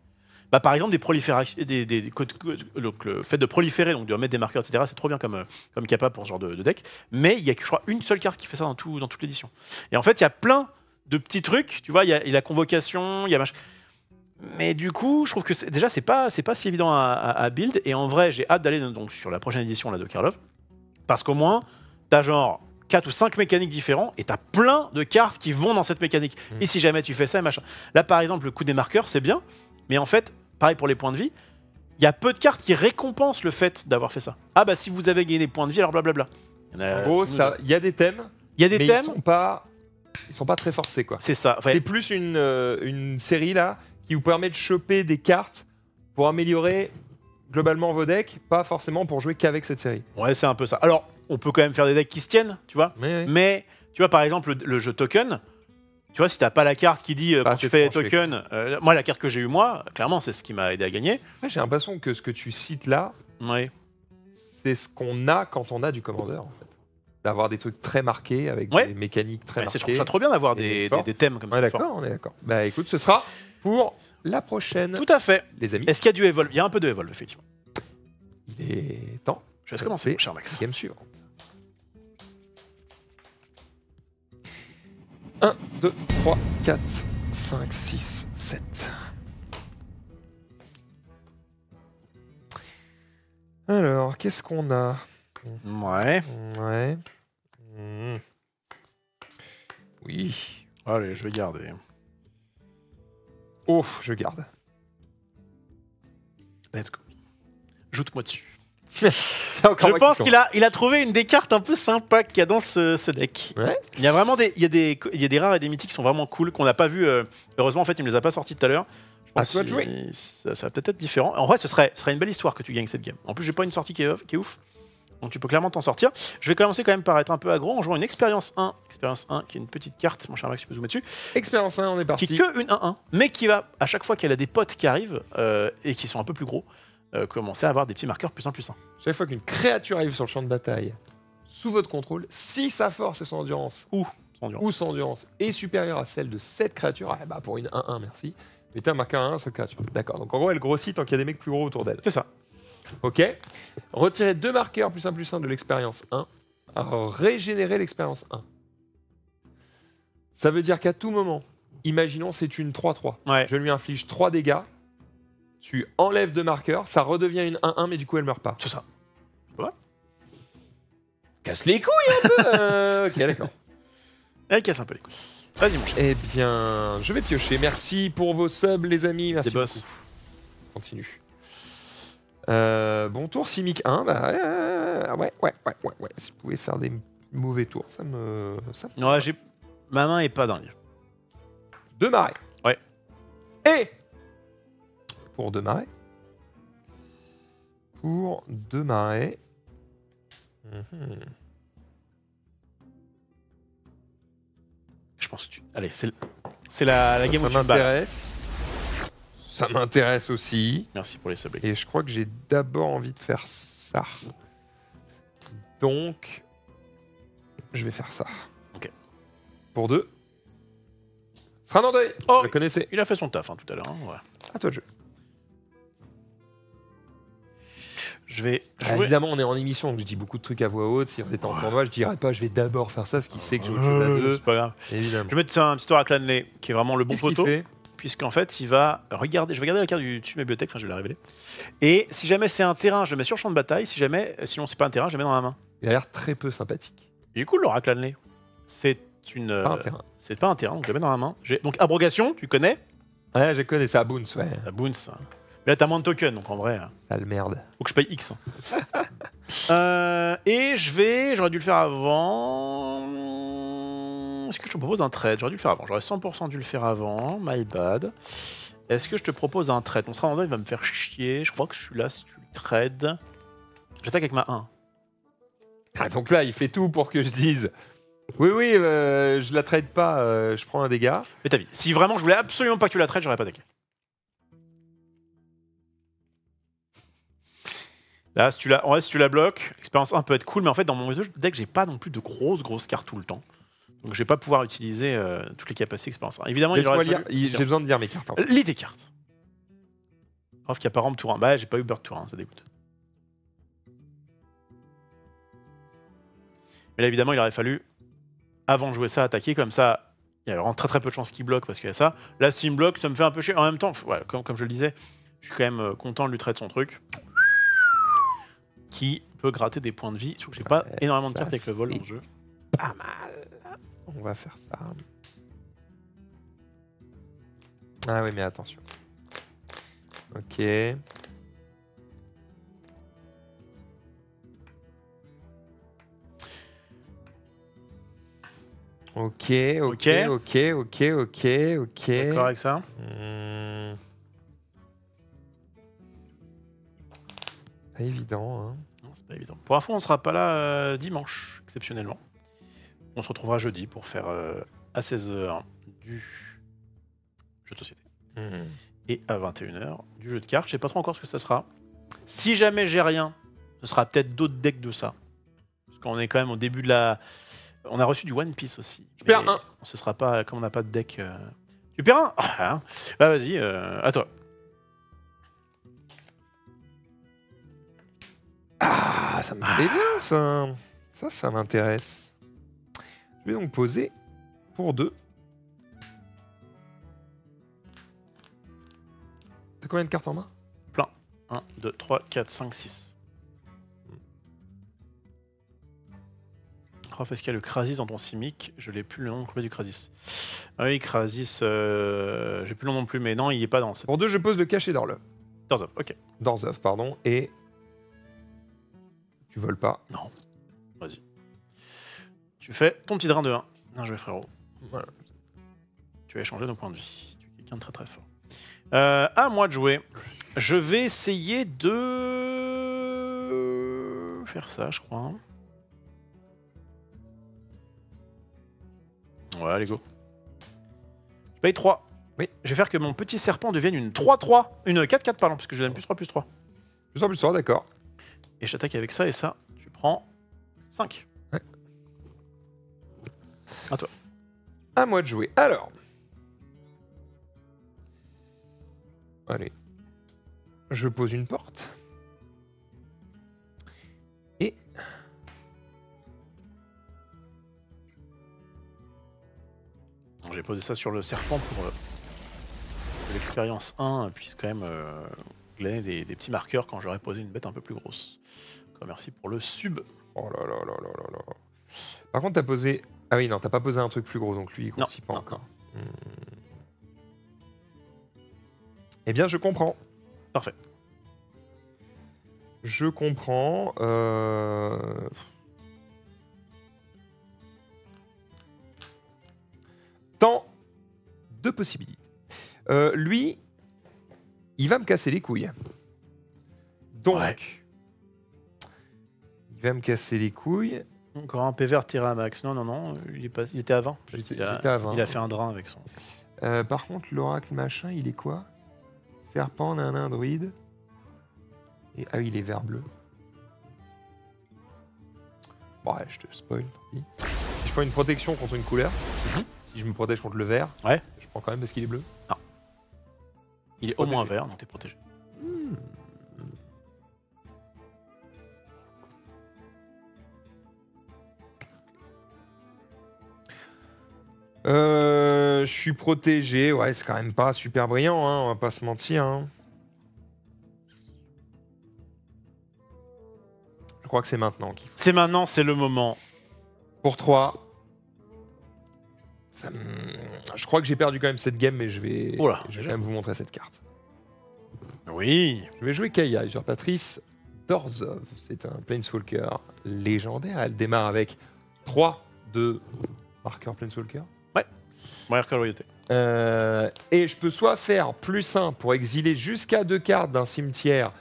bah, par exemple, le fait de proliférer, donc de remettre des marqueurs, etc., c'est trop bien comme capa pour ce genre de deck. Mais il y a, je crois, une seule carte qui fait ça dans toute l'édition. Et en fait, il y a plein de petits trucs. Tu vois, il y a la convocation, il y a machin. Mais du coup, je trouve que déjà, c'est pas si évident à build. Et en vrai, j'ai hâte d'aller sur la prochaine édition là, de Karloff. Parce qu'au moins, t'as genre 4 ou 5 mécaniques différents et t'as plein de cartes qui vont dans cette mécanique. Et si jamais tu fais ça, machin. Là, par exemple, le coup des marqueurs, c'est bien. Mais en fait, pareil pour les points de vie, il y a peu de cartes qui récompensent le fait d'avoir fait ça. Ah bah, si vous avez gagné des points de vie, alors blablabla. En gros, il y a des thèmes. Il y a des thèmes. Ils sont pas très forcés, quoi. C'est ça. Ouais. C'est plus une série là qui vous permet de choper des cartes pour améliorer globalement vos decks, pas forcément pour jouer qu'avec cette série. Ouais, c'est un peu ça. Alors, on peut quand même faire des decks qui se tiennent, tu vois. Mais tu vois, par exemple, le jeu Token, tu vois, si t'as pas la carte qui dit quand tu fais les tokens, moi, la carte que j'ai eue, moi, clairement, c'est ce qui m'a aidé à gagner. Ouais, j'ai l'impression que ce que tu cites là, c'est ce qu'on a quand on a du commandeur, en fait. D'avoir des trucs très marqués, avec des mécaniques très marquées. Je trouve ça trop bien d'avoir des thèmes comme ça. D'accord, on est d'accord. Bah écoute, ce sera pour la prochaine. Tout à fait. Les amis. Est-ce qu'il y a du Evolve? Il y a un peu de Evolve, effectivement. Il est temps. Je vais commencer, mon cher Max. Game suivante. 1, 2, 3, 4, 5, 6, 7. Alors, qu'est-ce qu'on a? Ouais. Mmh. Oui. Allez, je vais garder. Oh, je garde. Let's go. Joute-moi dessus. Je pense qu'il a trouvé une des cartes un peu sympa qu'il y a dans ce deck. Ouais. Il y a vraiment des rares et des mythiques qui sont vraiment cool, qu'on n'a pas vu. Heureusement, en fait, il ne les a pas sortis tout à l'heure. Ça va peut-être être différent. En vrai, ce serait une belle histoire que tu gagnes cette game. En plus, j'ai pas une sortie qui est ouf. Donc tu peux clairement t'en sortir. Je vais commencer quand même par être un peu aggro en jouant une Expérience 1. Expérience 1 qui est une petite carte, mon cher Max, tu peux zoomer dessus. Expérience 1, on est parti. Qui est que une 1-1, mais qui va, à chaque fois qu'elle a des potes qui arrivent et qui sont un peu plus gros, commencer à avoir des petits marqueurs +1/+1. Chaque fois qu'une créature arrive sur le champ de bataille, sous votre contrôle, si sa force et son endurance est supérieure à celle de cette créature, ah, bah, pour une 1-1, merci, mettez un marqueur 1-1 cette créature. D'accord, donc en gros elle grossit tant qu'il y a des mecs plus gros autour d'elle. C'est ça. Ok. Retirez 2 marqueurs +1/+1 de l'expérience 1. Régénérer l'expérience 1. Ça veut dire qu'à tout moment, imaginons c'est une 3-3. Ouais. Je lui inflige 3 dégâts. Tu enlèves 2 marqueurs. Ça redevient une 1-1, mais du coup, elle meurt pas. C'est ça. Ouais. Casse les couilles un peu. Ok, d'accord. Elle casse un peu les couilles. Vas-y, mon cher. Eh bien, je vais piocher. Merci pour vos subs, les amis. Merci beaucoup. Continue. Bon tour, Simic 1, bah ouais. Si vous pouvez faire des mauvais tours, ça me... Ouais, ma main est pas dingue. 2 marais. Ouais. Et pour 2 marais. Je pense que tu... Allez, c'est la game où tu me bats. Ça m'intéresse aussi. Merci pour les subs. Et je crois que j'ai d'abord envie de faire ça. Donc, je vais faire ça. Ok. Pour 2. Ce sera un endeuil. Oh, je le connaissais. Il a fait son taf tout à l'heure. À toi de jeu. Je vais jouer. Évidemment, on est en émission, donc je dis beaucoup de trucs à voix haute. Si on était en tournoi, je dirais pas, je vais d'abord faire ça, parce qu'il sait que j'ai autre chose à 2. C'est pas grave. Évidemment. Je vais mettre un petit tour à Clanley, qui est vraiment le bon poteau. Puisqu'en fait, il va regarder. Je vais regarder la carte de ma bibliothèque, enfin je vais la révéler. Et si jamais c'est un terrain, je le mets sur champ de bataille. Si jamais, sinon c'est pas un terrain, je le mets dans la main. Il a l'air très peu sympathique. Il est cool, le Raclanley. C'est une. C'est pas un terrain, donc je le mets dans la main. Donc abrogation, tu connais? Ouais, je connais, ça bounce, ouais. Ça bounce. Mais là, t'as moins de tokens, donc en vrai. Ça le merde. Faut que je paye X. Et je vais. J'aurais dû le faire avant. Est-ce que je te propose un trade? J'aurais dû le faire avant. J'aurais 100% dû le faire avant. My bad. Est-ce que je te propose un trade? On sera en deux, il va me faire chier. Je crois que je suis là si tu le trades. J'attaque avec ma 1. Ah, donc là, il fait tout pour que je dise oui, je la trade pas, je prends un dégât. Mais t'as vu, si vraiment je voulais absolument pas que tu la trades, j'aurais pas attaqué. Là, si tu la bloques, l'expérience 1 peut être cool, mais en fait, dans mon deck, j'ai pas non plus de grosses cartes tout le temps. Donc je vais pas pouvoir utiliser toutes les capacités expérience. Évidemment, j'ai besoin de lire mes cartes. Lis tes cartes. Sauf qu'il n'y a pas rampe tour 1. Bah, j'ai pas eu Bird tour 1, ça dégoûte. Mais là, évidemment, il aurait fallu, avant de jouer ça, attaquer. Comme ça, il y a vraiment très très peu de chances qu'il bloque parce qu'il y a ça. Là, s'il me bloque, ça me fait un peu chier. En même temps, voilà, comme je le disais, je suis quand même content de lui traiter son truc. Qui peut gratter des points de vie. Surtout que j'ai pas énormément de cartes avec le vol en jeu. Pas mal. On va faire ça. Ah oui, mais attention. Ok. Ok. D'accord avec ça? Pas évident, hein. Non, c'est pas évident. Pour info, on sera pas là dimanche, exceptionnellement. On se retrouvera jeudi pour faire à 16h du jeu de société et à 21h du jeu de cartes. Je sais pas trop encore ce que ça sera. Si jamais j'ai rien, Ce sera peut-être d'autres decks de ça. Parce qu'on est quand même au début de la... On a reçu du One Piece aussi. Je perds un. Ce sera pas... Comme on n'a pas de deck... Tu perds un. Ah, vas-y, à toi. Ah, ça me plaît bien, ça. Ça, ça m'intéresse. Je vais donc poser pour 2. T'as combien de cartes en main? Plein. 1, 2, 3, 4, 5, 6. Est-ce qu'il y a le Krasis dans ton Simic? Je n'ai plus le nom complet du Krasis. Ah oui, Krasis, j'ai plus le nom non plus, mais non, il n'est pas dans cette... Pour 2, je pose le cachet d'Orzhov. D'Orzhov, ok. D'Orzhov, pardon, et... Tu voles pas. Non. Vas-y. Tu fais ton petit drain de 1. Bien joué, frérot. Voilà. Tu as échangé ton point de vie. Tu es quelqu'un de très très fort. À moi de jouer. Je vais essayer de... faire ça, je crois. Ouais, allez, go. Je paye 3. Oui. Je vais faire que mon petit serpent devienne une 3-3. Une 4-4, pardon, parce que je donne plus 3, plus 3. Plus 3, plus 3, d'accord. Et j'attaque avec ça et ça. Tu prends 5. Ouais. À toi. À moi de jouer. Alors. Allez. Je pose une porte. Et... J'ai posé ça sur le serpent pour l'expérience 1, puisque quand même... glaner des petits marqueurs quand j'aurais posé une bête un peu plus grosse. Donc, merci pour le sub. Oh là là là là là là. Par contre, t'as posé... Ah oui, non, t'as pas posé un truc plus gros, donc lui, il ne pas non. Encore. Hmm. Eh bien, je comprends. Parfait. Je comprends. Tant de possibilités. Lui... Il va me casser les couilles. Donc, ouais. Il va me casser les couilles. Encore un PV tiré à max. Non, non, non, il était à 20. Il était à 20. Il a fait un drain avec son... par contre, l'oracle machin, il est quoi? Serpent, nanin, druide. Et, ah oui, il est vert-bleu. Bon, ouais, je te spoil, tant pis. Si je prends une protection contre une couleur, si je me protège contre le vert, ouais. Je prends quand même parce qu'il est bleu. Non. Il est protégé. Au moins vert, donc t'es protégé. Mmh. Je suis protégé, ouais, c'est quand même pas super brillant, hein, on va pas se mentir. Hein. Je crois que c'est maintenant qu'il faut. C'est maintenant, c'est le moment. Pour 3. Ça me... Je crois que j'ai perdu quand même cette game, mais je vais quand même vous montrer cette carte. Oui. Je vais jouer Kaya, usurpatrice d'Orzhov. C'est un Planeswalker légendaire. Elle démarre avec 3 de marqueurs Planeswalker. Ouais, marqueur loyauté. Et je peux soit faire plus 1 pour exiler jusqu'à 2 cartes d'un cimetière.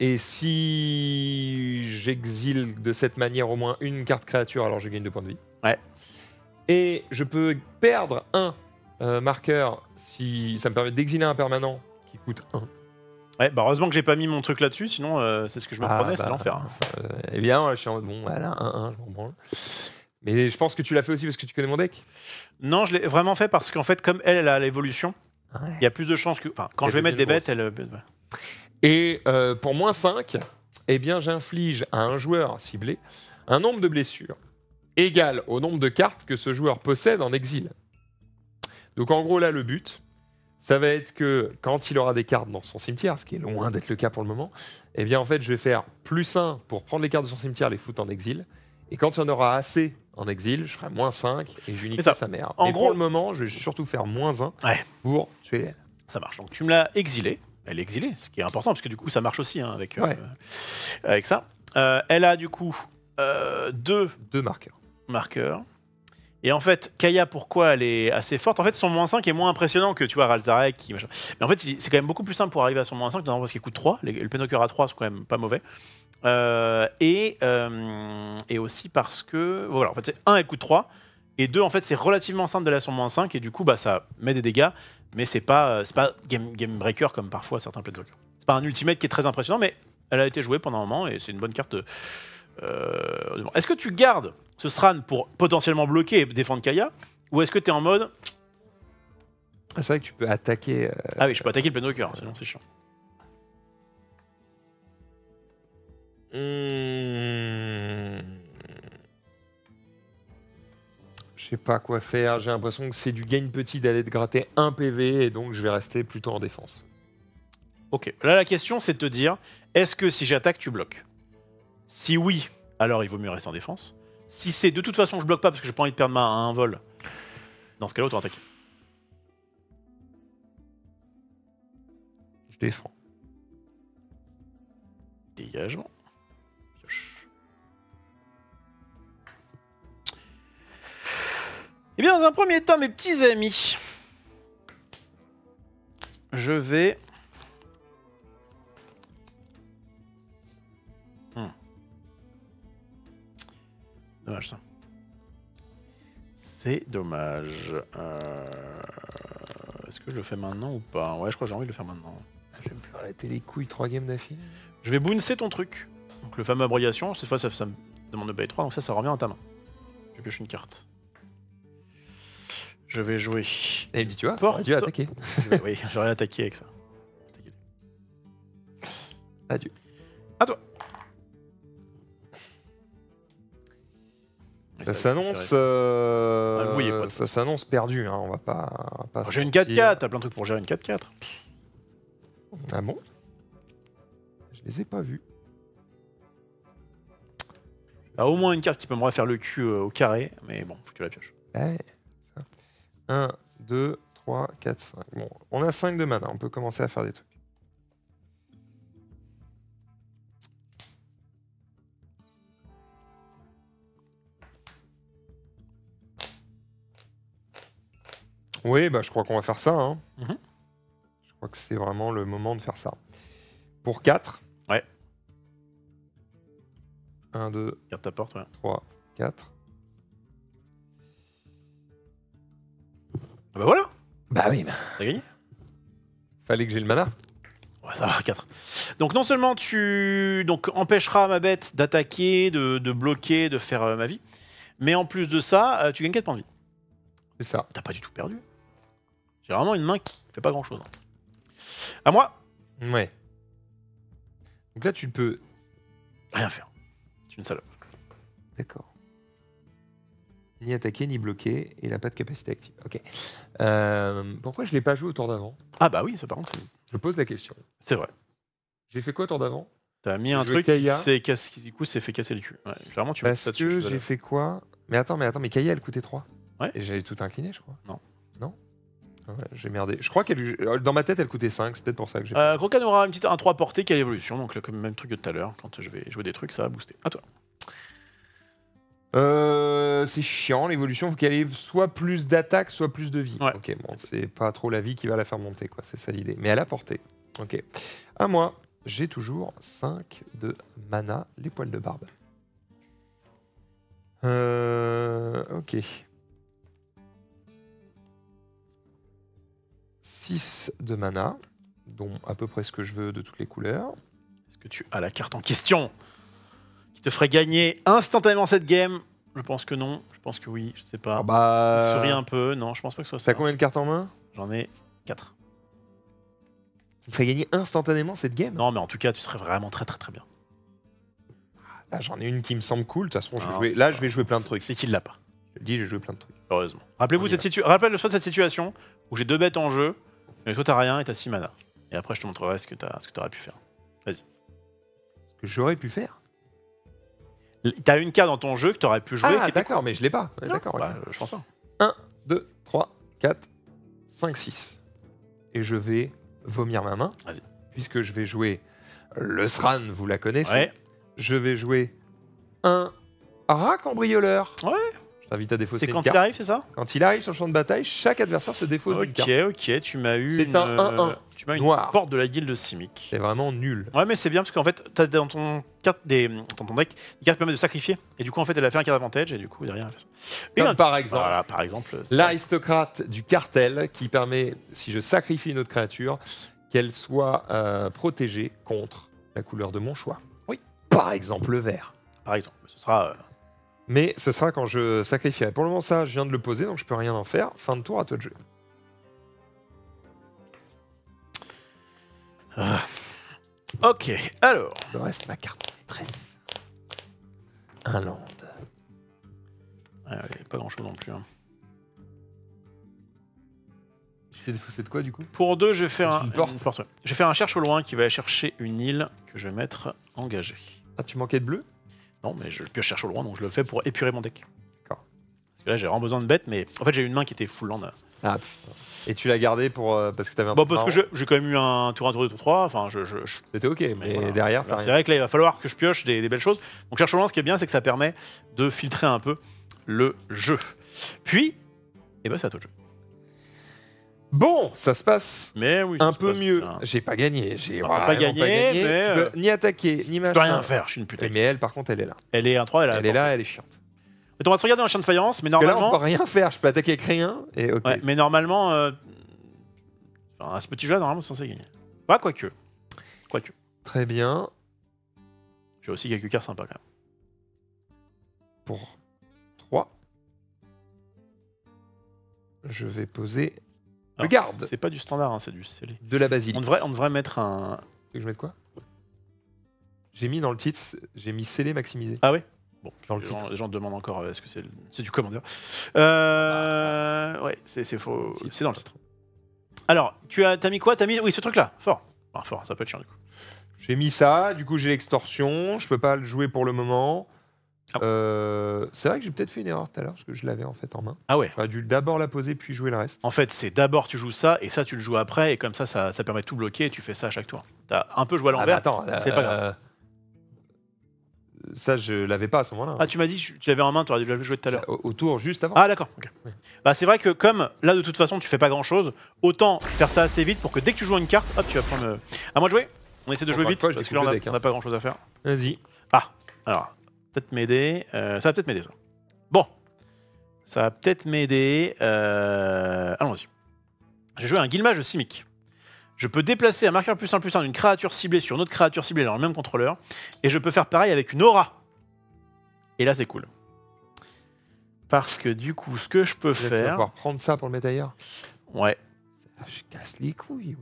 Et si j'exile de cette manière au moins une carte créature, alors je gagne 2 points de vie. Ouais. Et je peux perdre un marqueur si ça me permet d'exiler un permanent qui coûte 1. Ouais, bah heureusement que j'ai pas mis mon truc là-dessus, sinon c'est ce que je me prenais, c'était l'enfer. Eh bien, je suis en mode bon, voilà, 1-1, je m'en branle. Mais je pense que tu l'as fait aussi parce que tu connais mon deck. Non, je l'ai vraiment fait parce qu'en fait, comme elle a l'évolution, il y a plus de chances que. Enfin, quand je vais mettre des bêtes, elle. Et pour moins 5, eh bien, j'inflige à un joueur ciblé un nombre de blessures égal au nombre de cartes que ce joueur possède en exil. Donc en gros là le but, ça va être que quand il aura des cartes dans son cimetière, ce qui est loin d'être le cas pour le moment, eh bien en fait je vais faire plus 1 pour prendre les cartes de son cimetière, les foutre en exil, et quand il y en aura assez en exil, je ferai moins 5 et j'unique sa mère. En gros, pour le moment, je vais surtout faire moins 1 pour tuer elle. Ça marche, donc tu me l'as exilée, elle est exilée, ce qui est important, parce que du coup ça marche aussi hein, avec, avec ça. Elle a du coup deux marqueurs. Et en fait, Kaya, pourquoi elle est assez forte? En fait, son moins 5 est moins impressionnant que, tu vois, Ral Zarek qui... Machin. Mais en fait, c'est quand même beaucoup plus simple pour arriver à son moins 5, parce qu'il coûte 3. Le Planeswalker à 3, c'est quand même pas mauvais. Et aussi parce que... Voilà, en fait, c'est 1, elle coûte 3. Et 2, en fait, c'est relativement simple d'aller à son moins 5. Et du coup, bah, ça met des dégâts. Mais c'est pas game breaker comme parfois certains Planeswalkers. C'est pas un ultimate qui est très impressionnant, mais elle a été jouée pendant un moment et c'est une bonne carte. Est-ce que tu gardes ce SRAN pour potentiellement bloquer et défendre Kaya, ou est-ce que tu es en mode... Ah, c'est vrai que tu peux attaquer... Ah oui, je peux attaquer le Planeswalker, sinon c'est chiant. Je sais pas quoi faire, j'ai l'impression que c'est du gain petit d'aller te gratter un PV et donc je vais rester plutôt en défense. Ok, là la question c'est de te dire, est-ce que si j'attaque tu bloques? Si oui, alors il vaut mieux rester en défense. Si c'est de toute façon je bloque pas parce que j'ai pas envie de perdre ma un vol, dans ce cas là autant attaquer. Je défends. Dégagement. Eh bien, dans un premier temps, mes petits amis, je vais... Dommage, ça. C'est dommage. Est-ce que je le fais maintenant ou pas? Ouais, je crois que j'ai envie de le faire maintenant. Je vais me faire la télé couille 3 games d'affilée. Je vais bouncer ton truc. Donc, le fameux abrogation, cette fois, ça me demande de payer 3, donc ça, ça revient à ta main. Je pioche une carte. Je vais jouer. Et il me dit, tu vois, porte... tu as attaqué. Oui, j'aurais attaqué avec ça. Adieu. À toi. Ça s'annonce. Ça s'annonce perdu. Hein. On va pas. Pas j'ai une 4-4. T'as plein de trucs pour gérer une 4-4. Ah bon? Je les ai pas vus. T'as au moins une carte qui peut me refaire le cul au carré, mais bon, faut que tu la pioches. Ouais. 1, 2, 3, 4, 5. Bon, on a 5 de mana, on peut commencer à faire des trucs. Oui, bah, je crois qu'on va faire ça. Hein. Mm-hmm. Je crois que c'est vraiment le moment de faire ça. Pour 4. Ouais. 1, 2, 3, 4. Bah voilà! Bah oui! T'as gagné? Fallait que j'ai le mana. Ouais, ça va, 4. Donc non seulement tu donc, empêcheras ma bête d'attaquer, de bloquer, de faire ma vie, mais en plus de ça, tu gagnes 4 points de vie. C'est ça. T'as pas du tout perdu. J'ai vraiment une main qui fait pas grand chose. Hein. À moi? Ouais. Donc là, tu peux... rien faire. Tu es une salope. D'accord. Ni attaquer, ni bloquer, et il n'a pas de capacité active. Ok. Pourquoi je ne l'ai pas joué au tour d'avant? Ah bah oui, ça par contre... Je pose la question. C'est vrai. J'ai fait quoi au tour d'avant? T'as mis un truc qui du coup s'est fait casser le cul. Ouais, généralement, tu parce que j'ai fait quoi? Mais attends, Kaya, elle coûtait 3. Ouais. Et j'avais tout incliné, je crois. Non. Non ouais, j'ai merdé. Je crois qu'elle... Dans ma tête, elle coûtait 5, c'est peut-être pour ça que j'ai... Crocanora, un 3 porté qui a l'évolution, donc comme le même truc que tout à l'heure. Quand je vais jouer des trucs, ça va booster. À toi. C'est chiant, l'évolution, faut qu'elle ait soit plus d'attaque, soit plus de vie. Ouais. Ok, bon, c'est pas trop la vie qui va la faire monter, quoi, c'est ça l'idée. Mais elle a porté. Ok. À moi, j'ai toujours 5 de mana, les poils de barbe. Ok. 6 de mana, dont à peu près ce que je veux de toutes les couleurs. Est-ce que tu as la carte en question ? Te ferait gagner instantanément cette game? Je pense que non, je pense que oui, je sais pas. Ah bah... Souris un peu, non, je pense pas que ce soit ça. T'as combien de cartes en main? J'en ai 4. Tu me ferais gagner instantanément cette game? Non, mais en tout cas, tu serais vraiment très très très bien. Là, j'en ai une qui me semble cool, de toute façon, je vais jouer plein de trucs. C'est qu'il l'a pas. Je le dis, j'ai joué plein de trucs. Heureusement. Rappelez-vous cette situation où j'ai 2 bêtes en jeu, mais toi t'as rien et t'as 6 mana. Et après, je te montrerai ce que t'aurais pu faire. Vas-y. Ce que j'aurais pu faire? T'as une carte dans ton jeu que t'aurais pu jouer. Ah d'accord, mais je l'ai pas. Ouais, d'accord, bah, je pense pas. 1, 2, 3, 4, 5, 6. Et je vais vomir ma main. Vas-y. Puisque je vais jouer le SRAN, vous la connaissez. Ouais. Je vais jouer un rat cambrioleur. Ouais. Je t'invite à défausser une carte. C'est quand il arrive, c'est ça? Quand il arrive sur le champ de bataille, chaque adversaire se défausse d'une carte. Ok, tu m'as eu... C'est un 1-1. Tu m'as eu une porte de la guilde de Simic. C'est vraiment nul. Ouais, mais c'est bien parce qu'en fait, t'as dans ton carte dans ton deck, des cartes permettent de sacrifier. Et du coup, en fait, elle a fait un carte avantage et du coup, derrière, elle fait ça. Comme par exemple, voilà, par exemple l'aristocrate du cartel qui permet, si je sacrifie une autre créature, qu'elle soit protégée contre La couleur de mon choix. Oui. Par exemple, le vert. Par exemple, ce sera... Mais ce sera quand je sacrifierai. Pour le moment, ça, je viens de le poser, donc je peux rien en faire. Fin de tour, à toi de jouer. Ok, alors... Il reste ma carte maîtresse. Un land. Ouais, pas grand-chose non plus. Hein. Tu fais défausser de quoi, du coup? Pour deux, je vais faire une porte. Je vais faire un cherche au loin qui va chercher une île que je vais mettre engagée. Ah, tu manquais de bleu? Non, mais je cherche au loin, donc je le fais pour épurer mon deck. D'accord. Parce que là, j'ai vraiment besoin de bêtes, mais en fait, j'ai une main qui était full land. Ah, et tu l'as gardée pour... parce que t'avais un... Bon, parce que j'ai quand même eu un tour 1, tour 2, tour 3. Enfin, c'était ok, mais voilà, derrière... Voilà, c'est vrai que là, il va falloir que je pioche des belles choses. Donc, cherche au loin, ce qui est bien, c'est que ça permet de filtrer un peu le jeu. Puis, eh ben, c'est à toi de jeu. Bon, ça se passe un peu mieux. J'ai pas gagné. J'ai pas gagné. Mais tu peux ni attaquer, ni machin. Je peux rien faire, je suis une putain. Mais elle, par contre, elle est là. Elle est 1-3, elle est là, elle est chiante. Mais on va se regarder un chien de faïence, mais normalement... Parce que là, on peut rien faire, je peux attaquer avec rien. Et okay, ouais, mais normalement, enfin, à ce petit jeu, normalement, c'est censé gagner. Bah, quoique. Quoique. Très bien. J'ai aussi quelques cartes sympas, quand même. Pour 3. Je vais poser... Alors, le garde. C'est pas du standard, hein, c'est du scellé. De la basilique. On devrait mettre un... Tu veux que je mette quoi? J'ai mis dans le titre, j'ai mis scellé maximisé. Ah ouais? Bon, dans le titre. Les gens demandent encore, est-ce que c'est du commandeur? Ouais, c'est faux. C'est dans le titre. Alors, t'as mis quoi? T'as mis... Oui, ce truc-là, fort. Enfin, fort, ça peut être chiant, du coup. J'ai mis ça, du coup j'ai l'extorsion, je peux pas le jouer pour le moment. Ah bon. C'est vrai que j'ai peut-être fait une erreur tout à l'heure parce que je l'avais en fait en main. Ah ouais. J'aurais dû d'abord la poser puis jouer le reste. En fait, c'est d'abord tu joues ça et ça tu le joues après et comme ça ça permet de tout bloquer et tu fais ça à chaque tour. T'as un peu joué à l'envers. Attends, c'est pas grave. Ça je l'avais pas à ce moment-là. Ah tu m'as dit tu l'avais en main, tu aurais dû la jouer tout à l'heure. Au tour juste avant. Ah d'accord. Okay. Oui. Bah c'est vrai que comme là de toute façon tu fais pas grand-chose, autant faire ça assez vite pour que dès que tu joues une carte, hop tu vas prendre. À moi de jouer. On essaie de jouer vite parce que là on n'a pas grand-chose à faire. Vas-y. Ah alors. Peut-être m'aider. Ça va peut-être m'aider, ça. Bon. Ça va peut-être m'aider. Allons-y. J'ai joué un guillemage Simic. Je peux déplacer un marqueur +1/+1 d'une créature ciblée sur une autre créature ciblée dans le même contrôleur. Et je peux faire pareil avec une aura. Et là, c'est cool. Parce que du coup, ce que je peux faire... Tu vas pouvoir prendre ça pour le mettre ailleurs. Ouais. Je casse les couilles, ouais.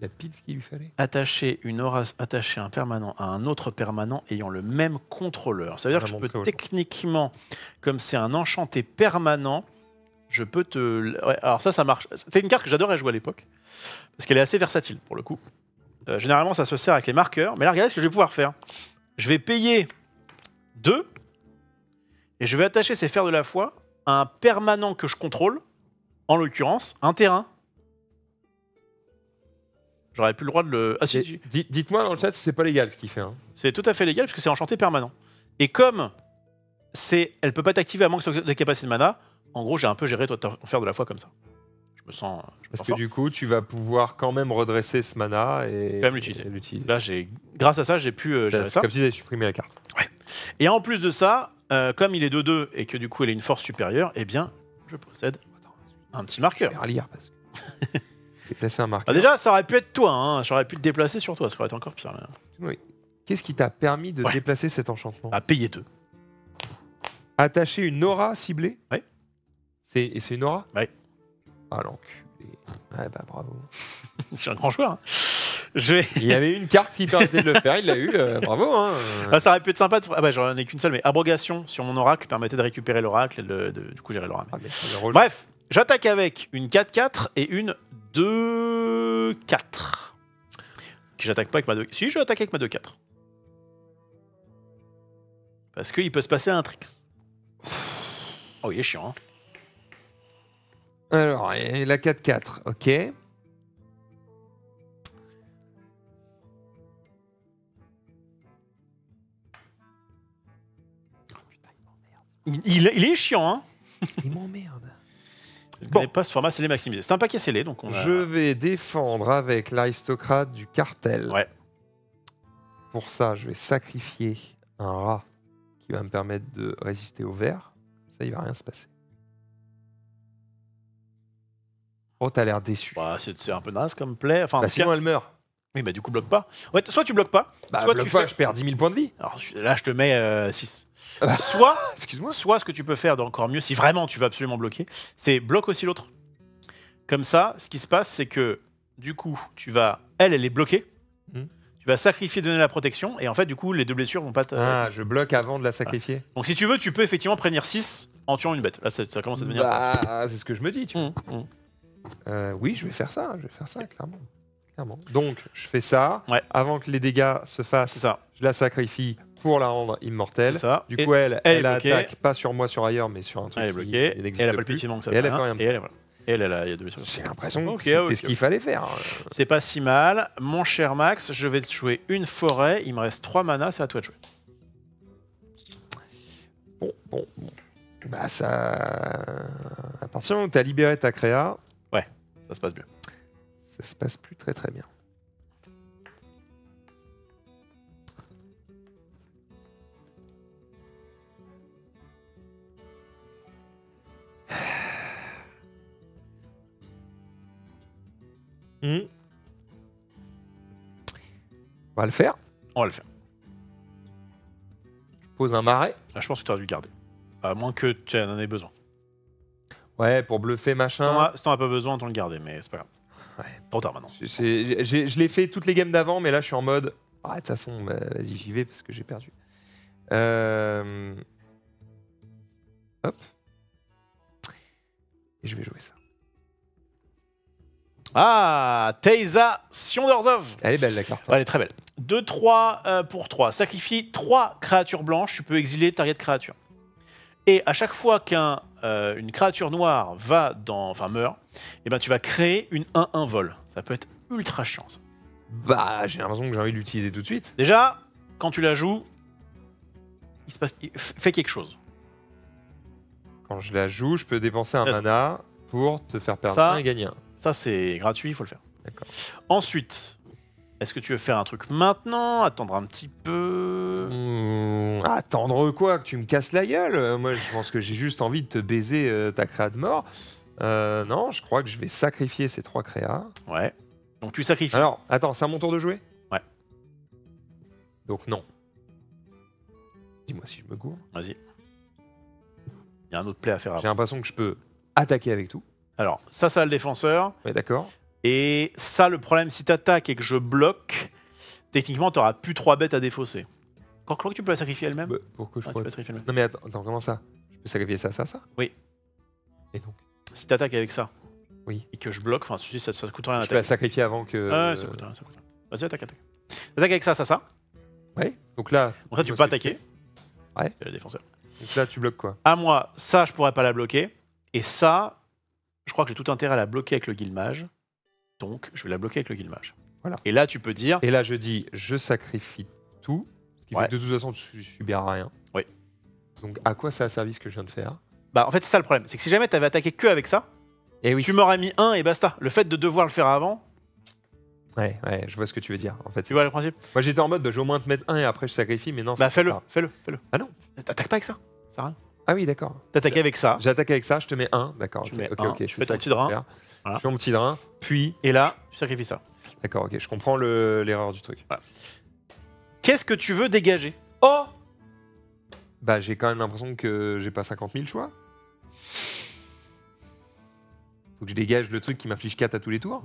La pile qu'il lui fallait. Attacher une aura, attacher un permanent à un autre permanent ayant le même contrôleur. Ça veut dire que je peux techniquement, comme c'est un enchanté permanent, je peux te... Ouais, alors ça marche. C'était une carte que j'adorais jouer à l'époque, parce qu'elle est assez versatile pour le coup. Généralement, ça se sert avec les marqueurs. Mais là, regardez ce que je vais pouvoir faire. Je vais payer 2, et je vais attacher ces fers de la foi à un permanent que je contrôle, en l'occurrence, un terrain. J'aurais plus le droit de le... Ah, si, dites-moi dans le chat si c'est pas légal ce qu'il fait. Hein. C'est tout à fait légal parce que c'est enchanté permanent. Et comme elle peut pas t'activer à moins que ce soit de capacité de mana, en gros j'ai un peu géré ton fer de la foi comme ça. Je me sens... Parce que du coup tu vas pouvoir quand même redresser ce mana et l'utiliser. Là grâce à ça j'ai pu gérer ça. C'est comme si j'avais supprimé la carte. Ouais. Et en plus de ça, comme il est 2-2 et que du coup il a une force supérieure, eh bien je possède un petit marqueur. Je vais relire parce que... Déplacer un marqueur. Ah déjà, ça aurait pu être toi, hein. J'aurais pu te déplacer sur toi, ça aurait été encore pire. Oui. Qu'est-ce qui t'a permis de déplacer cet enchantement? À payer 2. Attacher une aura ciblée? Oui. Et c'est une aura? Oui. Ah l'enculé. Ouais, bah bravo. Je suis un grand joueur. Hein. Il y avait une carte qui permettait de le faire, il l'a eu, bravo. Hein. Ah, ça aurait pu être sympa, j'en ai qu'une seule, mais abrogation sur mon oracle permettait de récupérer l'oracle et du coup gérer l'aura. Ah, bref, j'attaque avec une 4-4 et une 2-4. J'attaque pas avec ma 2-4. Si, je attaque avec ma 2-4. Parce qu'il peut se passer un trick. Oh, il est chiant. Hein. Alors, et la 4-4, ok. Il est chiant, hein. Il m'emmerde. Je connais pas ce format scellé maximisé. C'est un paquet scellé, donc on a... Je vais défendre avec l'aristocrate du cartel. Ouais. Pour ça, je vais sacrifier un rat qui va me permettre de résister au vert. Ça, il va rien se passer. Oh, t'as l'air déçu. Bah, c'est un peu naze comme play. Enfin, bah, sinon, elle meurt. Oui, bah du coup, bloque pas. Ouais, soit tu bloques pas, bah, soit bloque tu pas, fais... je perds 10 000 points de vie. Alors là, je te mets 6. Soit, excuse-moi, soit ce que tu peux faire d'encore mieux, si vraiment tu veux absolument bloquer, c'est bloque aussi l'autre. Comme ça, ce qui se passe, c'est que du coup, tu vas... Elle est bloquée. Mm. Tu vas sacrifier, donner la protection, et en fait, du coup, les deux blessures vont pas te... Ah, je bloque avant de la sacrifier. Voilà. Donc si tu veux, tu peux effectivement prévenir 6 en tuant une bête. Là, ça commence à devenir... Bah, c'est ce que je me dis, tu vois. Oui, je vais faire ça, clairement. Donc, je fais ça. Ouais. Avant que les dégâts se fassent, ça. Je la sacrifie pour la rendre immortelle. Ça. Du coup, elle attaque pas sur moi, sur ailleurs, mais sur un truc. Elle est bloquée. Elle a pas le petit manque, ça. Et elle n'a pas rien. Et elle, elle a deux blessures. J'ai l'impression que c'était ce qu'il fallait faire. C'est pas si mal. Mon cher Max, je vais te jouer une forêt. Il me reste 3 manas, c'est à toi de jouer. Bon. Bah, ça. À partir du moment où tu as libéré ta créa. Ouais, ça se passe bien. Ça se passe plus très bien. Mmh. On va le faire. Je pose un marais. Ah, je pense que tu aurais dû le garder. À moins que tu en aies besoin. Ouais, pour bluffer machin. Si t'en as pas besoin, on t'en le garder, mais c'est pas grave. Ouais, trop tard maintenant. Je l'ai fait toutes les games d'avant, mais là je suis en mode. Ah, de toute façon, bah, vas-y, j'y vais parce que j'ai perdu. Hop. Et je vais jouer ça. Ah, Teysa, Sion d'Orzhov. Elle est belle la carte. Hein. Ouais, elle est très belle. 2-3 pour 3. Sacrifie 3 créatures blanches, tu peux exiler target créature. Et à chaque fois qu'une créature noire va dans, meurt, eh ben, tu vas créer une 1-1 vol. Ça peut être ultra chiant. Bah, j'ai l'impression que j'ai envie de l'utiliser tout de suite. Déjà, quand tu la joues, il se passe, fais quelque chose. Quand je la joue, je peux dépenser un mana pour te faire perdre un et gagner un. Ça, c'est gratuit, il faut le faire. D'accord. Ensuite, est-ce que tu veux faire un truc maintenant? Attendre un petit peu? Attendre quoi? Que tu me casses la gueule? Moi, je pense que j'ai juste envie de te baiser ta créa de mort. Non, je crois que je vais sacrifier ces 3 créas. Ouais. Donc tu sacrifies. Alors, attends, c'est à mon tour de jouer? Ouais. Donc non. Dis-moi si je me gourre. Vas-y. Il y a un autre play à faire avant. J'ai l'impression que je peux attaquer avec tout. Alors, ça a le défenseur. Ouais, d'accord. Et ça, le problème, si t'attaques et que je bloque, techniquement, t'auras plus 3 bêtes à défausser. Quand Cloque, tu peux la sacrifier elle-même? Bah, pourquoi je peux la sacrifier elle-même? Non, mais attends, comment ça? Je peux sacrifier ça? Oui. Et donc? Si t'attaques avec ça, oui, et que je bloque, enfin, ça te coûte rien. Je peux la sacrifier avant que... Ah, ouais, ça coûte rien, ça coûte rien. Vas-y, attaque. T'attaques avec ça. Ouais, donc là... Donc là, tu peux pas attaquer. Ouais. Le défenseur. Donc là, tu bloques quoi? À moi, ça, je pourrais pas la bloquer. Et ça, je crois que j'ai tout intérêt à la bloquer avec le guillemage. Donc, je vais la bloquer avec le guillemage. Voilà. Et là, tu peux dire... Et là, je dis, je sacrifie tout. Ce qui fait que de toute façon, tu subiras rien. Oui. Donc, à quoi ça a servi ce que je viens de faire? Bah, en fait, c'est ça le problème. C'est que si jamais tu avais attaqué que avec ça, et oui, tu m'aurais mis 1 et basta. Le fait de devoir le faire avant... Ouais, je vois ce que tu veux dire. En fait, tu vois le principe? Moi, j'étais en mode, bah, je vais au moins te mettre 1 et après, je sacrifie, mais non. Bah, fais-le. Ah non. T'attaques pas avec ça. Ça rien. Ah oui, d'accord. T'attaques avec ça. J'attaque avec ça, je te mets 1. D'accord. Ok, je fais ton petit drain. Voilà. Je fais mon petit drain, puis... Et là, tu sacrifies ça. D'accord, ok, je comprends l'erreur du truc. Voilà. Qu'est-ce que tu veux dégager? Oh! Bah, j'ai quand même l'impression que j'ai pas 50 000 choix. Faut que je dégage le truc qui m'afflige 4 à tous les tours.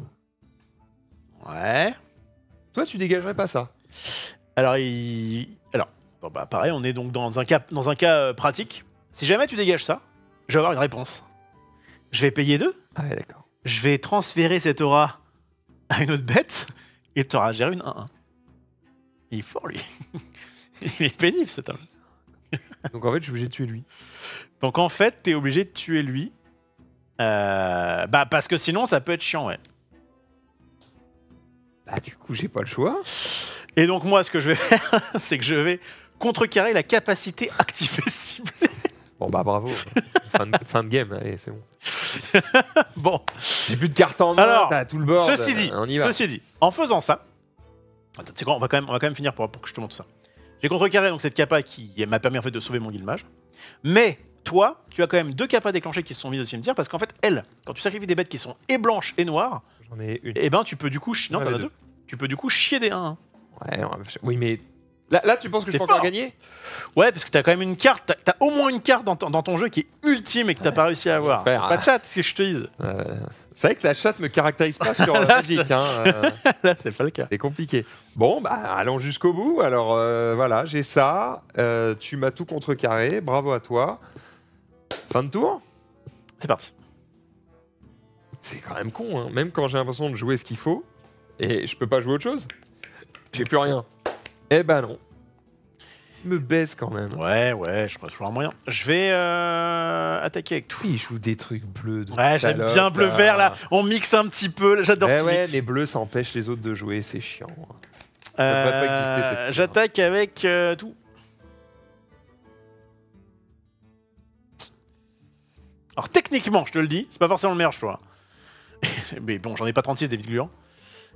Ouais. Toi, tu dégagerais pas ça? Alors, bon, bah, pareil, on est donc dans un cas pratique. Si jamais tu dégages ça, je vais avoir une réponse. Je vais payer 2. Ah ouais, d'accord. Je vais transférer cette aura à une autre bête et tu auras géré une 1-1. Il est fort, lui. Il est pénible, cet homme. Donc en fait, je suis obligé de tuer lui. Donc en fait, tu es obligé de tuer lui. Bah, parce que sinon, ça peut être chiant, ouais. Bah, du coup, j'ai pas le choix. Et donc, moi, ce que je vais faire, c'est que je vais contrecarrer la capacité activée ciblée. Bon, bah, bravo. Fin de game, allez, c'est bon. Bon. J'ai plus de cartes en main, t'as tout le board. Ceci dit, en faisant ça, attends, c'est quoi, on va quand même finir pour que je te montre ça. J'ai contrecarré donc cette capa qui m'a permis en fait de sauver mon guillemage. Mais toi, tu as quand même 2 capas déclenchées qui se sont mises au cimetière parce qu'en fait, elle, quand tu sacrifies des bêtes qui sont et blanches et noires, j'en ai une. Et ben tu peux du coup, non, t'en as 2. tu peux du coup chier des 1-1. Hein. Ouais, oui, mais là, tu penses que je peux encore gagner? Ouais, parce que t'as quand même une carte, t'as au moins une carte dans ton, jeu qui est ultime et que t'as pas réussi à avoir. C'est pas de chat, si je te dis. C'est vrai que la chatte me caractérise pas sur la musique. Hein, là, c'est pas le cas. C'est compliqué. Bon, bah, allons jusqu'au bout. Alors, voilà, j'ai ça. Tu m'as tout contrecarré. Bravo à toi. Fin de tour. C'est parti. C'est quand même con, hein. Même quand j'ai l'impression de jouer ce qu'il faut, et je peux pas jouer autre chose, j'ai plus rien. Eh ben non. Me baisse quand même. Ouais, ouais, je crois toujours un moyen. Je vais attaquer avec tout. Il joue des trucs bleus. Ouais, j'aime bien bleu-vert, là. On mixe un petit peu. J'adore ça. Ouais, les bleus, ça empêche les autres de jouer. C'est chiant. J'attaque avec tout. Alors, techniquement, je te le dis, c'est pas forcément le meilleur choix. Mais bon, j'en ai pas 36 des vides gluants.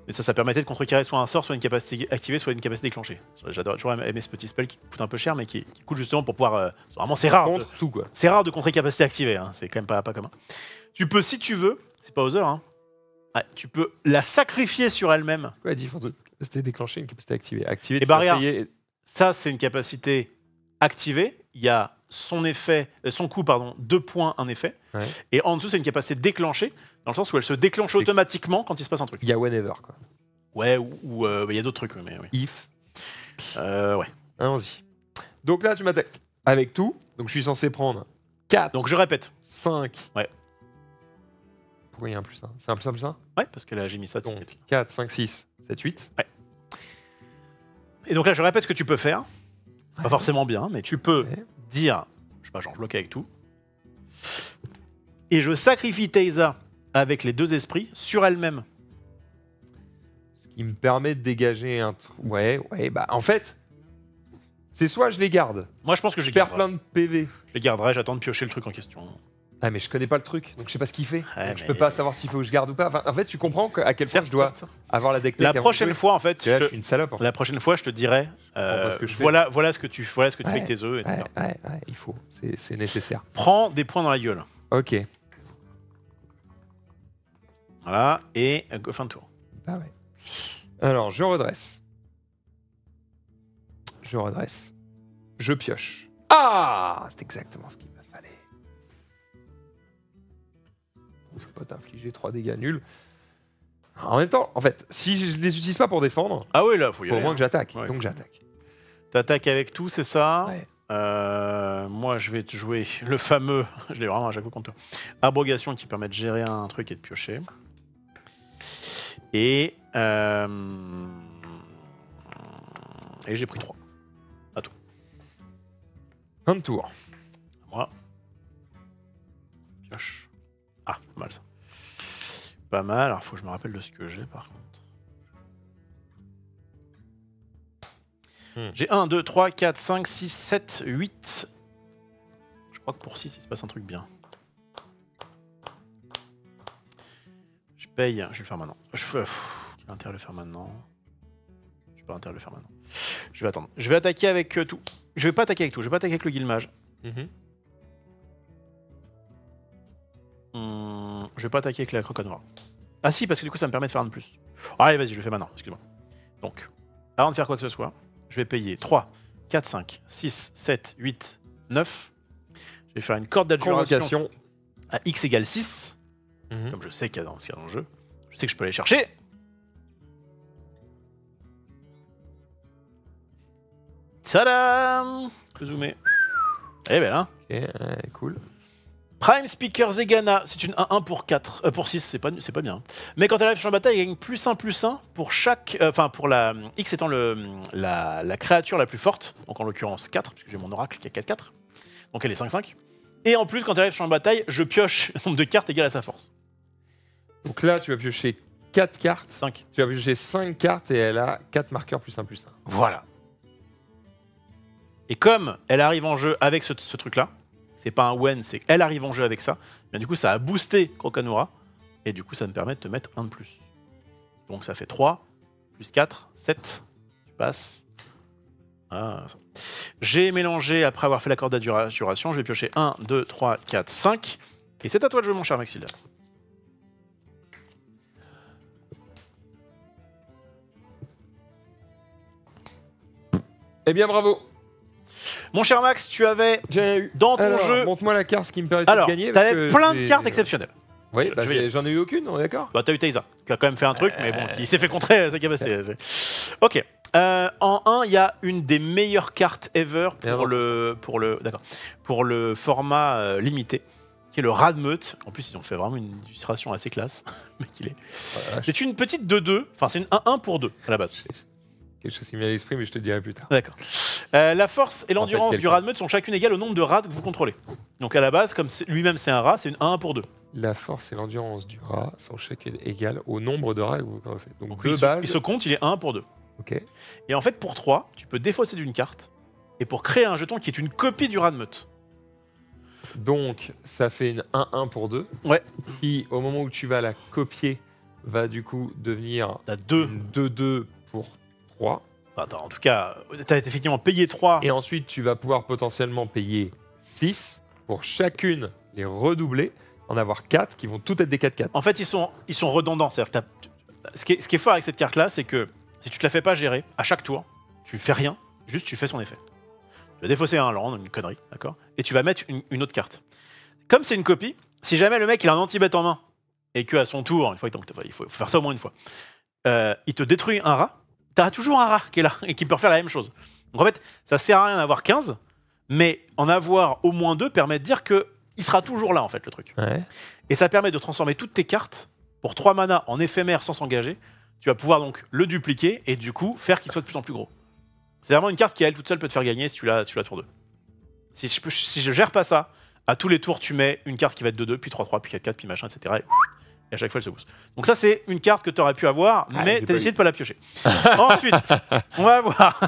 Mais ça, ça permettait de contrecarrer soit un sort, soit une capacité activée, soit une capacité déclenchée. J'adore toujours aimer ce petit spell qui coûte un peu cher, mais qui, coûte justement pour pouvoir... vraiment, c'est rare, de contrer capacité activée. Hein. C'est quand même pas, commun. Tu peux, si tu veux, c'est pas aux heures, hein, tu peux la sacrifier sur elle-même. C'est quoi la différence de capacité déclenchée et une capacité activée? Activée, et... ça, c'est une capacité activée. Il y a son effet, son coût, pardon, 2 points, un effet. Ouais. Et en dessous, c'est une capacité déclenchée, dans le sens où elle se déclenche automatiquement quand il se passe un truc. Il y a whenever, quoi. Ouais, ou il y a d'autres trucs, mais oui. If. Ouais. Allons-y. Donc là, tu m'attaques avec tout. Donc je suis censé prendre 4. Donc je répète. 5. Ouais. Pourquoi il y a un plus 1? C'est un plus 1 plus 1? Ouais, parce que là, j'ai mis ça. Donc 4, 5, 6, 7, 8. Ouais. Et donc là, je répète ce que tu peux faire. C'est pas forcément bien, mais tu peux dire, je sais pas, genre je bloque avec tout. Et je sacrifie Teysa avec les 2 esprits sur elle-même. Ce qui me permet de dégager un truc. Ouais, ouais, bah en fait, c'est soit je les garde. Moi je pense que je les garde. Je perds plein de PV. Je les garderai, j'attends de piocher le truc en question. Ah mais je connais pas le truc, donc je sais pas ce qu'il fait. Ouais, donc je peux pas savoir s'il faut que je garde ou pas. Enfin, en fait, tu comprends à quel point je dois avoir la deck. La prochaine fois, en fait, je suis une salope. La prochaine fois, je te dirai. Voilà ce que tu fais avec tes œufs, etc. Ouais, il faut, c'est nécessaire. Prends des points dans la gueule. Ok. Voilà et fin de tour. Bah ouais. Alors je redresse. Je redresse. Je pioche. Ah, c'est exactement ce qu'il me fallait. Je peux t'infliger 3 dégâts nuls. En même temps, en fait, si je les utilise pas pour défendre, faut au moins que j'attaque. Ouais. Donc j'attaque. T'attaques avec tout, c'est ça? Ouais. Moi, je vais te jouer le fameux. Je l'ai vraiment à chaque fois contre toi. Abrogation qui permet de gérer un truc et de piocher. Et j'ai pris 3. À tout. Fin de tour. Moi. Pioche. Ah, pas mal ça. Pas mal, alors faut que je me rappelle de ce que j'ai par contre. J'ai 1, 2, 3, 4, 5, 6, 7, 8. Je crois que pour 6, il se passe un truc bien. Je paye, je vais le faire maintenant. J'ai intérêt à le faire maintenant. J'ai pas intérêt à le faire maintenant. Je vais attendre. Je vais attaquer avec tout. Je vais pas attaquer avec tout, je vais pas attaquer avec le guillemage. Je vais pas attaquer avec la croque noire. Ah si, parce que du coup ça me permet de faire un de plus. Allez, vas-y, je le fais maintenant, excuse-moi. Donc, avant de faire quoi que ce soit, je vais payer 3, 4, 5, 6, 7, 8, 9. Je vais faire une corde d'adjuration à x égale 6. Comme je sais qu'il y a dans le jeu, je sais que je peux aller chercher. Tadam! Je peux zoomer. Elle est belle, hein? Cool. Prime Speaker Zegana, c'est une 1-1 pour 6, c'est pas bien. Mais quand elle arrive sur la bataille, elle gagne +1/+1 pour chaque... Enfin, pour la... X étant la créature la plus forte, donc en l'occurrence 4, puisque j'ai mon oracle qui a 4-4, donc elle est 5-5. Et en plus, quand elle arrive sur la bataille, je pioche le nombre de cartes égal à sa force. Donc là, tu vas piocher 4 cartes. 5. Tu vas piocher 5 cartes et elle a 4 marqueurs +1/+1. Voilà. Et comme elle arrive en jeu avec ce truc-là, c'est pas un when, c'est elle arrive en jeu avec ça. Bien, du coup, ça a boosté Crocanora. Et du coup, ça me permet de te mettre 1 de plus. Donc, ça fait 3, plus 4, 7. Tu passes. Ah, j'ai mélangé, après avoir fait la corde d'adjuration, je vais piocher 1, 2, 3, 4, 5. Et c'est à toi de jouer, mon cher Maxildan. Eh bien, bravo. Mon cher Max, tu avais dans ton jeu... Montre-moi la carte qui me permet de gagner. Alors, t'avais plein de cartes exceptionnelles. Oui, bah, j'en ai eu aucune, on est d'accord. Bah, t'as eu Teysa, qui a quand même fait un truc, mais bon, qui s'est fait contrer sa capacité. Ok. En 1, il y a une des meilleures cartes ever pour le format limité, qui est le rat de meute. En plus, ils ont fait vraiment une illustration assez classe. C'est une petite 2-2, enfin, c'est une 1-1 pour 2 à la base. Quelque chose qui me vient à l'esprit, mais je te le dirai plus tard. D'accord. La force et l'endurance du rat de meute sont chacune égales au nombre de rats que vous contrôlez. Donc à la base, comme lui-même c'est un rat, c'est une 1-1 pour 2. La force et l'endurance du rat sont chacune égales au nombre de rats que vous contrôlez. Donc deux bases. Il se compte, il est 1 pour 2. Okay. Et en fait, pour 3, tu peux défausser d'une carte et pour créer un jeton qui est une copie du rat de meute. Donc ça fait une 1-1 pour 2. Ouais. Qui, au moment où tu vas la copier, va du coup devenir 2-2 pour 3. 3. Attends, en tout cas, tu as effectivement payé 3. Et ensuite, tu vas pouvoir potentiellement payer 6 pour chacune les redoubler, en avoir 4 qui vont toutes être des 4-4. En fait, ils sont redondants. C'est-à-dire que ce qui est fort avec cette carte-là, c'est que si tu te la fais pas gérer, à chaque tour, tu fais rien, juste tu fais son effet. Tu vas défausser un land, une connerie, d'accord, et tu vas mettre une autre carte. Comme c'est une copie, si jamais le mec il a un anti-bête en main et qu'à son tour, une fois, il faut faire ça au moins une fois, il te détruit un rat. T'as toujours un rat qui est là et qui peut refaire la même chose. Donc en fait, ça sert à rien d'avoir 15, mais en avoir au moins 2 permet de dire qu'il sera toujours là, en fait, le truc. Ouais. Et ça permet de transformer toutes tes cartes pour 3 manas en éphémère sans s'engager. Tu vas pouvoir donc le dupliquer et du coup faire qu'il soit de plus en plus gros. C'est vraiment une carte qui, elle, toute seule peut te faire gagner si tu l'as tour 2. Si je gère pas ça, à tous les tours, tu mets une carte qui va être 2-2, puis 3-3, puis 4-4, puis machin, etc. Et à chaque fois, elle se booste. Donc ça, c'est une carte que tu aurais pu avoir, mais tu as décidé de ne pas la piocher. Ensuite, on va voir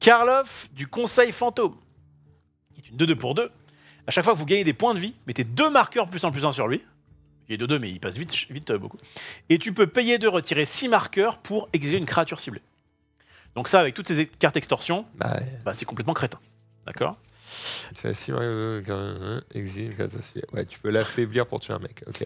Karloff du Conseil Fantôme, qui est une 2-2 pour 2. À chaque fois que vous gagnez des points de vie, mettez 2 marqueurs plus 1 sur lui. Il est 2-2, mais il passe vite beaucoup. Et tu peux payer de retirer 6 marqueurs pour exiler une créature ciblée. Donc ça, avec toutes ces cartes extorsion, c'est complètement crétin. D'accord ? Ouais, tu peux l'affaiblir pour tuer un mec, ok.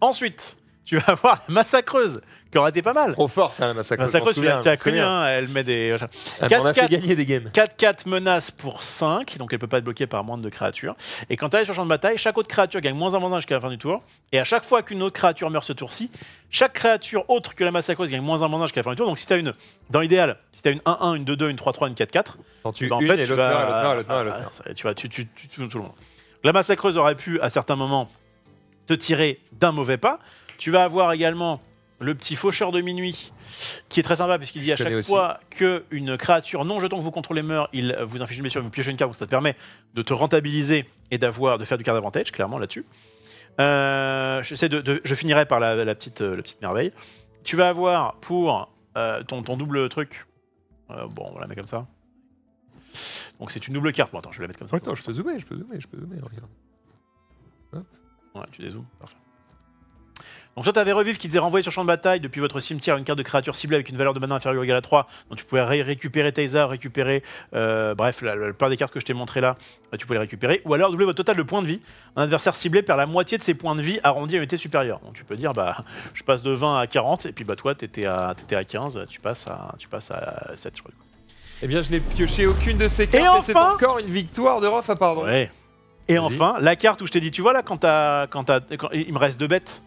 Ensuite, tu vas avoir la massacreuse, qui aurait été pas mal. Trop fort, ça, la massacreuse. La massacreuse, tu as connu, hein, elle met des... On a fait gagner des games. 4-4 menaces pour 5, donc elle peut pas être bloquée par moins de créatures. Et quand tu arrives sur le champ de bataille, chaque autre créature gagne -1/-1 jusqu'à la fin du tour. Et à chaque fois qu'une autre créature meurt ce tour-ci, chaque créature autre que la massacreuse gagne -1/-1 jusqu'à la fin du tour. Donc si tu as une, dans l'idéal, si tu as une 1-1, une 2-2, une 3-3, une 4-4, en fait, tu vas... Tu tout le monde. La massacreuse aurait pu, à certains moments, te tirer d'un mauvais pas. Tu vas avoir également le petit faucheur de minuit, qui est très sympa, puisqu'il dit à chaque fois qu'une créature non jeton que vous contrôlez meurt, il vous inflige une blessure et vous piochez une carte, donc ça te permet de te rentabiliser et de faire du card advantage, clairement, là-dessus. Je finirai par la petite merveille. Tu vas avoir pour ton double truc... bon, on va la mettre comme ça. Donc c'est une double carte. Bon, attends, je vais la mettre comme ça. Attends, je peux zoomer, regarde. Hop. Ouais, tu dézoomes, parfait. Donc toi, tu avais Revive qui disait renvoyer sur champ de bataille depuis votre cimetière une carte de créature ciblée avec une valeur de mana inférieure ou égale à 3, donc tu pouvais récupérer Teysa, récupérer, bref, la plupart des cartes que je t'ai montrées là, tu pouvais les récupérer, ou alors doubler votre total de points de vie. Un adversaire ciblé perd la moitié de ses points de vie arrondis à unité supérieure. Donc tu peux dire, bah, je passe de 20 à 40, et puis bah toi, t'étais à 15, tu passes à 7, je crois. Eh bien, je n'ai pioché aucune de ces cartes, et enfin... c'est encore une victoire de Rof à pardon. Ouais. Et enfin, la carte où je t'ai dit, tu vois là, quand il me reste 2 bêtes,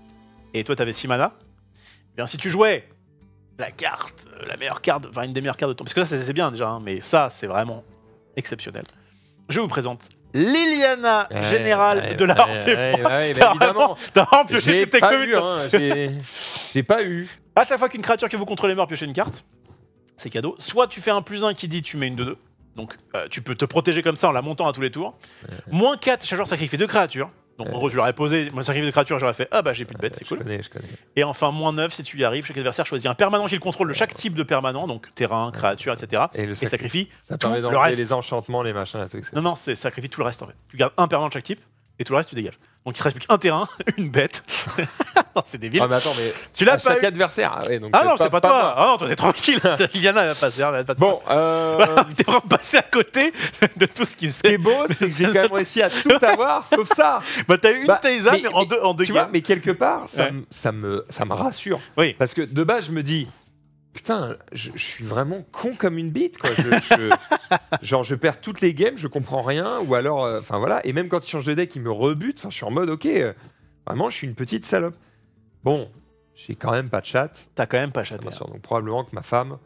et toi t'avais 6 mana, eh bien si tu jouais la carte, la meilleure carte, enfin une des meilleures cartes de ton... Parce que là, c'est bien déjà, hein, mais ça, c'est vraiment exceptionnel. Je vous présente Liliana, générale de la Horde-Défense. T'as vraiment pioché toutes tes communes. J'ai pas eu. À chaque fois qu'une créature que vous contrôlez meurt, piochez une carte, c'est cadeau. Soit tu fais un +1 qui dit tu mets une 2-2. Donc tu peux te protéger comme ça en la montant à tous les tours. Moins 4, chaque joueur sacrifie 2 créatures. Donc en gros, je leur ai posé, moi sacrifie 2 créatures, j'aurais fait ah bah j'ai plus de bêtes, c'est cool. Je connais. Et enfin, moins 9, si tu y arrives, chaque adversaire choisit un permanent qu'il contrôle de chaque type de permanent, donc terrain, créature, etc. Et sacrifie tout le reste. Les enchantements, les machins, les trucs. Non, non, c'est sacrifie tout le reste en fait. Tu gardes un permanent de chaque type et tout le reste tu dégages. Donc il te reste plus qu'un terrain, une bête. C'est débile. Ah mais attends, mais tu l'as pas. Chaque adversaire. Ouais, donc ah non, c'est pas toi. Ah non, toi t'es tranquille. Liliana va passer. Bon, t'es vraiment passé à côté de tout ce qui me. Ce qui est beau, c'est que j'ai quand même réussi à tout avoir, sauf ça. Bah t'as eu une Teysa mais en deux games. Tu vois, mais quelque part, ça me rassure. Oui. Parce que de base, je me dis, Putain, je suis vraiment con comme une bite, quoi. Genre, je perds toutes les games, je comprends rien, ou alors... Enfin, voilà. Et même quand il change de deck, il me rebute. Enfin, je suis en mode, OK, vraiment, je suis une petite salope. Bon, j'ai quand même pas de chat. T'as quand même pas chat. Donc, probablement que ma femme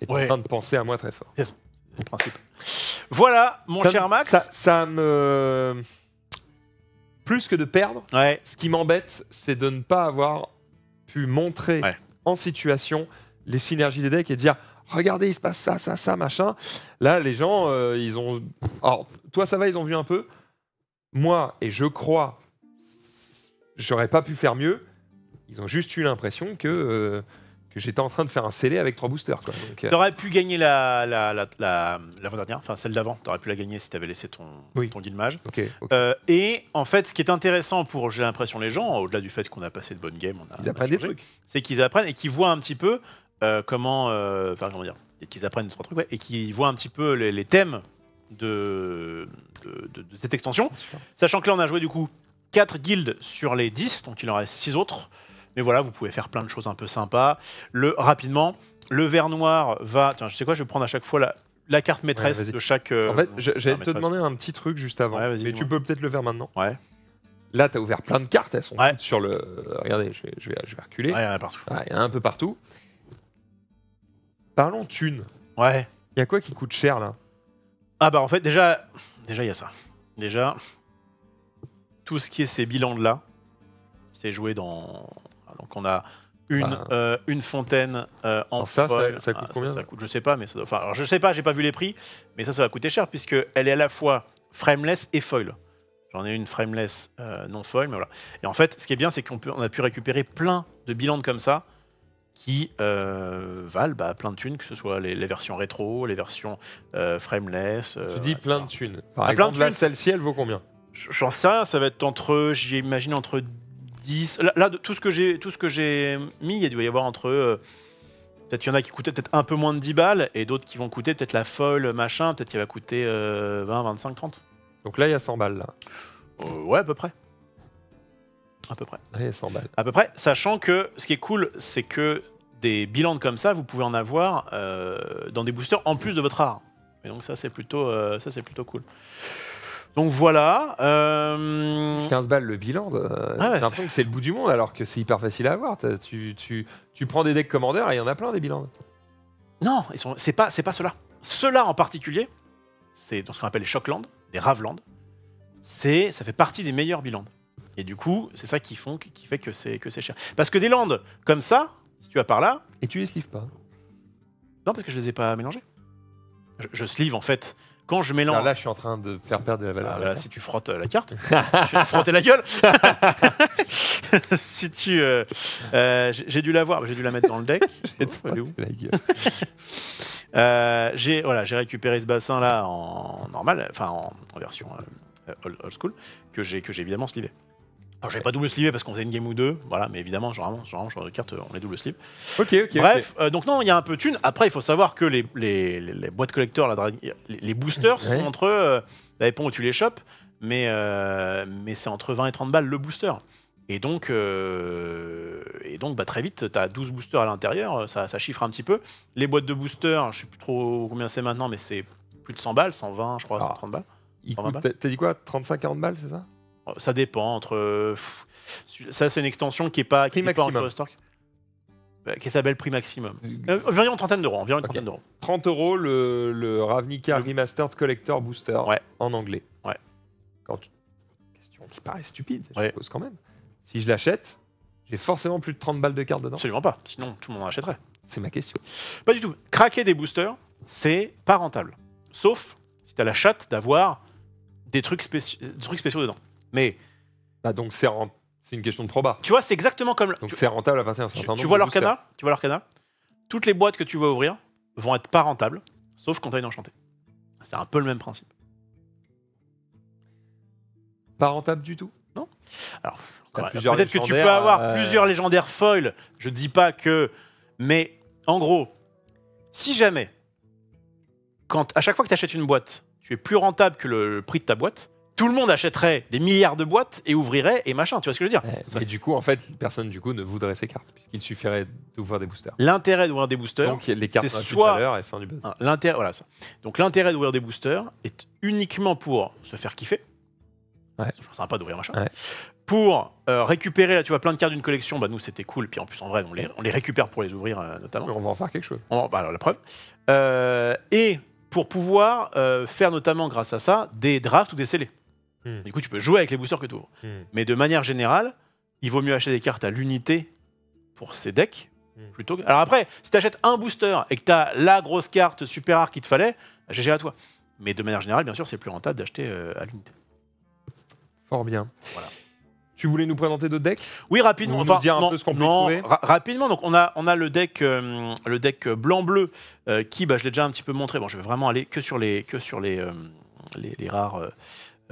est en train de penser à moi très fort. C'est le principe. Voilà, mon cher Max. Ça me... Plus que de perdre, ce qui m'embête, c'est de ne pas avoir pu montrer en situation... les synergies des decks et dire regardez, il se passe ça, ça, ça, machin. Là, les gens, ils ont. Alors, toi, ça va, ils ont vu un peu. Moi, et je crois, j'aurais pas pu faire mieux. Ils ont juste eu l'impression que j'étais en train de faire un scellé avec 3 boosters. T'aurais pu gagner l'avant-dernière, enfin celle d'avant. T'aurais pu la gagner si t'avais laissé ton guide mage. Okay. Et en fait, ce qui est intéressant pour, j'ai l'impression, les gens, au-delà du fait qu'on a passé de bonnes games, ils apprennent des trucs. C'est qu'ils apprennent et qu'ils voient un petit peu. Comment dire, qu'ils apprennent 2-3 trucs et qu'ils voient un petit peu les thèmes de cette extension. Sachant que là, on a joué du coup 4 guildes sur les 10, donc il en reste 6 autres. Mais voilà, vous pouvez faire plein de choses un peu sympas. Rapidement, le vert noir va... Tiens, je sais quoi, je vais prendre à chaque fois la carte maîtresse de chaque... en fait, j'allais te demander un petit truc juste avant, mais tu peux peut-être le faire maintenant. Ouais. Là, tu as ouvert plein de cartes, elles sont toutes sur le... Regardez, je vais reculer. Il y en a partout. Il y en a un peu partout. Parlons thunes. Ouais. Il y a quoi qui coûte cher, là? Ah bah en fait, déjà il y a ça. Déjà, tout ce qui est ces bilans de là, c'est joué dans... Donc on a une fontaine en foil. Ça coûte combien? Ça coûte, je sais pas, mais ça doit... Enfin, alors je sais pas, j'ai pas vu les prix, mais ça va coûter cher, puisque elle est à la fois frameless et foil. J'en ai une frameless non foil, mais voilà. Et en fait, ce qui est bien, c'est qu'on a pu récupérer plein de bilans comme ça, qui valent plein de thunes, que ce soit les versions rétro, les versions frameless. Tu dis plein de thunes. Par exemple, là, celle-ci, elle vaut combien? J'en sais, ça va être entre, j'imagine, entre 10... Là, tout ce que j'ai mis, il doit y avoir entre... peut-être qu'il y en a qui coûtaient peut-être un peu moins de 10 balles, et d'autres qui vont coûter peut-être la folle, machin, peut-être qu'elle va coûter 20, 25, 30. Donc là, il y a 100 balles, là. Ouais, à peu près. À peu près. Ouais, 100 balles. À peu près, sachant que ce qui est cool, c'est que des bilans comme ça, vous pouvez en avoir dans des boosters en plus de votre art. Et donc ça, c'est plutôt, cool. Donc voilà. 15 balles le bilan, j'ai l'impression que c'est le bout du monde, alors que c'est hyper facile à avoir. Tu prends des decks commandeurs et il y en a plein des bilans. Non, c'est pas ceux-là. Ceux-là en particulier, c'est dans ce qu'on appelle les Shocklands, des Ravlands. Ça fait partie des meilleurs bilans. Et du coup, c'est ça qui fait que c'est cher. Parce que des landes comme ça, si tu vas par là... Et tu les slives pas? Non, parce que je les ai pas mélangés. Je slive en fait. Quand je mélange... Alors là, je suis en train de faire perdre de la valeur. Là, si tu frottes la carte, je vais frotter la gueule. Si tu... j'ai dû la voir, j'ai dû la mettre dans le deck. J'ai récupéré ce bassin-là en normal, enfin en version... old school, que j'ai évidemment slivé. Alors j'ai pas double slivé parce qu'on faisait une game ou deux, voilà, mais évidemment, genre sur les cartes, on les double slive. Ok. Bref, donc non, il y a un peu de thunes. Après, il faut savoir que les boîtes collecteurs, les boosters sont entre, ça dépend où tu les chopes, mais c'est entre 20 et 30 balles le booster. Et donc bah, très vite, tu as 12 boosters à l'intérieur, ça chiffre un petit peu. Les boîtes de boosters, je sais plus trop combien c'est maintenant, mais c'est plus de 100 balles, 120, je crois, 130 balles. T'as dit quoi, 35-40 balles, c'est ça? Ça dépend. Ça, c'est une extension qui n'est pas en stock. Qui s'appelle prix maximum. Environ une trentaine d'euros. 30 € le Ravnica Remastered Collector Booster en anglais. Ouais. Question qui paraît stupide, je suppose quand même. Si je l'achète, j'ai forcément plus de 30 balles de cartes dedans? Absolument pas. Sinon, tout le monde en achèterait. C'est ma question. Pas du tout. Craquer des boosters, c'est pas rentable. Sauf si t'as la chatte d'avoir des trucs spéciaux dedans. Mais... Ah, donc c'est une question de proba. Tu vois, c'est exactement comme... Donc c'est rentable à partir d'un certain nombre de boosters. Tu vois l'Arcana, toutes les boîtes que tu vas ouvrir vont être pas rentables, sauf quand t'as une enchantée. C'est un peu le même principe. Pas rentable du tout? Non. Alors, peut-être que tu peux avoir plusieurs légendaires foil, je dis pas que... Mais, en gros, si jamais... Quand à chaque fois que tu achètes une boîte, tu es plus rentable que le prix de ta boîte, tout le monde achèterait des milliards de boîtes et ouvrirait et machin, tu vois ce que je veux dire? Et du coup, en fait, personne du coup ne voudrait ces cartes, puisqu'il suffirait d'ouvrir des boosters. L'intérêt d'ouvrir des boosters, donc les cartes c'est soit et fin du buzz. L'intérêt, voilà ça. Donc l'intérêt d'ouvrir des boosters est uniquement pour se faire kiffer. Ouais. C'est toujours sympa d'ouvrir machin. Ouais. Pour récupérer, là tu vois, plein de cartes d'une collection, bah nous c'était cool, puis en plus en vrai on les récupère pour les ouvrir notamment. On va en faire quelque chose. Bah, alors la preuve. Et pour pouvoir faire notamment grâce à ça des drafts ou des scellés. Du coup, tu peux jouer avec les boosters que tu ouvres. Mais de manière générale, il vaut mieux acheter des cartes à l'unité pour ces decks. Plutôt que... Alors après, si tu achètes un booster et que tu as la grosse carte super rare qu'il te fallait, GG à toi. Mais de manière générale, bien sûr, c'est plus rentable d'acheter à l'unité. Fort bien. Voilà. Tu voulais nous présenter d'autres decks? Oui, rapidement. Enfin, dire un peu ce qu'on peut trouver. Rapidement, donc on a le deck blanc-bleu qui, bah, je l'ai déjà un petit peu montré. Bon, je vais vraiment aller que sur les rares...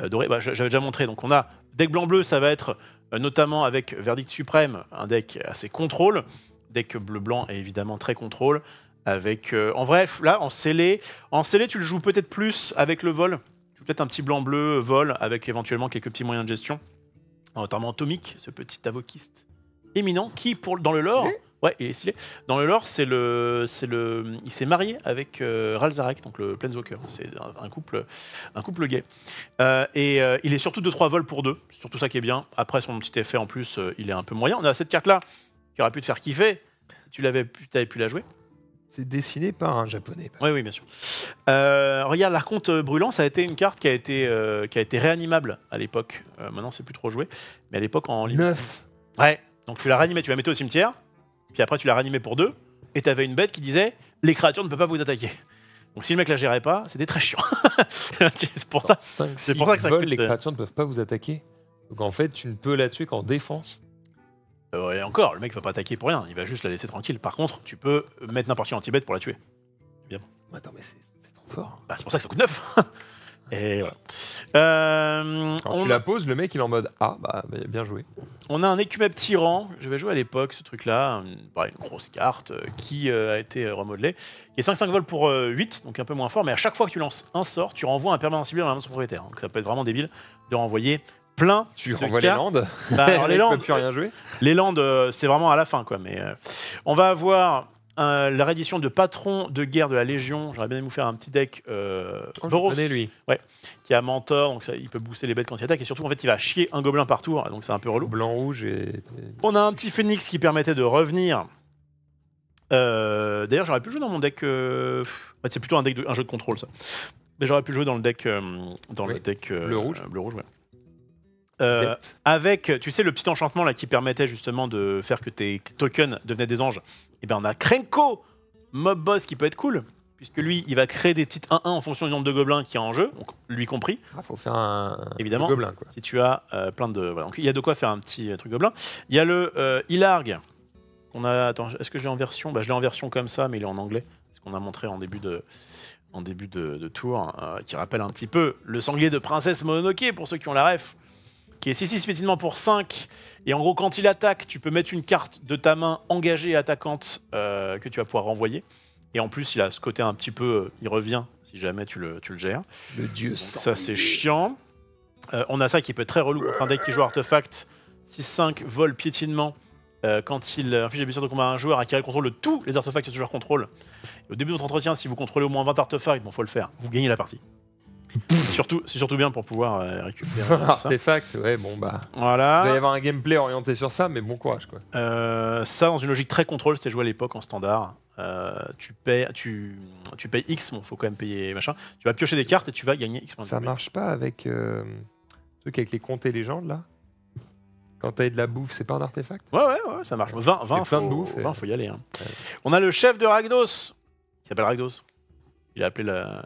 doré, bah, j'avais déjà montré. Donc on a deck blanc-bleu, ça va être notamment avec Verdict Suprême, un deck assez contrôle. Deck bleu-blanc est évidemment très contrôle. Avec, en vrai, là, en scellé, tu le joues peut-être plus avec le vol. Tu joues peut-être un petit blanc-bleu vol avec éventuellement quelques petits moyens de gestion. Notamment Tomic, ce petit avociste éminent qui, dans le lore... Ouais, il est stylé. Dans le lore, il s'est marié avec Ral Zarek, donc le Planeswalker. C'est un couple gay. Et il est surtout 2-3 vols pour 2. C'est surtout ça qui est bien. Après, son petit effet, en plus, il est un peu moyen. On a cette carte-là qui aurait pu te faire kiffer si tu l'avais pu la jouer. C'est dessiné par un japonais. Oui, oui, bien sûr. Regarde, l'Arconte Brûlant, ça a été une carte qui a été réanimable à l'époque. Maintenant, c'est plus trop joué. Mais à l'époque, en livre. 9. Ouais, donc tu la réanimais, tu la mettais au cimetière. Puis après, tu l'as réanimé pour 2, et t'avais une bête qui disait « Les créatures ne peuvent pas vous attaquer ». Donc si le mec la gérait pas, c'était très chiant. C'est pour ça, 5, 6 pour ça que ça coûte. Les créatures ne peuvent pas vous attaquer. Donc en fait, tu ne peux la tuer qu'en défense. Et encore, le mec va pas attaquer pour rien, il va juste la laisser tranquille. Par contre, tu peux mettre n'importe qui anti-bête pour la tuer. Évidemment. Attends, mais c'est trop fort. Bah, c'est pour ça que ça coûte 9. Et voilà. Quand tu la poses, le mec il est en mode ah, bah bien joué. On a un écumable tyran, j'avais joué à l'époque ce truc là, une grosse carte qui a été remodelée, qui est 5-5 vols pour 8, donc un peu moins fort, mais à chaque fois que tu lances un sort, tu renvoies un permanent ciblé dans la main de son propriétaire. Donc ça peut être vraiment débile de renvoyer plein. Tu renvoies les landes. Bah, alors, les landes, plus rien jouer. Les landes, c'est vraiment à la fin quoi, mais on va avoir. La réédition de Patron de guerre de la Légion, j'aurais bien aimé vous faire un petit deck Boros, je connais, lui. Ouais, qui a Mentor, donc ça, il peut booster les bêtes quand il attaque, et surtout en fait il va chier un gobelin par tour, donc c'est un peu relou. Blanc-rouge et... On a un petit Phoenix qui permettait de revenir. D'ailleurs j'aurais pu jouer dans mon deck... En fait, c'est plutôt un jeu de contrôle ça. Mais j'aurais pu jouer dans le deck... le deck bleu-rouge. Bleu-rouge, ouais. Avec, tu sais, le petit enchantement là, qui permettait justement de faire que tes tokens devenaient des anges, et bien on a Krenko, Mob Boss, qui peut être cool, puisque lui, il va créer des petites 1-1 en fonction du nombre de gobelins qui est en jeu, donc lui compris. Ah, faut faire un... Évidemment, gobelin, quoi. Si tu as plein de... Voilà, donc il y a de quoi faire un petit truc gobelin. Il y a le Ilarg. On a... Attends, est-ce que je l'ai en version? Bah, je l'ai en version comme ça, mais il est en anglais. C'est ce qu'on a montré en début de... tour, qui rappelle un petit peu le sanglier de Princesse Mononoke, pour ceux qui ont la ref. Qui est 6-6 effectivement pour 5, et en gros quand il attaque, tu peux mettre une carte de ta main engagée et attaquante que tu vas pouvoir renvoyer, et en plus il a ce côté un petit peu, il revient si jamais tu le gères. Le dieu. Donc, ça c'est chiant. On a ça qui peut être très relou contre un deck qui joue artefact, 6-5, vol piétinement, quand il inflige des blessures de combat à un joueur, acquiert le contrôle de tous les artefacts que ce joueur contrôle. Et au début de votre entretien, si vous contrôlez au moins 20 artefacts, bon faut le faire, vous gagnez la partie. C'est surtout bien pour pouvoir récupérer artefact, ouais, bon bah. Voilà. Il va y avoir un gameplay orienté sur ça, mais bon courage quoi. Ça, dans une logique très contrôle, c'était joué à l'époque en standard. Tu payes X, bon, faut quand même payer machin. Tu vas piocher des cartes et tu vas gagner X. Ça marche pas avec le truc avec les contes et légendes là. Quand t'as de la bouffe, c'est pas un artefact. Ouais, ça marche. 20 faut, de bouffe, 20, faut y aller. Hein. Ouais. On a le chef de Rakdos, qui s'appelle Rakdos. Il a appelé la.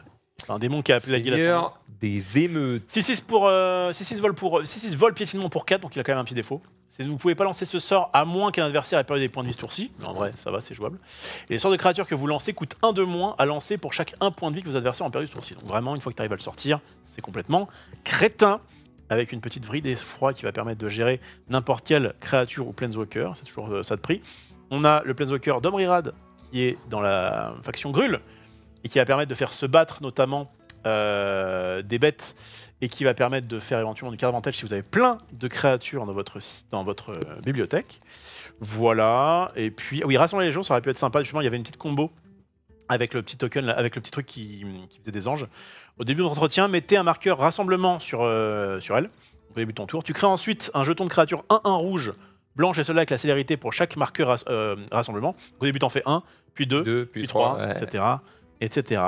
Un démon qui a appelé Seigneur la guillotine. Des émeutes. 6-6 vol piétinement pour 4, donc il a quand même un petit défaut. Vous ne pouvez pas lancer ce sort à moins qu'un adversaire ait perdu des points de vie ce tour-ci. En vrai, ça va, c'est jouable. Et les sorts de créatures que vous lancez coûtent 1 de moins à lancer pour chaque 1 point de vie que vos adversaires ont perdu ce tour-ci. Donc vraiment, une fois que tu arrives à le sortir, c'est complètement crétin. Avec une petite vrille d'effroi qui va permettre de gérer n'importe quelle créature ou planeswalker. C'est toujours ça de prix. On a le planeswalker d'Omrirad qui est dans la faction Grul. Et qui va permettre de faire se battre notamment des bêtes et qui va permettre de faire éventuellement du card avantage si vous avez plein de créatures dans votre bibliothèque. Voilà, et puis... Oui, rassembler les gens, ça aurait pu être sympa, justement, il y avait une petite combo avec le petit token, avec le petit truc qui faisait des anges. Au début de votre entretien, mettez un marqueur rassemblement sur, sur elle, au début de ton tour. Tu crées ensuite un jeton de créature 1-1 rouge, blanche et cela avec la célérité pour chaque marqueur rassemblement. Au début, t'en fais 1, puis 2, puis 3, ouais. etc. etc.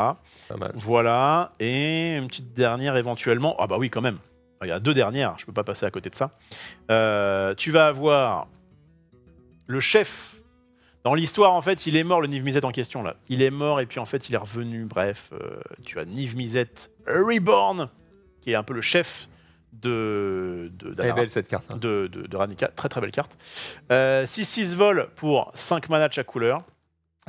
Pas mal. Voilà, et une petite dernière éventuellement. Ah bah oui, quand même. Il y a deux dernières, je peux pas passer à côté de ça. Tu vas avoir le chef. Dans l'histoire, en fait, il est mort, le Niv-Mizzet en question, là. Il est mort, et puis en fait, il est revenu. Bref, tu as Niv-Mizzet Reborn, qui est un peu le chef de très belle cette carte, hein. de Ravnica. Très très belle carte. 6-6 vol pour 5 mana de chaque couleur.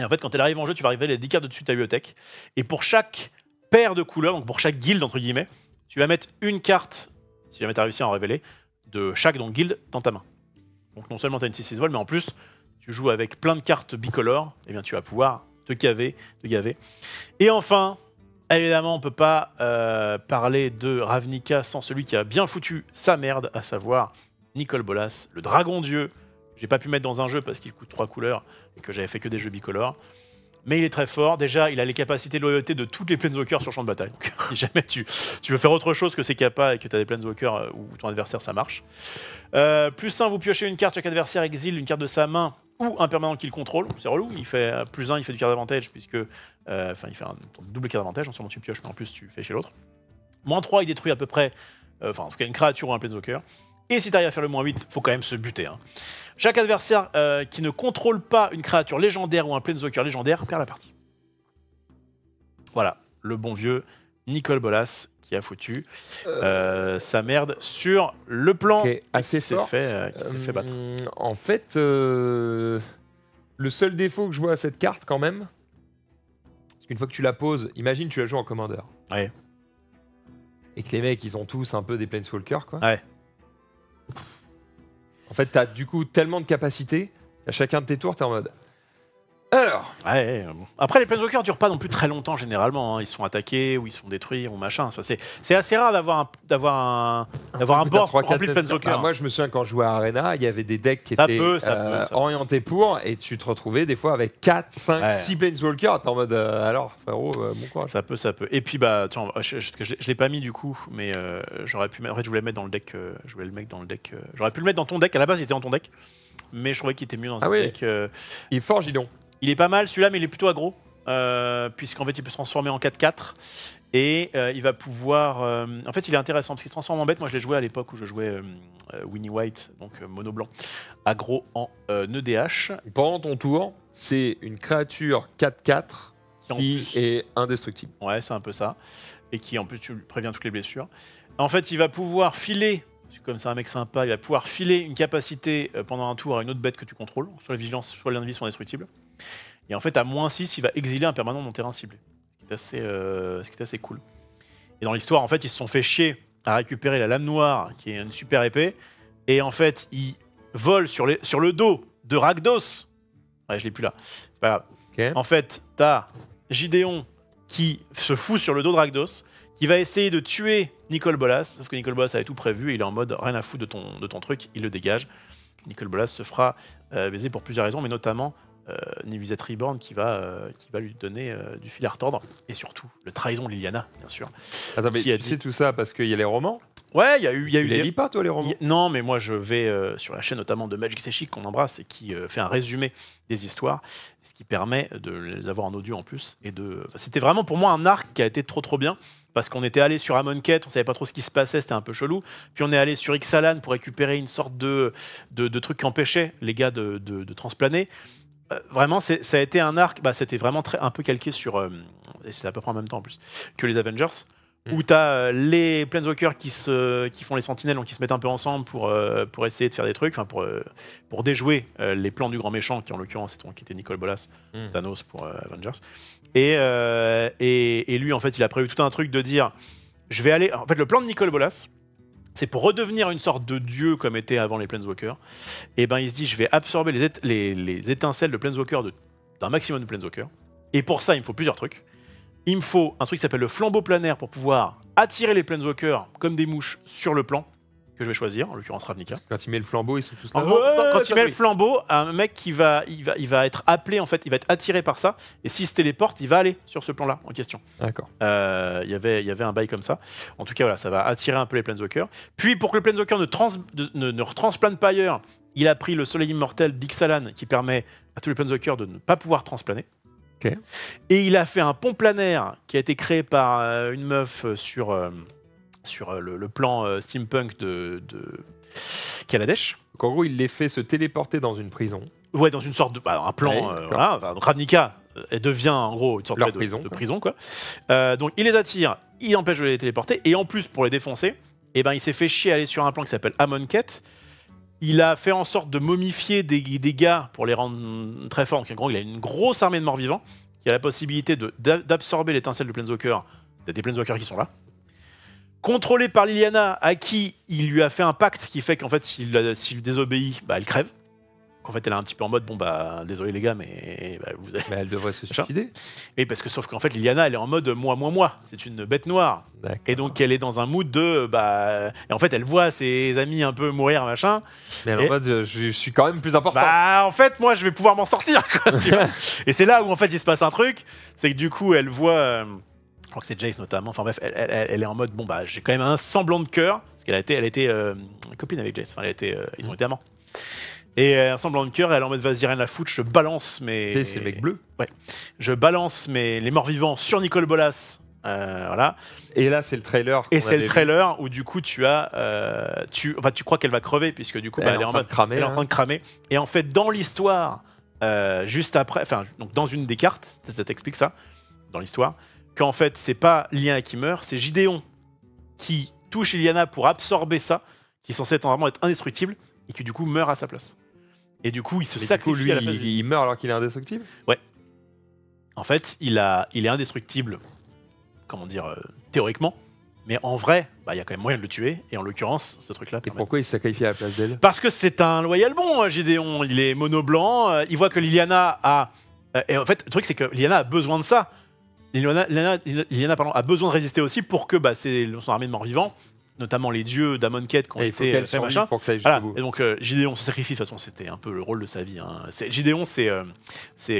Et en fait, quand elle arrive en jeu, tu vas arriver les 10 cartes de dessus de ta bibliothèque. Et pour chaque paire de couleurs, donc pour chaque guilde, entre guillemets, tu vas mettre une carte, si jamais tu as réussi à en révéler, de chaque donc, guilde dans ta main. Donc non seulement tu as une 6-6 vol, mais en plus... tu joues avec plein de cartes bicolores, et bien tu vas pouvoir te gaver, Et enfin, évidemment, on ne peut pas parler de Ravnica sans celui qui a bien foutu sa merde, à savoir Nicolas Bolas, le dragon dieu. J'ai pas pu mettre dans un jeu parce qu'il coûte 3 couleurs et que j'avais fait que des jeux bicolores. Mais il est très fort. Déjà, il a les capacités de loyauté de toutes les Planeswalkers sur champ de bataille. Donc, si jamais tu veux faire autre chose que ces capas et que tu as des Planeswalkers ou ton adversaire, ça marche. Plus 1, vous piochez une carte, chaque adversaire exile une carte de sa main ou un permanent qu'il contrôle. C'est relou, il fait plus 1, il fait du card avantage, puisque... Enfin, il fait un double card avantage, non seulement tu pioches, mais en plus tu fais chez l'autre. Moins 3, il détruit à peu près... Enfin, en tout cas, une créature ou un Planeswalker. Et si tu arrives à faire le moins 8, faut quand même se buter. Hein. Chaque adversaire qui ne contrôle pas une créature légendaire ou un Planeswalker légendaire perd la partie. Voilà, le bon vieux Nicolas Bolas qui a foutu sa merde sur le plan qui s'est fait battre. En fait, le seul défaut que je vois à cette carte quand même, c'est qu'une fois que tu la poses, imagine tu la joues en commandeur. Ouais. Et que les mecs, ils ont tous un peu des Planeswalkers, quoi. Ouais. En fait, t'as du coup tellement de capacités, à chacun de tes tours, t'es en mode... Alors... Ouais, bon. Après, les Planeswalkers durent pas non plus très longtemps, généralement. Hein. Ils sont attaqués, ou ils sont détruits, ou machin. C'est assez rare d'avoir un board rempli de Planeswalkers. Moi, je me souviens, quand je jouais à Arena, il y avait des decks qui étaient orientés pour, et tu te retrouvais des fois avec 4, 5, 6 Planeswalkers. T'es en mode, alors, frérot, bon quoi. Ça peut, ça peut. Et puis, bah, tiens, je l'ai pas mis du coup, mais j'aurais pu... En fait, je voulais le mettre dans le deck... J'aurais pu le mettre dans ton deck. À la base, il était dans ton deck, mais je trouvais qu'il était mieux dans un deck... Il est fort, Gideon. Il est pas mal celui-là, mais il est plutôt aggro, puisqu'en fait il peut se transformer en 4-4, et il va pouvoir... en fait il est intéressant, parce qu'il se transforme en bête. Moi je l'ai joué à l'époque où je jouais Winnie White, donc mono blanc, aggro en EDH. Pendant ton tour, c'est une créature 4-4 qui est indestructible. Ouais, c'est un peu ça, et qui en plus tu préviens toutes les blessures. En fait il va pouvoir filer... Comme c'est un mec sympa, il va pouvoir filer une capacité pendant un tour à une autre bête que tu contrôles. Soit la vigilance, soit l'invis sont indestructibles. Et en fait, à moins 6, il va exiler un permanent dans terrain ciblé. Ce qui est assez cool. Et dans l'histoire, en fait, ils se sont fait chier à récupérer la lame noire, qui est une super épée. Et en fait, ils volent sur le dos de Rakdos. Ouais, je l'ai plus là. C'est pas grave. Okay. En fait, t'as Gideon qui se fout sur le dos de Rakdos, qui va essayer de tuer Nicolas Bolas, sauf que Nicolas Bolas avait tout prévu, et il est en mode rien à foutre de ton truc, il le dégage. Nicolas Bolas se fera baiser pour plusieurs raisons, mais notamment Niv-Mizzet Reborn qui va lui donner du fil à retordre, et surtout le trahison de Liliana, bien sûr. Attends, mais tu sais tout ça parce qu'il y a les romans? Ouais, il y a eu les lis pas, toi, les romans? Non, mais moi je vais sur la chaîne notamment de Magic C'est Chic, qu'on embrasse, et qui fait un résumé des histoires, ce qui permet de les avoir en audio en plus. Et de... C'était vraiment pour moi un arc qui a été trop bien, parce qu'on était allé sur Amonkhet, on savait pas trop ce qui se passait, c'était un peu chelou. Puis on est allé sur Ixalan pour récupérer une sorte de truc qui empêchait les gars de transplaner. Vraiment, ça a été un arc, bah, c'était vraiment un peu calqué sur, et c'était à peu près en même temps en plus, que les Avengers, où tu as les Planeswalkers qui font les sentinelles, donc qui se mettent un peu ensemble pour essayer de faire des trucs, pour déjouer les plans du grand méchant, qui en l'occurrence était Nicolas Bolas, Thanos pour Avengers. Et lui, en fait, il a prévu tout un truc de dire, je vais aller... En fait, le plan de Nicolas Bolas, c'est pour redevenir une sorte de dieu comme était avant les Planeswalkers. Et ben, il se dit, je vais absorber les étincelles de Planeswalkers d'un maximum de Planeswalkers. Et pour ça, il me faut plusieurs trucs. il me faut un truc qui s'appelle le flambeau planaire pour pouvoir attirer les planeswalkers comme des mouches sur le plan, que je vais choisir, en l'occurrence Ravnica. Quand il met le flambeau, ils sont tous là. Quand il met le flambeau, un mec qui va être appelé, en fait, il va être attiré par ça, et s'il se téléporte, il va aller sur ce plan-là en question. D'accord. Il y avait un bail comme ça. En tout cas, voilà, ça va attirer un peu les planeswalkers. Puis, pour que le planeswalker ne transplane pas ailleurs, il a pris le soleil immortel d'Ixalan qui permet à tous les planeswalkers de ne pas pouvoir transplaner. Okay. Et il a fait un pont planaire qui a été créé par une meuf sur le plan steampunk de Kaladesh. Donc en gros, il les fait se téléporter dans une prison. Ouais, dans une sorte de... Bah, un plan... Ouais, voilà, enfin, Ravnica elle devient en gros une sorte de prison, quoi. Donc il les attire, il empêche de les téléporter, et en plus, pour les défoncer, eh ben, il s'est fait chier à aller sur un plan qui s'appelle Amonkhet. Il a fait en sorte de momifier des gars pour les rendre très forts. Donc en gros, il a une grosse armée de morts-vivants qui a la possibilité d'absorber l'étincelle de Planeswalker. Il y a des Planeswalkers qui sont là. Contrôlé par Liliana, à qui il lui a fait un pacte qui fait qu'en fait, s'il désobéit, bah, elle crève. En fait, elle est un petit peu en mode, bon, bah, désolé les gars, mais bah, vous avez... Mais elle devrait se suicider. Et parce que, sauf qu'en fait, Liliana, elle est en mode, moi, c'est une bête noire. Et donc, elle est dans un mood de, bah... Et en fait, elle voit ses amis un peu mourir, machin. Mais elle en mode, je suis quand même plus important. Bah, en fait, moi, je vais pouvoir m'en sortir, quoi, tu vois. Et c'est là où, en fait, il se passe un truc, c'est que du coup, elle voit... je crois que c'est Jace notamment, enfin bref, elle est en mode, bon bah j'ai quand même un semblant de cœur, parce qu'elle a été copine avec Jace, enfin ils ont été amants. Et un semblant de cœur, elle est en mode, vas-y rien à foutre, je balance mes... C'est le mec bleu. Ouais. Je balance les morts-vivants sur Nicolas Bolas, voilà. Et là c'est le trailer. Et c'est le trailer où du coup tu as... enfin tu crois qu'elle va crever, puisque du coup bah, elle est en mode, cramer, elle est en train de cramer. Et en fait dans l'histoire, juste après, enfin donc dans une des cartes, ça t'explique ça, dans l'histoire, qu'en fait, c'est pas Liliana qui meurt, c'est Gideon qui touche Liliana pour absorber ça, qui est censé normalement être indestructible, et qui du coup meurt à sa place. Et du coup, il se sacrifie à la place. Il meurt alors qu'il est indestructible ? Ouais. En fait, il est indestructible, comment dire, théoriquement, mais en vrai, bah, y a quand même moyen de le tuer, et en l'occurrence, ce truc-là... Et pourquoi il se sacrifie à la place d'elle ? Parce que c'est un loyal bon, Gideon, il est mono-blanc, il voit que Liliana a... et en fait, le truc, c'est que Liliana a besoin de ça. Liliana, a besoin de résister aussi pour que bah, son armée de morts-vivants, notamment les dieux d'Amonkhet qui ont été faits, machin. Pour que ça aille jusqu'au bout. Et donc Gideon se sacrifie, de toute façon, c'était un peu le rôle de sa vie. Hein. Gideon, c'est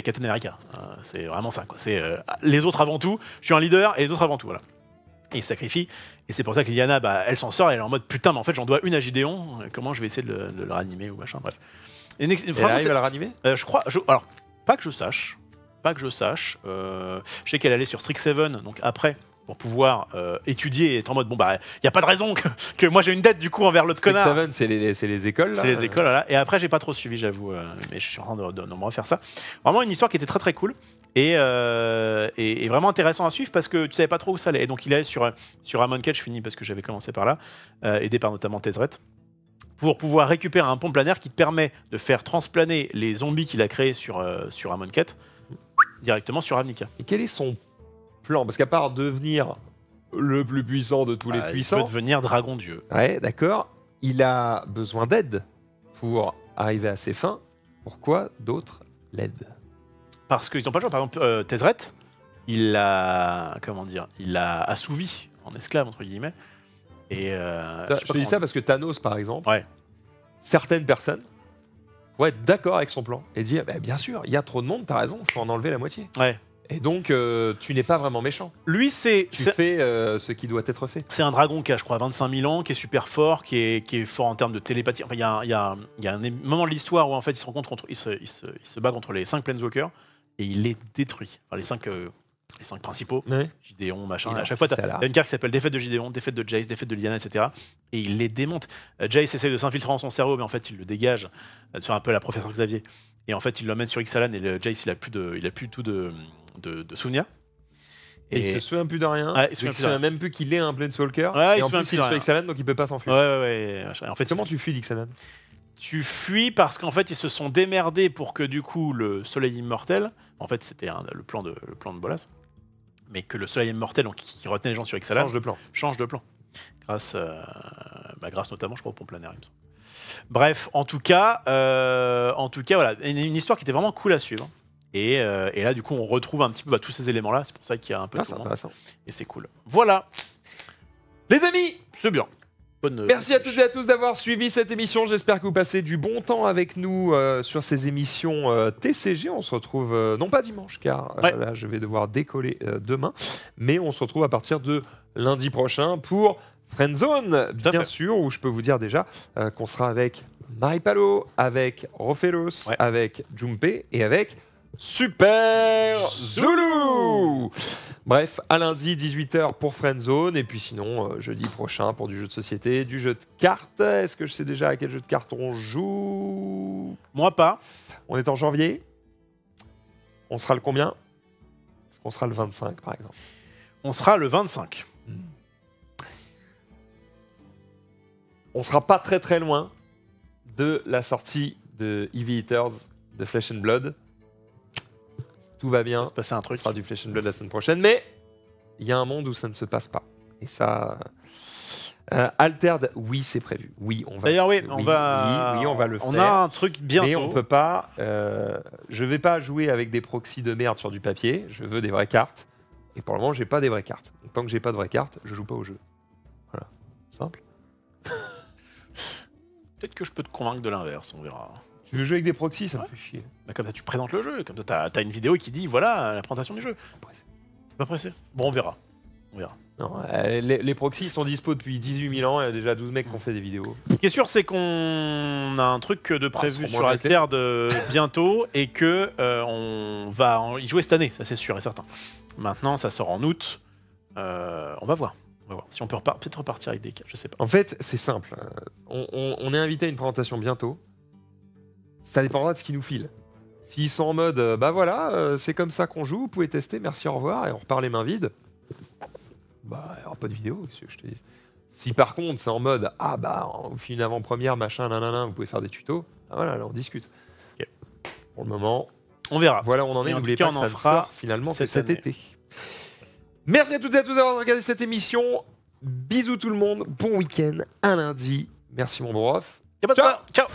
Captain America. C'est vraiment ça. C'est les autres avant tout. Je suis un leader et les autres avant tout. Voilà. Et il se sacrifie. Et c'est pour ça que Liliana, bah, elle s'en sort. Elle est en mode putain, mais en fait, j'en dois une à Gideon. Comment je vais essayer de le ranimer ou machin. Bref. Et elle arrive à le ranimer je crois. Alors, pas que je sache. Je sais qu'elle allait sur Strict 7, donc après, pour pouvoir étudier et être en mode, bon bah, il n'y a pas de raison que moi j'ai une dette du coup envers l'autre connard. Strict 7, c'est les écoles. C'est les écoles, là. Et après, j'ai pas trop suivi, j'avoue, mais je suis en train de me refaire ça. Vraiment une histoire qui était très très cool et vraiment intéressant à suivre parce que tu savais pas trop où ça allait. Et donc il allait sur Amonkhet, je finis parce que j'avais commencé par là, aidé par notamment Tezzeret, pour pouvoir récupérer un pont planaire qui te permet de faire transplaner les zombies qu'il a créés sur Amonkhet directement sur Ravnica. Et quel est son plan ? Parce qu'à part devenir le plus puissant de tous les puissants... Il peut devenir dragon dieu. Ouais, d'accord. Il a besoin d'aide pour arriver à ses fins. Pourquoi d'autres l'aident ? Parce qu'ils n'ont pas le choix. Par exemple, Tezzeret, il l'a... Comment dire ? Il l'a assouvi en esclave, entre guillemets. Et je te dis ça parce que Thanos, par exemple, ouais. Certaines personnes... être d'accord avec son plan et dire bah, bien sûr, il y a trop de monde, t'as raison, faut en enlever la moitié. Ouais. Et donc, tu n'es pas vraiment méchant. Lui, tu fais ce qui doit être fait. C'est un dragon qui a, je crois, 25 000 ans, qui est super fort, qui est fort en termes de télépathie. Enfin, il y a un moment de l'histoire où en fait, il se rencontre contre, il se bat contre les 5 Planeswalkers et il les détruit. Enfin, les cinq principaux, ouais. Gideon, machin. À chaque fois, t'as une carte qui s'appelle défaite de Gideon, défaite de Jace, défaite de Liliana, etc. Et il les démonte. Jace essaie de s'infiltrer dans son cerveau, mais en fait, il le dégage. C'est un peu la professeur Xavier. Et en fait, il l'emmène sur Ixalan et Jace, il a plus tout de souvenirs. Et il se souvient plus de rien. Ouais, il se souvient même plus qu'il est un Planeswalker. Ouais, et en plus, il est sur Ixalan, donc il peut pas s'enfuir. Ouais. En fait, comment tu fuis d'Ixalan ? Tu fuis parce qu'en fait, ils se sont démerdés pour que du coup, le soleil immortel, en fait, c'était le plan de Bolas, mais que le soleil immortel, donc, qui retenait les gens sur Ixalan, change de plan. Grâce notamment, je crois, au pont planaire. Bref, en tout cas, voilà, une histoire qui était vraiment cool à suivre. Et là, du coup, on retrouve un petit peu tous ces éléments-là. C'est pour ça qu'il y a un peu de intéressant. Et c'est cool. Voilà. Les amis, c'est bien. Merci à toutes et à tous d'avoir suivi cette émission. J'espère que vous passez du bon temps avec nous sur ces émissions TCG. On se retrouve, non pas dimanche, car là, je vais devoir décoller demain. Mais on se retrouve à partir de lundi prochain pour Friendzone, bien sûr, où je peux vous dire déjà qu'on sera avec Maripalo, avec Rofellos, avec Jumpé et avec Super Zulu. Bref, à lundi, 18 h pour Friendzone, et puis sinon, jeudi prochain pour du jeu de société, du jeu de cartes. Est-ce que je sais déjà à quel jeu de cartes on joue? Moi pas. On est en janvier. On sera le combien? Est-ce qu'on sera le 25, par exemple? On sera le 25. On sera pas très très loin de la sortie de Heavy Hitters de Flesh and Blood. Tout va bien, ça se un truc. Ce sera du Flesh and Blood la semaine prochaine, mais il y a un monde où ça ne se passe pas. Et ça... Altered, oui, c'est prévu. Oui, on va... D'ailleurs, oui, on va le faire. On a un truc bientôt. Mais on peut pas... je vais pas jouer avec des proxys de merde sur du papier. Je veux des vraies cartes. Et pour le moment, j'ai pas des vraies cartes. Donc, tant que j'ai pas de vraies cartes, je joue pas au jeu. Voilà. Simple. Peut-être que je peux te convaincre de l'inverse, on verra. Tu veux jouer avec des proxys, ça me fait chier. Bah comme ça, tu présentes le jeu. Comme ça, t'as une vidéo qui dit, voilà, la présentation du jeu. Pas pressé. Bon, on verra. On verra. Non, les proxys sont dispo depuis 18 000 ans. Il y a déjà 12 mecs qui ont fait des vidéos. Ce qui est sûr, c'est qu'on a un truc de prévu sur Altered bientôt et que on va y jouer cette année. Ça, c'est sûr et certain. Maintenant, ça sort en août. On va voir. Si on peut peut-être repartir avec des cas, je sais pas. En fait, c'est simple. On est invité à une présentation bientôt. Ça dépendra de ce qu'ils nous filent. S'ils sont en mode, bah voilà, c'est comme ça qu'on joue, vous pouvez tester, merci, au revoir, et on repart les mains vides, bah, il n'y aura pas de vidéo, qu'est-ce que je te dis. Si par contre, c'est en mode, ah bah, on fait une avant-première, machin, nanana, vous pouvez faire des tutos, ah, voilà, là, on discute. Okay. Pour le moment, on verra. Voilà, on en est, n'oubliez pas que ça ne sort finalement que cet été. Merci à toutes et à tous d'avoir regardé cette émission. Bisous tout le monde, bon week-end, à lundi. Merci mon bro. Ciao.